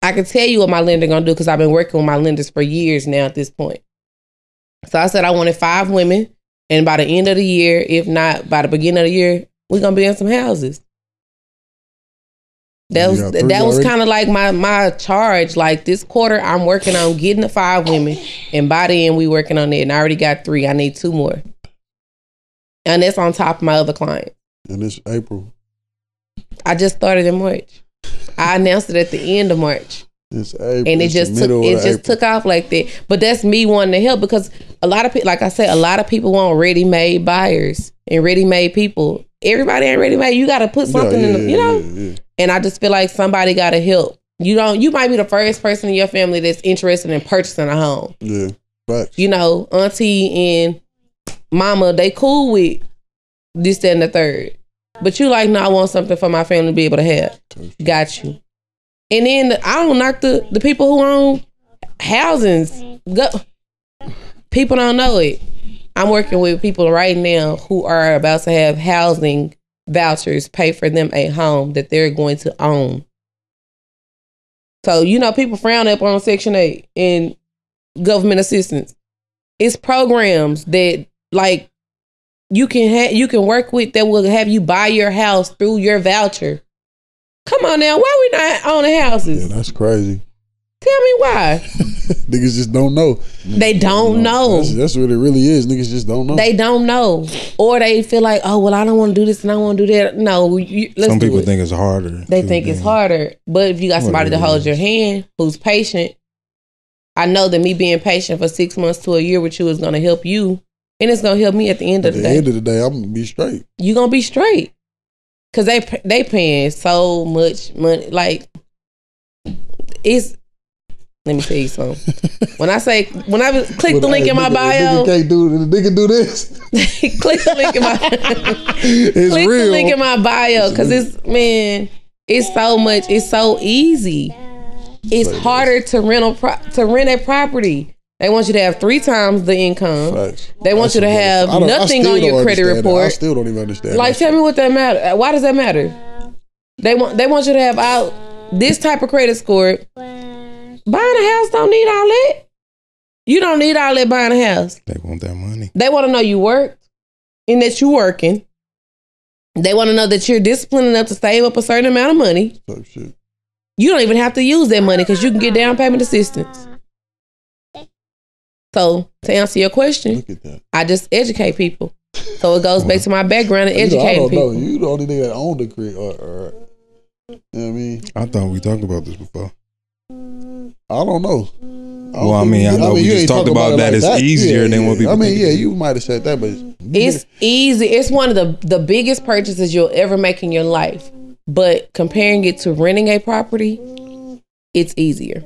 I can tell you what my lender going to do because I've been working with my lenders for years now at this point. So I said I wanted 5 women, and by the end of the year, if not by the beginning of the year, we're going to be in some houses. That was kind of like my charge. Like, this quarter, I'm working on getting the 5 women, and by the end, we working on it. And I already got 3. I need 2 more, and that's on top of my other clients. And it's April. I just started in March. I announced it at the end of March. It's April, and it just took off like that. But that's me wanting to help, because a lot of people, like I said, a lot of people want ready-made buyers and ready-made people. Everybody ain't ready-made. You got to put something in the, you know. Yeah, yeah. And I just feel like somebody got to help. You might be the first person in your family that's interested in purchasing a home. Yeah, right. You know, auntie and mama, they cool with this, that, and the third. But you like, no, I want something for my family to be able to have. Got you. And then I don't knock the people who own housings. People don't know it. I'm working with people right now who are about to have housing vouchers pay for them a home that they're going to own. So, you know, people frown up on Section 8 and government assistance. It's programs that, like, you can work with that will have you buy your house through your voucher. Come on now, why we not owning houses? Yeah, that's crazy. Tell me why. Niggas just don't know. They don't know. That's what it really is. Niggas just don't know. They don't know. Or they feel like, oh, well, I don't want to do this and I want to do that. No, some people think it's harder. They think it's harder. But if you got somebody to hold your hand who's patient, I know that me being patient for 6 months to a year with you is going to help you. And it's going to help me at the end of the day. At the end of the day, I'm going to be straight. You're going to be straight. Because they paying so much money. Like, it's... Let me tell you something. When I click the link in my bio. The nigga do this. Click the link in my bio. Because it's so much. It's so easy. It's harder to rent a property. They want you to have 3 times the income. Facts. They want you to have nothing on your credit report. I still don't even understand. Like, tell me what that matter. Why does that matter? They want you to have out this type of credit score. Buying a house don't need all that. You don't need all that buying a house. They want that money. They want to know you work and that you're working. They want to know that you're disciplined enough to save up a certain amount of money. Oh, shit. You don't even have to use that money because you can get down payment assistance. So, to answer your question, look at that. I just educate people. So, it goes back to my background and educating people. I don't know. You the only nigga that owned the crib. You know what I mean? I thought we talked about this before. I don't know. I mean, we just talked about that. Like it's easier than what people think. You might have said that, but... It's easy. It's one of the biggest purchases you'll ever make in your life. But comparing it to renting a property, it's easier.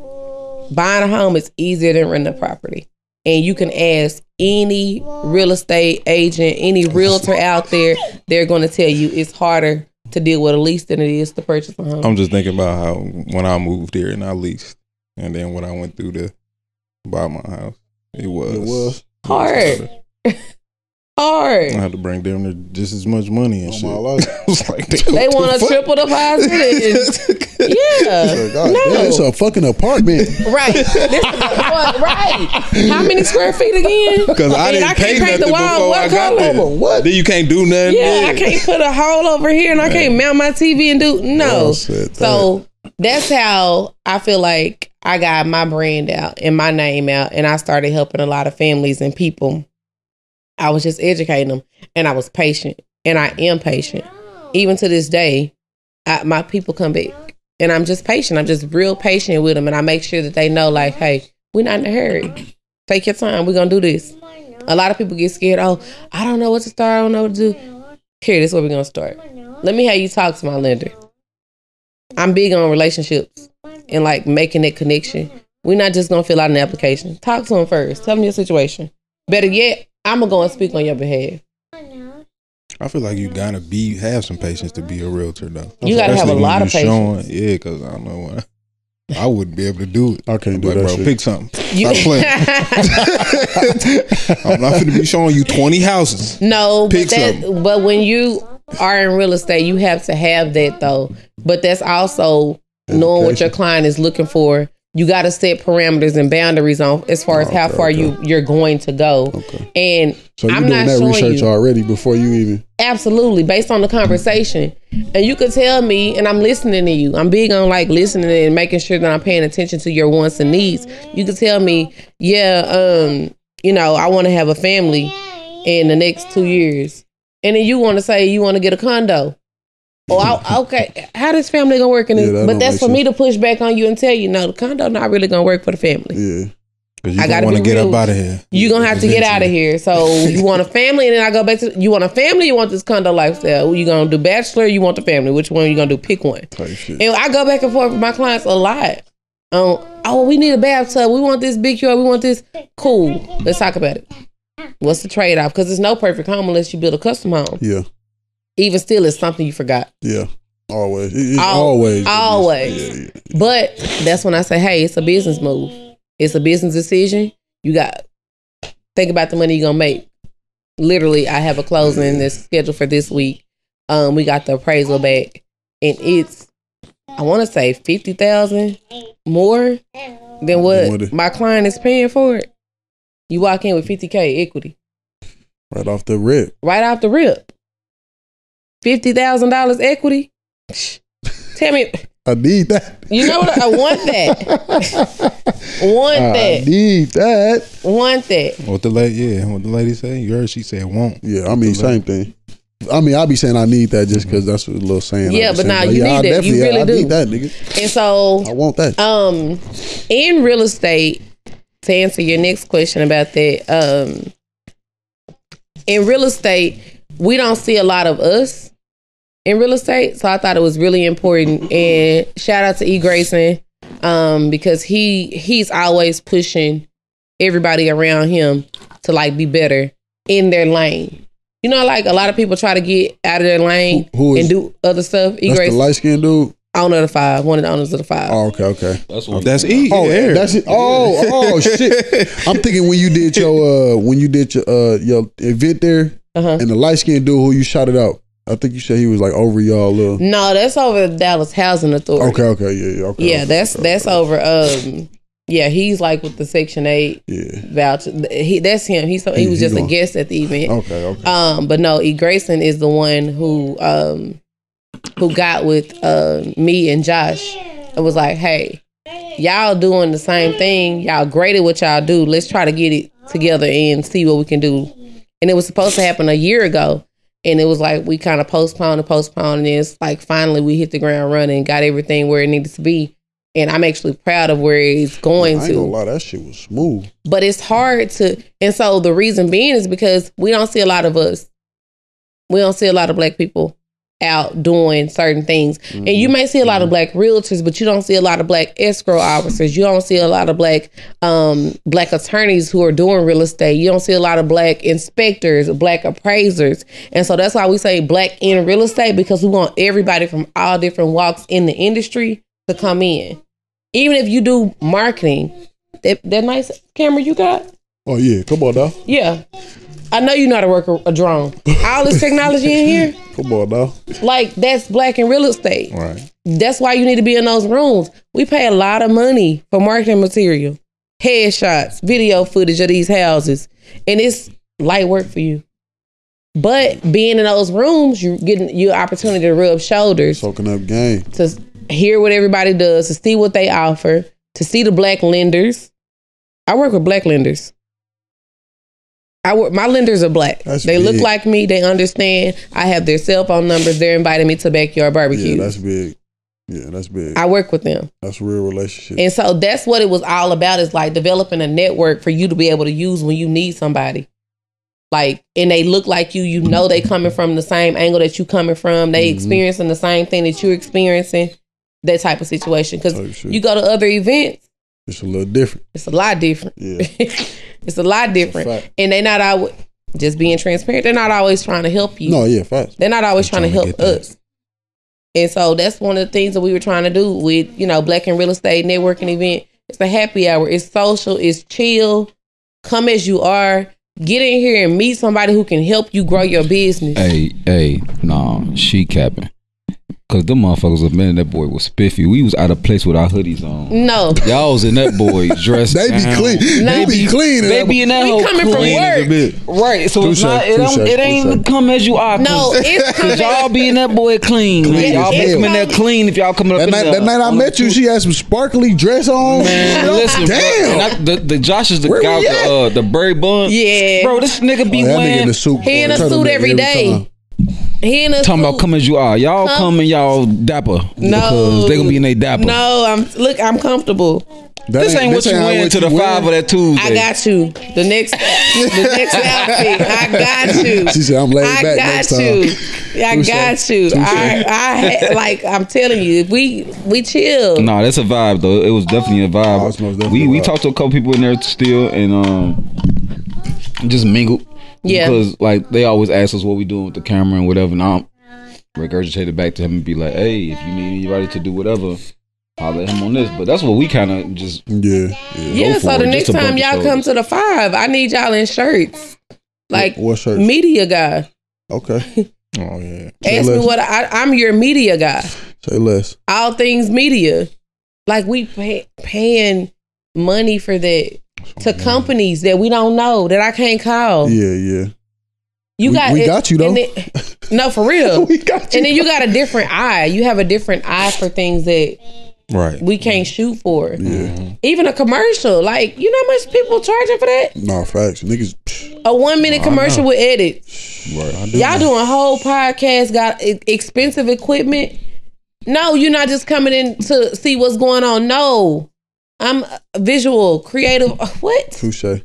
Buying a home is easier than renting a property. And you can ask any real estate agent, any realtor out there, they're going to tell you it's harder to deal with a lease than it is to purchase a home. I'm just thinking about how when I moved here and I leased, and then when I went through to buy my house, it was hard. Hard. I had to bring them just as much money and shit. I was like, they want a triple deposit. It's a fucking apartment. Right. How many square feet again? Because I can't paint the wall. What color? What? Then you can't do nothing. Yeah, I can't put a hole over here and I can't mount my TV and do no. So that's how I feel like I got my brand out and my name out, and I started helping a lot of families and people. I was just educating them, and I was patient, and I am patient. Even to this day, my people come back, and I'm just patient. I'm just real patient with them, and I make sure that they know, like, hey, we're not in a hurry. Take your time. We're going to do this. A lot of people get scared. Oh, I don't know what to start. I don't know what to do. Here, this is where we're going to start. Let me have you talk to my lender. I'm big on relationships and, like, making that connection. We're not just going to fill out an application. Talk to them first. Tell them your situation. Better yet, I'm going to go and speak on your behalf. I feel like you got to have some patience to be a realtor, though. You got to have a lot of patience. Yeah, because I don't know why. I wouldn't be able to do it. I can't do that, bro. Shit. Pick something. Stop playing. I'm not going to be showing you 20 houses. No, but when you are in real estate, you have to have that, though. But that's also knowing what your client is looking for. You got to set parameters and boundaries on as far as how far you're going to go. Okay. And so I'm not doing that research already before you even. Absolutely. Based on the conversation. And you could tell me, and I'm listening to you. I'm big on like listening and making sure that I'm paying attention to your wants and needs. You could tell me, you know, I want to have a family in the next 2 years. And then you want to say you want to get a condo. Okay. How this family gonna work in this? Yeah, but that's for sense. Me to push back on you and tell you, no, the condo not really gonna work for the family. Yeah, because you don't want to get up out of here. You gonna have to get out of here. So you want a family, and then I go back to you want a family. You want this condo lifestyle. You gonna do bachelor? You want the family? Which one you gonna do? Pick one. Oh, shit. And I go back and forth with my clients a lot. Oh, we need a bathtub. We want this big yard. We want this. Cool. Let's talk about it. What's the trade off? Because there's no perfect home unless you build a custom home. Yeah. Even still, it's something you forgot. Yeah, always. It's always. Yeah. But that's when I say, hey, it's a business move. It's a business decision. You got think about the money you're gonna make. Literally, I have a closing that's scheduled for this week. We got the appraisal back, and it's I want to say $50,000 more than what my client is paying for it. You walk in with $50K equity, right off the rip. Right off the rip. $50,000 equity. Tell me, I need that. You know what? I want that. I need that. Want that. What the lady? Yeah, what the lady say? You heard she said want. Yeah, I mean same thing. I mean I be saying I need that just because that's what a little saying. Yeah, but now you need that. You really do. I need that, nigga. And so I want that. In real estate, to answer your next question about that, in real estate. We don't see a lot of us in real estate, so I thought it was really important. And shout out to E. Grayson because he's always pushing everybody around him to like be better in their lane. You know, like a lot of people try to get out of their lane and do other stuff. E. Grayson, the light skinned dude. Owner of the Five, one of the owners of the Five. Oh, okay. That's E. Oh, yeah. That's it. Oh, shit. I'm thinking when you did your event there. Uh-huh. And the light skinned dude who you shouted out, I think you said he was like over y'all. No, that's over the Dallas Housing Authority. Okay, yeah, okay. Yeah, that's over. Yeah, he's like with the Section 8 voucher. That's him. He was just a guest at the event. Okay. But no, E. Grayson is the one who got with me and Josh and was like, hey, y'all doing the same thing. Y'all great at what y'all do. Let's try to get it together and see what we can do. And it was supposed to happen a year ago. And it was like we kind of postponed. And then it's like finally we hit the ground running and got everything where it needed to be. And I'm actually proud of where it's going to. I ain't gonna lie, that shit was smooth. But it's hard to. And so the reason being is because we don't see a lot of us. We don't see a lot of black people out doing certain things. Mm-hmm. And you may see a lot of black realtors, but you don't see a lot of black escrow officers. You don't see a lot of black attorneys who are doing real estate. You don't see a lot of black inspectors, black appraisers. And so that's why we say black in real estate, because we want everybody from all different walks in the industry to come in. Even if you do marketing, that nice camera you got? Oh yeah, come on now. Yeah. I know you know how to work a drone. All this technology in here. Come on, now. Like, that's black in real estate. Right. That's why you need to be in those rooms. We pay a lot of money for marketing material, headshots, video footage of these houses. And it's light work for you. But being in those rooms, you're getting your opportunity to rub shoulders. Soaking up game. To hear what everybody does, to see what they offer, to see the black lenders. I work with black lenders. My lenders are black. That's they big. Look like me. They understand. I have their cell phone numbers. They're inviting me to backyard barbecue. Yeah, that's big. I work with them. That's a real relationship. And so that's what it was all about, is like developing a network for you to be able to use when you need somebody. Like, and they look like you. You know they coming from the same angle that you coming from. They experiencing the same thing that you're experiencing. That type of situation. Because you go to other events. It's a little different. It's a lot different. Yeah. And they're not always, just being transparent, they're not always trying to help you. No, yeah, facts. They're not always trying to help us. And so that's one of the things that we were trying to do with, Black in Real Estate networking event. It's a happy hour. It's social. It's chill. Come as you are. Get in here and meet somebody who can help you grow your business. Hey, nah, she capping. Cause them motherfuckers up in that boy was spiffy. We was out of place with our hoodies on. No, y'all was in that boy dressed. They be down. Clean. No. They be clean. They be in that we whole coming clean from work, right? So it's not. It ain't come as you are. No, it's coming. Y'all be in that boy clean y'all be coming that clean if y'all coming up. That night I met you, she had some sparkly dress on. Man, listen, damn. Bro, the Josh is the where guy with the berry bun. Yeah, bro, this nigga be wearing. He in a suit every day. He in a talking suit. About come as you are. Y'all come and y'all dapper. No, they gonna be in they dapper. No, I'm comfortable. This ain't what you wearing to the five of that Tuesday. I got you. The next outfit. I got you. She said, I'm laid back next time. I got you. I'm telling you, we chill. Nah, that's a vibe though. It was definitely a vibe. Oh, definitely we talked to a couple people in there still and just mingled. Yeah. Because like they always ask us what we doing with the camera and whatever, and I'll regurgitate it back to him and be like, hey, if you need anybody to do whatever, I'll let him on this. But that's what we kind of just go for. So the next time y'all come to the five, I need y'all in shirts. Like what shirts? Media guy. Okay. Oh yeah. Ask me what I'm your media guy. Say less. All things media. Like we paying money for that to companies that we don't know that I can't call. Yeah, yeah. We got you though. Then, no, for real. We got you. And then you got a different eye. You have a different eye for things that. Right. We can't shoot for it. Yeah. Even a commercial. Like, you know how much people charging for that? Nah, facts. Niggas. Psh. A 1 minute commercial with edit. Right. Y'all doing whole podcast, got expensive equipment. No, you're not just coming in to see what's going on. No. I'm visual, creative. What? Touché.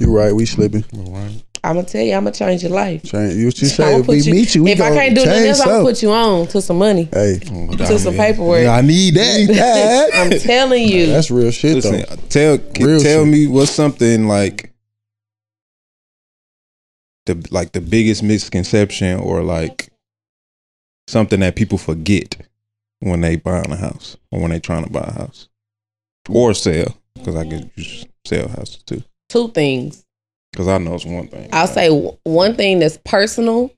You're right. We slipping. All right. I'm going to tell you, I'm going to change your life. If I can't do nothing else, I'm going to put you on to some money. Hey. To some paperwork. I need that. I'm telling you. That's real shit, though. Tell me what's something like the biggest misconception or like something that people forget when they buying a house or when they trying to buy a house or sell, because I could sell houses too. Two things. Because I know it's one thing. I'll say one thing that's personal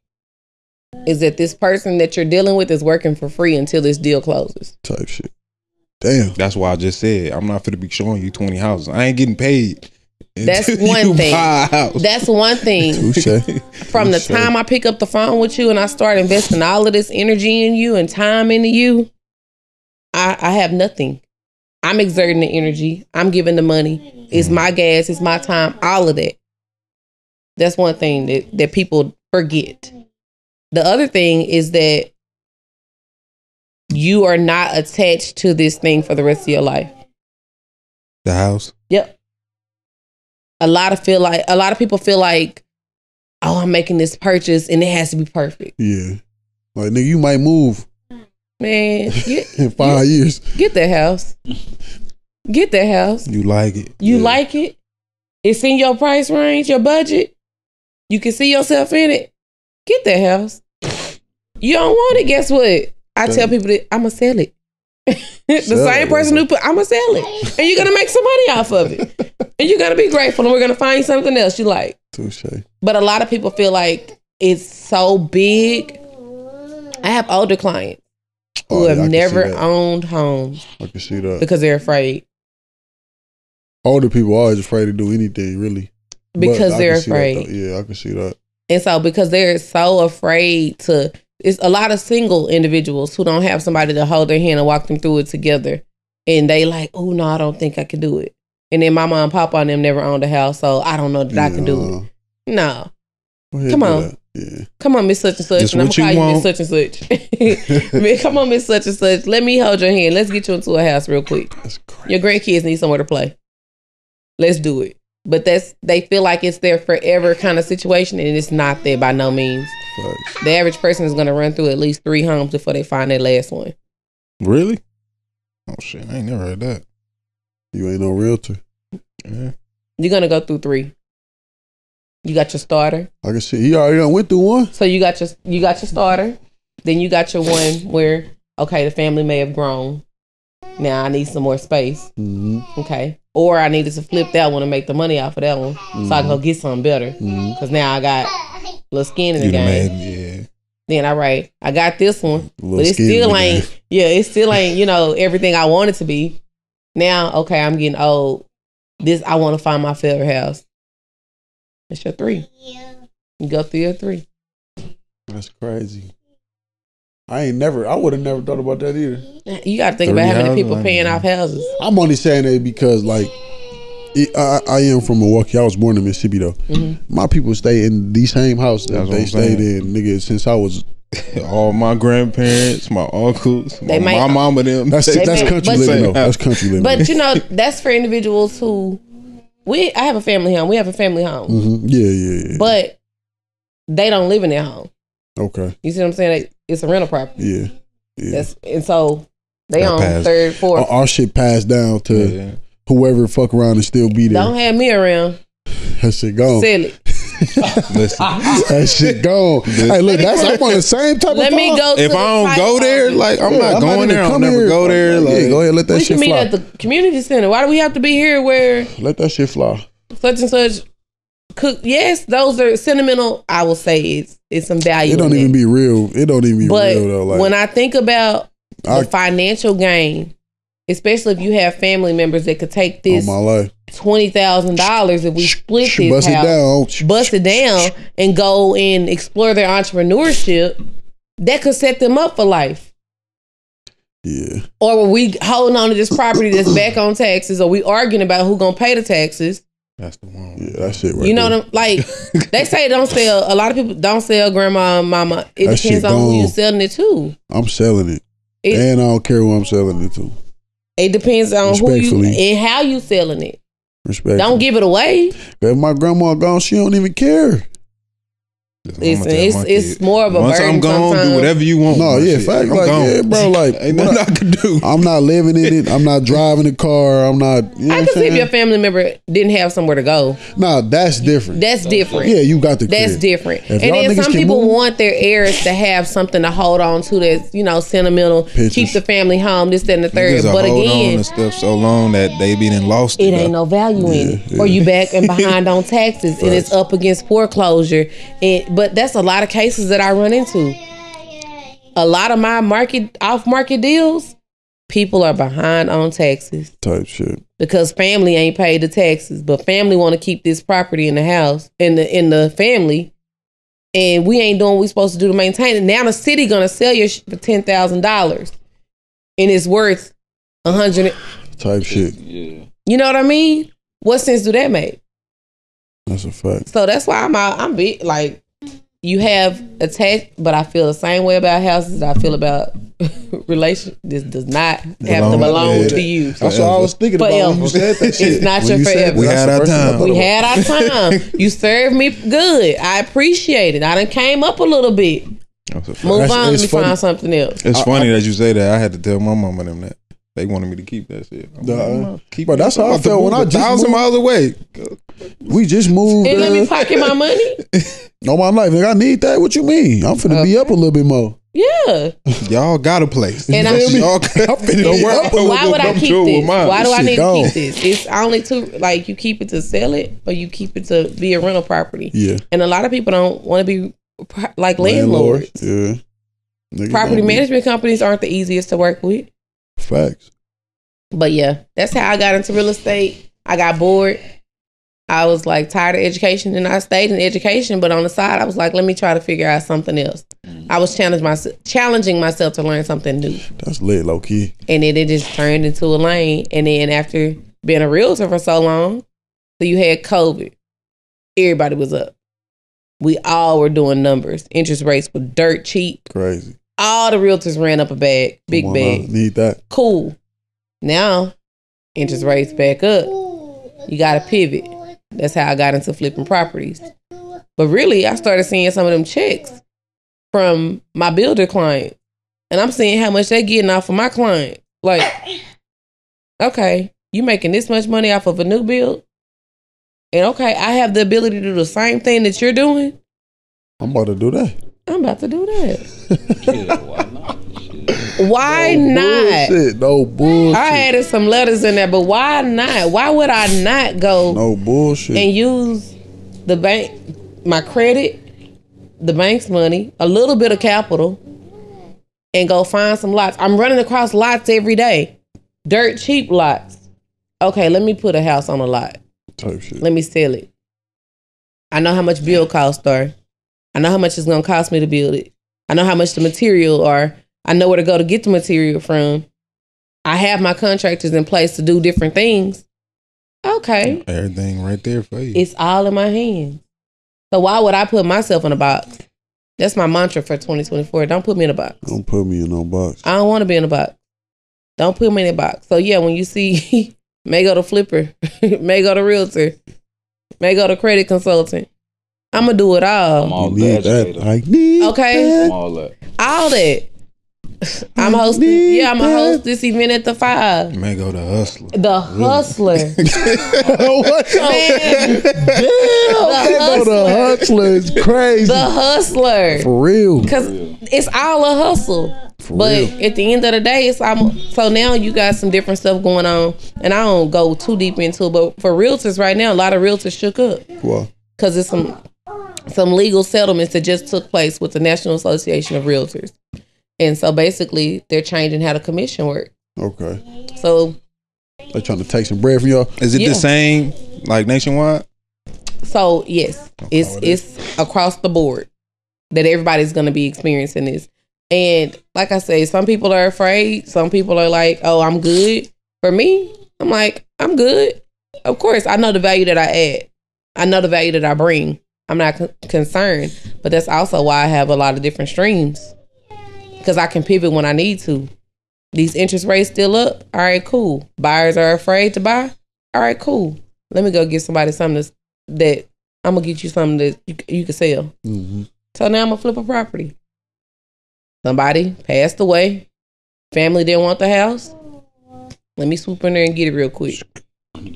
is that this person that you're dealing with is working for free until this deal closes. Type shit. Damn. That's why I just said I'm not finna be showing you 20 houses. I ain't getting paid. That's one thing. That's one thing. From the time I pick up the phone with you and I start investing all of this energy in you and time into you, I have nothing. I'm exerting the energy. I'm giving the money. It's my gas. It's my time. All of that. That's one thing that people forget. The other thing is that you are not attached to this thing for the rest of your life. The house? Yep. A lot of people feel like, oh, I'm making this purchase and it has to be perfect. Yeah. Like, nigga, you might move. Man. In 5 years. Get that house. Get that house. You like it. You like it. It's in your price range, your budget. You can see yourself in it. Get that house. You don't want it. Guess what? I tell people that I'm going to sell it. I'm going to sell it. And you're going to make some money off of it. And you're going to be grateful. And we're going to find something else you like. Touché. But a lot of people feel like it's so big. I have older clients who have never owned homes. I can see that. Because they're afraid. Older people are always afraid to do anything, really. Because they're afraid. Yeah, I can see that. And so because they're so afraid to... It's a lot of single individuals who don't have somebody to hold their hand and walk them through it together. And they like, oh, no, I don't think I can do it. And then my mom and papa and them never owned a house, so I don't know that I can do it. No. Come on. Yeah. Come on, Miss Such and Such. Just and I'm going to call you Miss Such and Such. Man, come on, Miss Such and Such. Let me hold your hand. Let's get you into a house real quick. That's crazy. Your grandkids need somewhere to play. Let's do it. But they feel like it's their forever kind of situation, and it's not there by no means. Right. The average person is going to run through at least 3 homes before they find their last one. Really? Oh, shit. I ain't never heard that. You ain't no realtor. Yeah. You're going to go through 3. You got your starter. I can see. He already went through one. So you got your starter. Then you got your one where, okay, the family may have grown. Now I need some more space. Mm-hmm. Okay. Or I needed to flip that one and make the money off of that one, so I can go get something better. Because now I got a little skin in the game. Man, yeah. Then I got this one, but it still ain't. Yeah, it still ain't. You know, everything I want it to be. Now, okay, I'm getting old. I want to find my favorite house. That's your 3. Yeah. You go through your 3. That's crazy. I would have never thought about that either. You got to think about how many people paying off houses. I'm only saying that because, like, I am from Milwaukee. I was born in Mississippi though. Mm-hmm. My people stay in the same house that they stayed in, nigga, since I was. All my grandparents, my uncles, my mama, them. That's country living though. That's country living. But you know, that's for individuals who I have a family home. We have a family home. Mm-hmm. Yeah. But they don't live in their home. Okay. You see what I'm saying? It's a rental property. Yeah. And so they own third, fourth. Our shit passed down to whoever fuck around and still be there. Don't have me around. That shit gone. Sell it. Listen, that shit gone. Hey, look, I'm on the same type of thing. If I don't go there, like I'm not going there. I'll never go there. Like, go ahead, let that shit fly. We can meet at the community center. Why do we have to be here? Where? Let that shit fly. Such and such. Cook. Yes, those are sentimental. I will say it's some value. It don't even be real. It don't even be real though. Like, when I think about the financial gain, especially if you have family members that could take this. On my life. $20,000 if we split this house, bust it down, and go and explore their entrepreneurship, that could set them up for life. Yeah. Or were we holding on to this property that's back on taxes, or we arguing about who gonna pay the taxes? That's the one. Yeah, that shit right. You know them, like they say don't sell. A lot of people don't sell grandma and mama. It depends on who you're selling it to. I'm selling it. And I don't care who I'm selling it to. It depends on who you and how you selling it. Don't give it away. If my grandma gone, she don't even care. Listen, it's more of a burden. Once I'm gone, sometimes. Do whatever you want. No, yeah, fact, like, yeah, bro, like ain't nothing I can do. I'm not living in it. I'm not driving the car. I'm not. You know I can see if your family member didn't have somewhere to go. Nah, that's different. That's different. Yeah, you got the. That's crib. Different. If and then some people want their heirs to have something to hold on to that's sentimental. Pictures. Keep the family home. This, that, and the third. But again, stuff so long that they been lost. It ain't no value in it. Or you back and behind on taxes, and it's up against foreclosure and. But that's a lot of cases that I run into. A lot of my off-market deals, people are behind on taxes. Type shit. Because family ain't paid the taxes, but family want to keep this property in the house, in the family, and we ain't doing what we supposed to do to maintain it. Now the city gonna sell your shit for $10,000, and it's worth $100. Type shit. Yeah. You know what I mean? What sense do that make? That's a fact. So that's why I'm you have attached, but I feel the same way about houses that I feel about relation. This does not have to belong to you. That's what I was thinking about when you said that shit. It's not your forever. We had our time. You served me good. I appreciate it. I done came up a little bit. Move on. Let me find something else. It's funny that you say that. I had to tell my mama them that. They wanted me to keep that shit. But that's how I felt when I just 1,000 miles away. We just moved. And let me pocket my money. No, my life. Like, I need that. What you mean? I'm finna be up a little bit more. Yeah. Y'all got a place. And I mean, y'all why would I keep this? Why do I need to keep this? It's only like you keep it to sell it, or you keep it to be a rental property. Yeah. And a lot of people don't want to be like landlords. Yeah. Niggas property management companies aren't the easiest to work with. Facts. But yeah, that's how I got into real estate. I got bored. I was like tired of education, and I stayed in education, but on the side I was like, let me try to figure out something else. I was challenging myself to learn something new. That's lit, low key. And then it just turned into a lane. And then after being a realtor for so long, so you had COVID, everybody was up. We all were doing numbers. Interest rates were dirt cheap. Crazy. All the realtors ran up a bag, big bag. Need that. Cool. Now, interest rates back up. You got to pivot. That's how I got into flipping properties. But really, I started seeing some of them checks from my builder client. And I'm seeing how much they're getting off of my client. Like, okay, you making this much money off of a new build? And okay, I have the ability to do the same thing that you're doing? I'm about to do that. Yeah, why not? Shit. Why not? Bullshit, no bullshit. I added some letters in there, but why not? Why would I not go? No bullshit. And use the bank, my credit, the bank's money, a little bit of capital, and go find some lots. I'm running across lots every day, dirt cheap lots. Okay, let me put a house on a lot. Type shit. Let me sell it. I know how much bill costs are. I know how much it's going to cost me to build it. I know how much the material are. I know where to go to get the material from. I have my contractors in place to do different things. Okay. Everything right there for you. It's all in my hands. So why would I put myself in a box? That's my mantra for 2024. Don't put me in a box. Don't put me in no box. I don't want to be in a box. Don't put me in a box. So yeah, when you see Mego the flipper, Mego the realtor, Mego the credit consultant, I'm going to do it all. I'm all that. I need that. All that. All that. I'm hosting. Yeah, I'm gonna host this event at the Five. Mego the hustler. The hustler. Man, the hustler is crazy. The hustler, for real. Cause it's all a hustle. For real. At the end of the day, it's so now you got some different stuff going on, and I don't go too deep into it. But for realtors right now, a lot of realtors shook up. Wow. Cause there's some legal settlements that just took place with the National Association of Realtors. And so basically, they're changing how the commission works. Okay. So they're trying to take some bread from y'all. Is it the same like nationwide? So yes, it's across the board that everybody's going to be experiencing this. And like I say, some people are afraid. Some people are like, "Oh, I'm good." For me, I'm like, "I'm good." Of course, I know the value that I add. I know the value that I bring. I'm not concerned, but that's also why I have a lot of different streams. Because I can pivot when I need to. These interest rates still up. All right, cool. Buyers are afraid to buy. All right, cool. Let me go get somebody something that I'm going to get you something that you can sell. Mm-hmm. So now I'm going to flip a property. Somebody passed away. Family didn't want the house. Let me swoop in there and get it real quick. Let me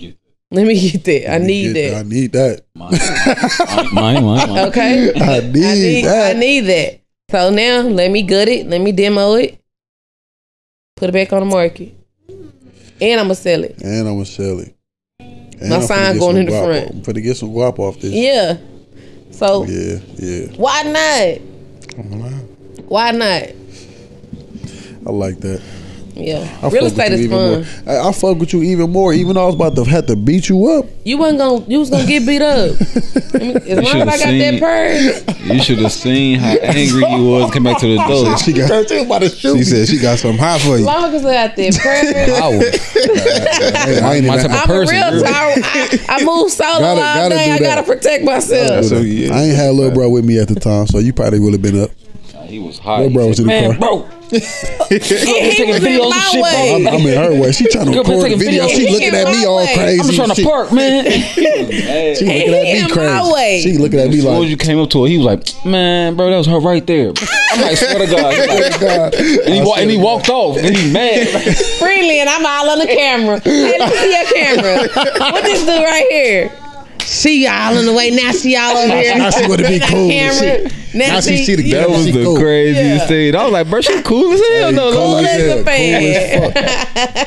get that. I need that. Mine. Okay. I need that. So now, let me gut it. Let me demo it. Put it back on the market. And I'm going to sell it. And my sign going in the front. I'm going to get some guap off this. Yeah. So. Yeah. Why not? I like that. Yeah. Real estate is fun. I fuck with you even more. Even though I was about to have to beat you up. You was gonna get beat up. As long as I got that purse. You should have seen how angry you was. Came back to the door. She said she got something hot for you. As long as I got that purse. I move solo all day. I gotta protect myself. So, yeah. I ain't had little bro with me at the time, so you probably would have been up. He was hot. Little bro was in the car. Bro. I'm in her way. She trying to record the video. She looking at me all crazy. I'm trying to park, man. She looking at me crazy. She looking at me like. As you came up to her, he was like, "Man, bro, that was her right there." I'm like, "Swear to God." And he walked off. And he mad. Friendly, and I'm all on the camera. Hey, let me see your camera. What this dude right here? She all in the way. Now she all over here. Now she want to be cool. Now she see the girl. That was the craziest thing. I was like, bro, she cool as hell. No, cool as a fan.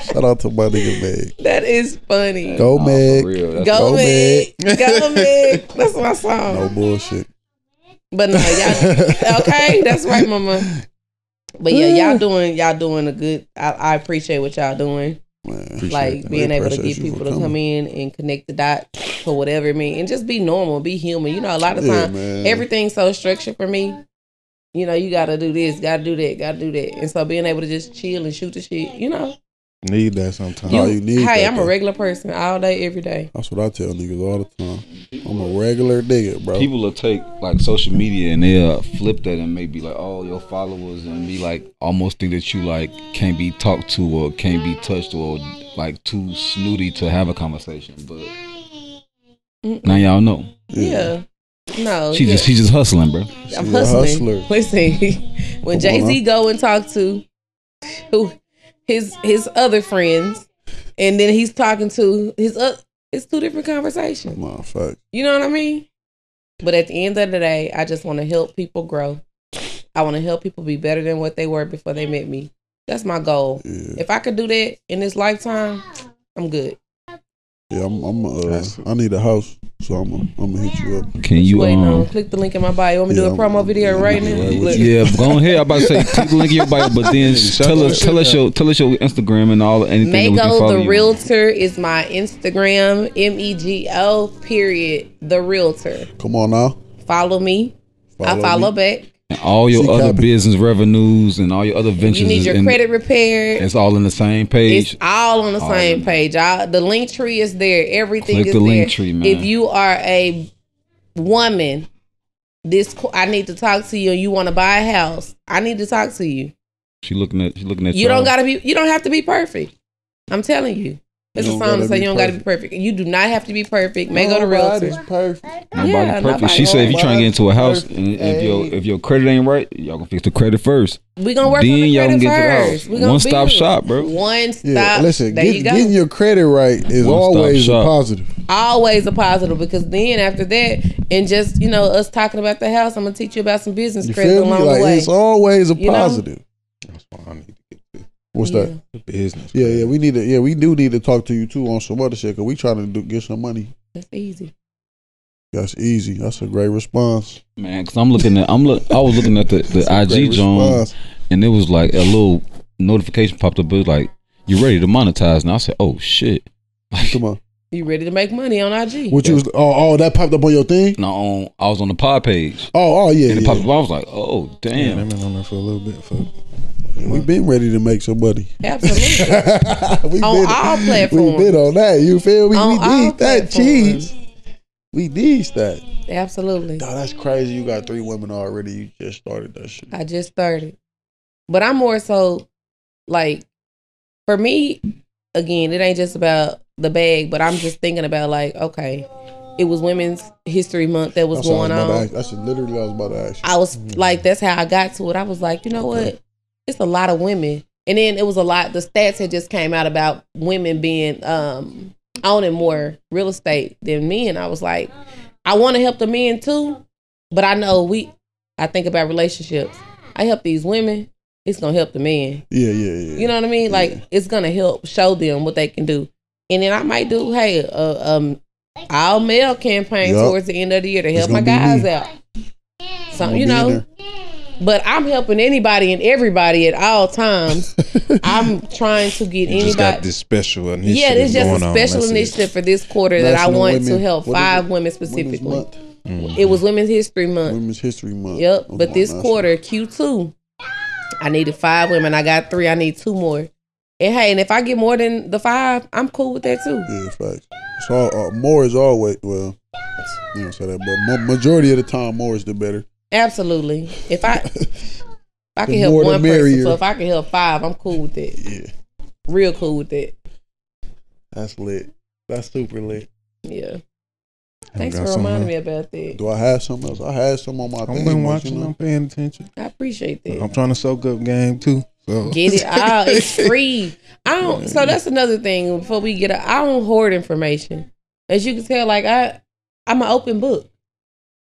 Shout out to my nigga Meg. That is funny. Go Meg. Go Meg. Go Meg. That's my song. No bullshit. But no, y'all. Okay, that's right, mama. But yeah, y'all doing a good. I appreciate what y'all doing. Man, like being able to get people to come in and connect the dots for whatever it means, and just be normal, be human. You know, a lot of times everything's so structured for me. You know, you gotta do this, gotta do that, gotta do that, and so being able to just chill and shoot the shit, you know, need that sometimes. I'm a regular person all day, every day. That's what I tell niggas all the time. I'm a regular nigga, bro. People will take like social media and they'll flip that and maybe like all your followers and be like almost think that you like can't be talked to or can't be touched or like too snooty to have a conversation. But now y'all know. Yeah. No. She's just hustling, bro. I'm hustling. Listen, when Jay-Z go and talk to his other friends, and then he's talking to his it's two different conversations. Motherfucker. You know what I mean? But at the end of the day, I just want to help people grow. I want to help people be better than what they were before they met me. That's my goal. Yeah. If I could do that in this lifetime, I'm good. Yeah, I need a house, so I'm gonna hit you up. Can you click the link in my bio? Want me to do a promo video right now? Go ahead. I'm about to say click the link in your bio, but then tell us your Instagram and all anything. Mego the Realtor is my Instagram. MEGO. The Realtor. Come on now. Follow me. I follow back. And all your other business revenues and all your other ventures. You need your credit repaired. It's all in the same page. It's all on the same page. The link tree is there. Everything is there. Click the link tree, man. If you are a woman, I need to talk to you, and you want to buy a house, I need to talk to you. She looking at you. You don't have to be perfect. I'm telling you. It's a song that says you don't got to be perfect. You do not have to be perfect. Mego the realtor. Nobody's perfect. She said if you trying to get into a house and if your credit ain't right, y'all gonna fix the credit first. We gonna work on the credit first. One stop shop, bro. One stop. Yeah, listen, getting your credit right is always a positive. Always a positive, because then after that, and just us talking about the house, I'm gonna teach you about some business credit along the way. It's always a positive. That's why I need. What's that? The business. Yeah, yeah. We need to. Yeah, we do need to talk to you too on some other shit, because we trying to get some money. That's easy. That's easy. That's a great response, man. Because I was looking at the IG Jones, and it was like a little notification popped up. It was like, you ready to monetize? And I said, oh shit. Come on. You ready to make money on IG? What you was? Oh, that popped up on your thing? No, I was on the pod page. Oh, yeah. And it popped up. I was like, oh damn. Yeah, I've been on there for a little bit. We've been ready to make some money. Absolutely. All platforms. We've been on that. You feel me? We need that cheese. We need that. Absolutely. No, that's crazy. You got 3 women already. You just started that shit. I just started. But I'm more so like, for me, again, it ain't just about the bag, but I'm just thinking about like, okay, it was Women's History Month that was going on. That's literally what I was about to ask you. I was like, that's how I got to it. I was like, you know what? It's a lot of women. And then it was a lot, the stats had just came out about women being owning more real estate than men. I was like, I want to help the men too, but I know I think about relationships. I help these women, it's going to help the men. Yeah. You know what I mean? Yeah. Like, it's going to help show them what they can do. And then I might do, hey, all male campaign towards the end of the year to help my guys out. So, but I'm helping anybody and everybody at all times. I'm trying to get anybody. Just got this special initiative. Yeah, it's just a special initiative for this quarter that I want to help 5 women specifically. It was Women's History Month. Women's History Month. Yep. But this quarter, Q2, I needed 5 women. I got 3. I need 2 more. And hey, and if I get more than the 5, I'm cool with that too. Yeah, facts. So more is always you don't say that, but majority of the time, more is the better. Absolutely. If I can help one person, so if I can help 5, I'm cool with that. Yeah. Real cool with that. That's lit. That's super lit. Yeah. Thanks for reminding me about that. Do I have something else? I had some on my thing. I've been watching. I'm paying attention. I appreciate that. I'm trying to soak up game too. So. Get it all. It's free. So that's another thing. Before we get I don't hoard information. As you can tell, like I'm an open book.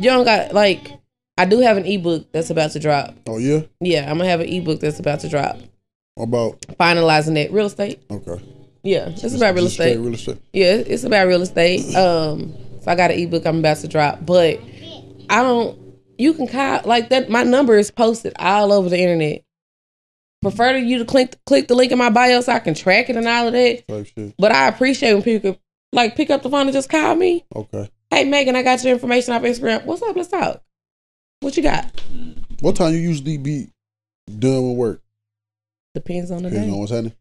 You don't got like. I do have an ebook that's about to drop. Oh, yeah? Yeah, I'm going to have an ebook that's about to drop. About? Finalizing that. Real estate. Okay. Yeah, it's about real estate. Real estate. Yeah, it's about real estate. So I got an ebook I'm about to drop. But you can call, like that. My number is posted all over the internet. Prefer you to click the link in my bio so I can track it and all of that. Shit. But I appreciate when people can, like, pick up the phone and just call me. Okay. Hey, Megan, I got your information off Instagram. What's up? Let's talk. What you got? What time you usually be done with work? Depends on the day. You know what's happening?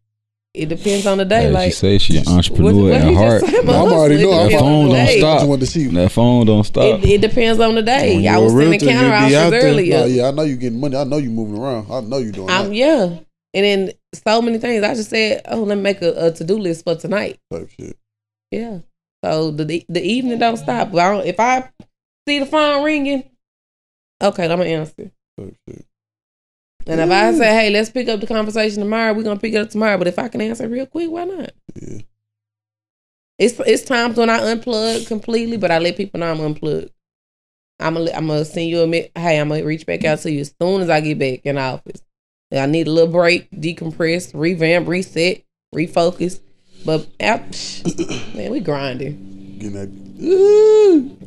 It depends on the day. Hey, like she say, she's an entrepreneur at heart. I already know. That phone don't stop. That phone don't stop. It depends on the day. I was sending counter options earlier. Oh, yeah, I know you getting money. I know you moving around. I know you doing that. Yeah, and then so many things. I just said, oh, let me make a to do list for tonight. Type shit. Yeah. So the evening don't stop. But if I see the phone ringing. Okay, I'm gonna answer. Okay. And if I say, "Hey, let's pick up the conversation tomorrow," we're gonna pick it up tomorrow. But if I can answer real quick, why not? Yeah. It's times when I unplug completely, but I let people know I'm unplugged. I'm gonna send you hey, I'm gonna reach back out to you as soon as I get back in the office. I need a little break, decompress, revamp, reset, refocus. But man, we grinding.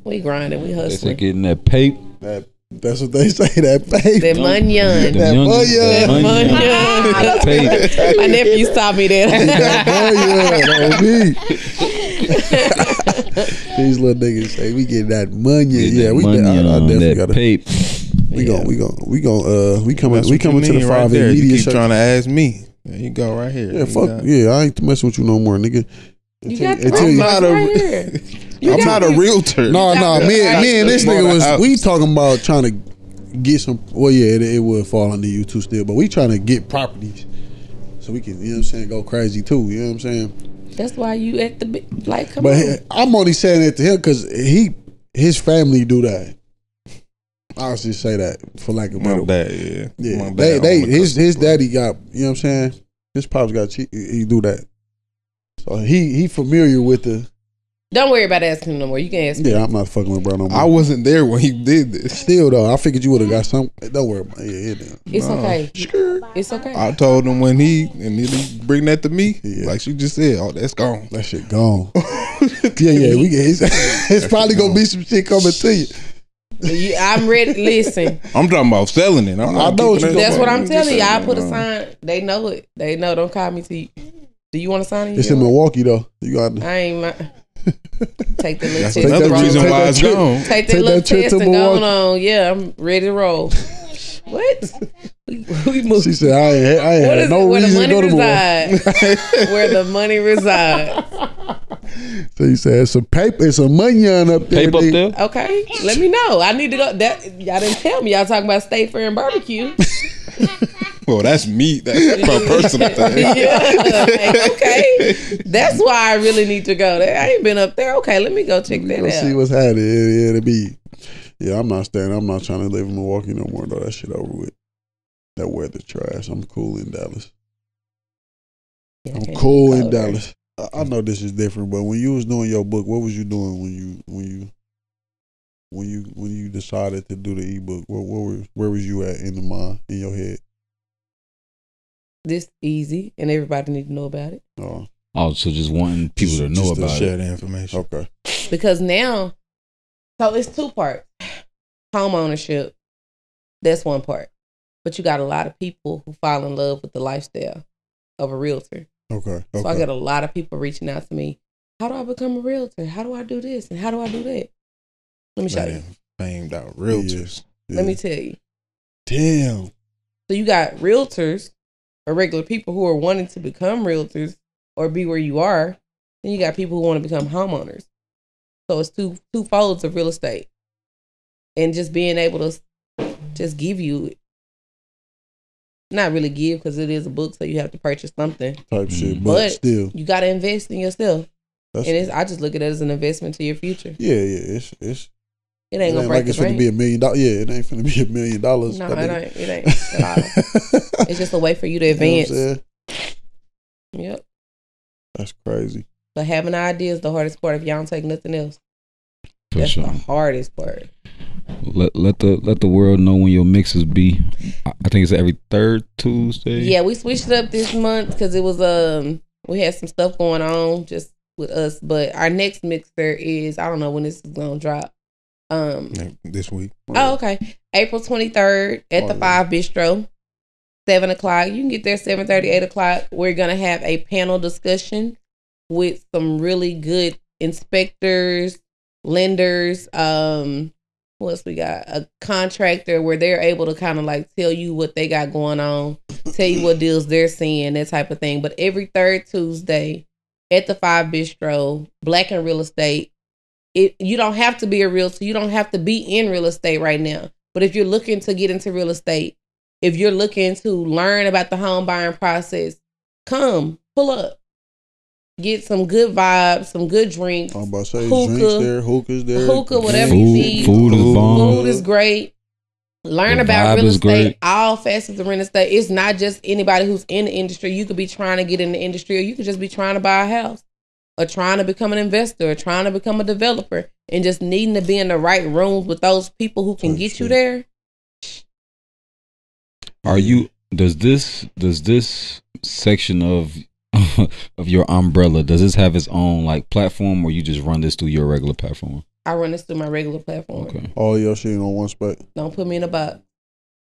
We grinding. We hustling. Getting that paper. That's what they say. That paper. That munyon. That munyon. My nephew taught me that. That munyon. These little niggas say we get that munyon. Yeah, we get that paper. We coming to the Five right A Media. You keep trying to ask me. There you go, right here. Yeah, fuck. Yeah, I ain't messing with you no more, nigga. I'm not a realtor. No. Me and this nigga was we talking about trying to get some. Well, yeah, it would fall under you too still, but we trying to get properties so we can, you know what I'm saying, go crazy too. You know what I'm saying? That's why you at the like. Come but on. I'm only saying it to him because his family do that. I'll just say that for lack of better. My bad. His daddy got, you know what I'm saying? His pops got cheat. He do that. So he familiar with the. Don't worry about asking him no more. You can ask me. Yeah, I'm not fucking with Bro no more. I wasn't there when he did this. Still though, I figured you would have got some. Don't worry about it. It's okay. Sure. It's okay. I told him when he bring that to me, like she just said, oh, that's gone. That shit gone. We get it's probably gonna be some shit coming to you. I'm ready. Listen, I'm talking about selling it. That's what I'm telling you. I put a sign. They know it. They know. Don't call me. Do you want to sign it? It's in Milwaukee though. You got. I ain't mind. Take the little test. Another reason why it's gone. Take that little test and going on. Yeah, I'm ready to roll. What? She said, "I had no reason to go to Milwaukee. Where the money resides." So you said it's a paper, it's a money on up there. Paper up there? Okay, let me know. I need to go. That y'all didn't tell me. Y'all talking about State Fair and barbecue. Well, that's me. That's my personal thing. Okay, that's why I really need to go there. I ain't been up there. Okay, let me go check that out. See what's happening. I'm not trying to live in Milwaukee no more. Though that shit over with. That weather trash. I'm cool in Dallas. I know this is different, but when you was doing your book, what was you doing when you decided to do the ebook? Where was you at in the mind, in your head? This easy, and everybody need to know about it. Oh, so just wanting people to know about it. Just to share the information. Okay. Because now, so it's two parts. Home ownership, that's one part, but you got a lot of people who fall in love with the lifestyle of a realtor. Okay. So I got a lot of people reaching out to me. How do I become a realtor? How do I do this? And how do I do that? Let me show you. Famed out realtors. Yeah. Let me tell you. Damn. So you got realtors or regular people who are wanting to become realtors or be where you are. Then you got people who want to become homeowners. So it's two folds of real estate. And just being able to just give you, not really give, because it is a book, so you have to purchase something. Type shit, but still, you gotta invest in yourself. I just look at it as an investment to your future. Yeah, it ain't gonna break the bank. It ain't finna be $1 million. Yeah, it ain't finna be $1 million. No, it ain't. It's just a way for you to advance. You know what I'm saying? Yep, that's crazy. But having an idea is the hardest part. If y'all don't take nothing else, that's the hardest part. Let the world know when your mixes be. I think it's every third Tuesday. Yeah, we switched it up this month because it was we had some stuff going on just with us. But our next mixer is, I don't know when this is gonna drop. This week. Oh, okay. April 23rd at the Five Bistro, 7:00. You can get there 7:30, 8:00. We're gonna have a panel discussion with some really good inspectors, lenders, what else we got? A contractor where they're able to kind of like tell you what they got going on, tell you what deals they're seeing, that type of thing. But every third Tuesday at the Five Bistro, Black in Real Estate, you don't have to be a realtor. You don't have to be in real estate right now. But if you're looking to get into real estate, if you're looking to learn about the home buying process, come pull up. Get some good vibes, some good drinks. I'm about to say hookah's there, whatever you need. Food is bomb. Food is great. Learn about real estate, all facets of real estate. It's not just anybody who's in the industry. You could be trying to get in the industry, or you could just be trying to buy a house, or trying to become an investor, or trying to become a developer, and just needing to be in the right rooms with those people who can get you there. Does this section of your umbrella, does this have its own like platform, or you just run this through your regular platform? I run this through my regular platform. Okay. All your shit on one spot. Don't put me in a box.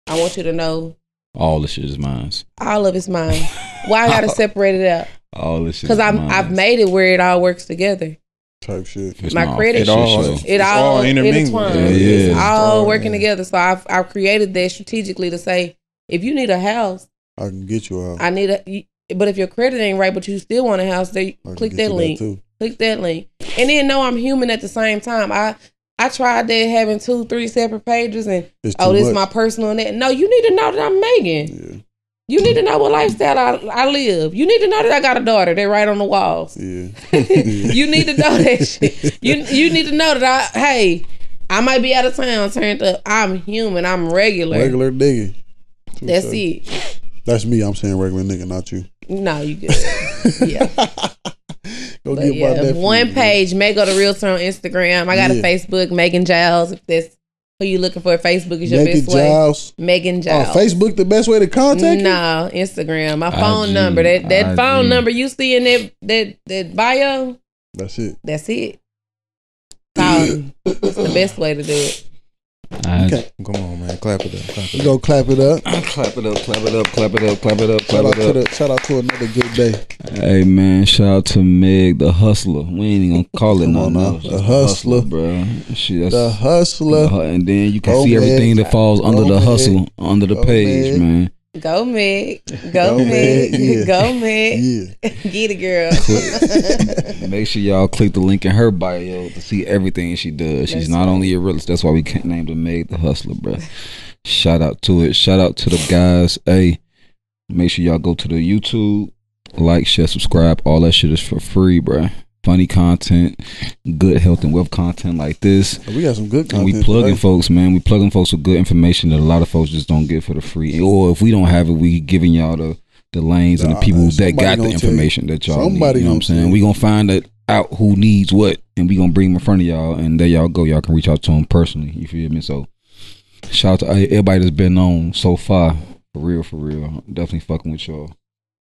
I want you to know all the shit is mine. All of it's mine. Why I gotta separate it out? All the shit. Because I've made it where it all works together. type shit. It's my credit, it's all intermingled. It's all working together. So I've created that strategically to say, if you need a house, I can get you a house. I need a, but if your credit ain't right, but you still want a house, they click that link. Click that link, and then know I'm human at the same time. I tried that having 2-3 separate pages, and this is my personal and that. No, you need to know that I'm Megan. Yeah. You need to know what lifestyle I live. You need to know that I got a daughter. They're right on the walls. Yeah. You need to know that shit. You need to know that I might be out of town, turned up. I'm human. I'm regular. Regular nigga. That's it. That's me. I'm saying regular nigga, not you. No, you good. Yeah. Go get my that one food, page, Mego the Realtor on Instagram. I got a Facebook, Megan Giles, if that's who you looking for. Facebook is your best way. Megan Giles. Oh, Facebook the best way to contact you? No, Instagram. My phone number. That phone number you see in that bio. That's it. That's it. It's the best way to do it. Okay. Come on, man. Clap it up. Clap it up. Go clap it up. Clap it up. Clap it up. Clap it up. Clap it up. Clap it up. Shout out to another good day. Hey, man. Shout out to Meg, the hustler. We ain't even going to call it nothing else. The hustler. Bro. The hustler. And then you can see everything that falls under the hustle, under the page, man. Go Meg, go Meg, go Meg, get it, girl. Make sure y'all click the link in her bio to see everything she does. She's not only a realist. That's why we can't name the Meg the hustler, bro. Shout out to it. Shout out to the guys. Hey, make sure y'all go to the YouTube, like, share, subscribe. All that shit is for free, bro. Funny content, good health and wealth content like this. We got some good content. And we plugging folks, man. We plugging folks with good information that a lot of folks just don't get for the free. Or if we don't have it, we giving y'all the lanes and the people that got the information that y'all need. You know what I'm saying? We gonna find that out who needs what, and we gonna bring them in front of y'all, and there y'all go. Y'all can reach out to them personally. You feel me? So shout out to everybody that's been on so far. For real, for real. Definitely fucking with y'all.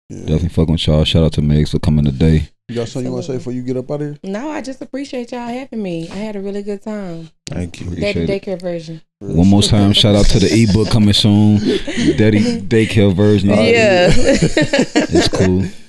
Yeah. Definitely fucking with y'all. Shout out to Megs for coming today. You got something you want to say before you get up out of here? No, I just appreciate y'all having me. I had a really good time. Thank you. Daddy Daycare version. One more time, shout out to the ebook coming soon. Daddy Daycare version. Yeah. It's cool.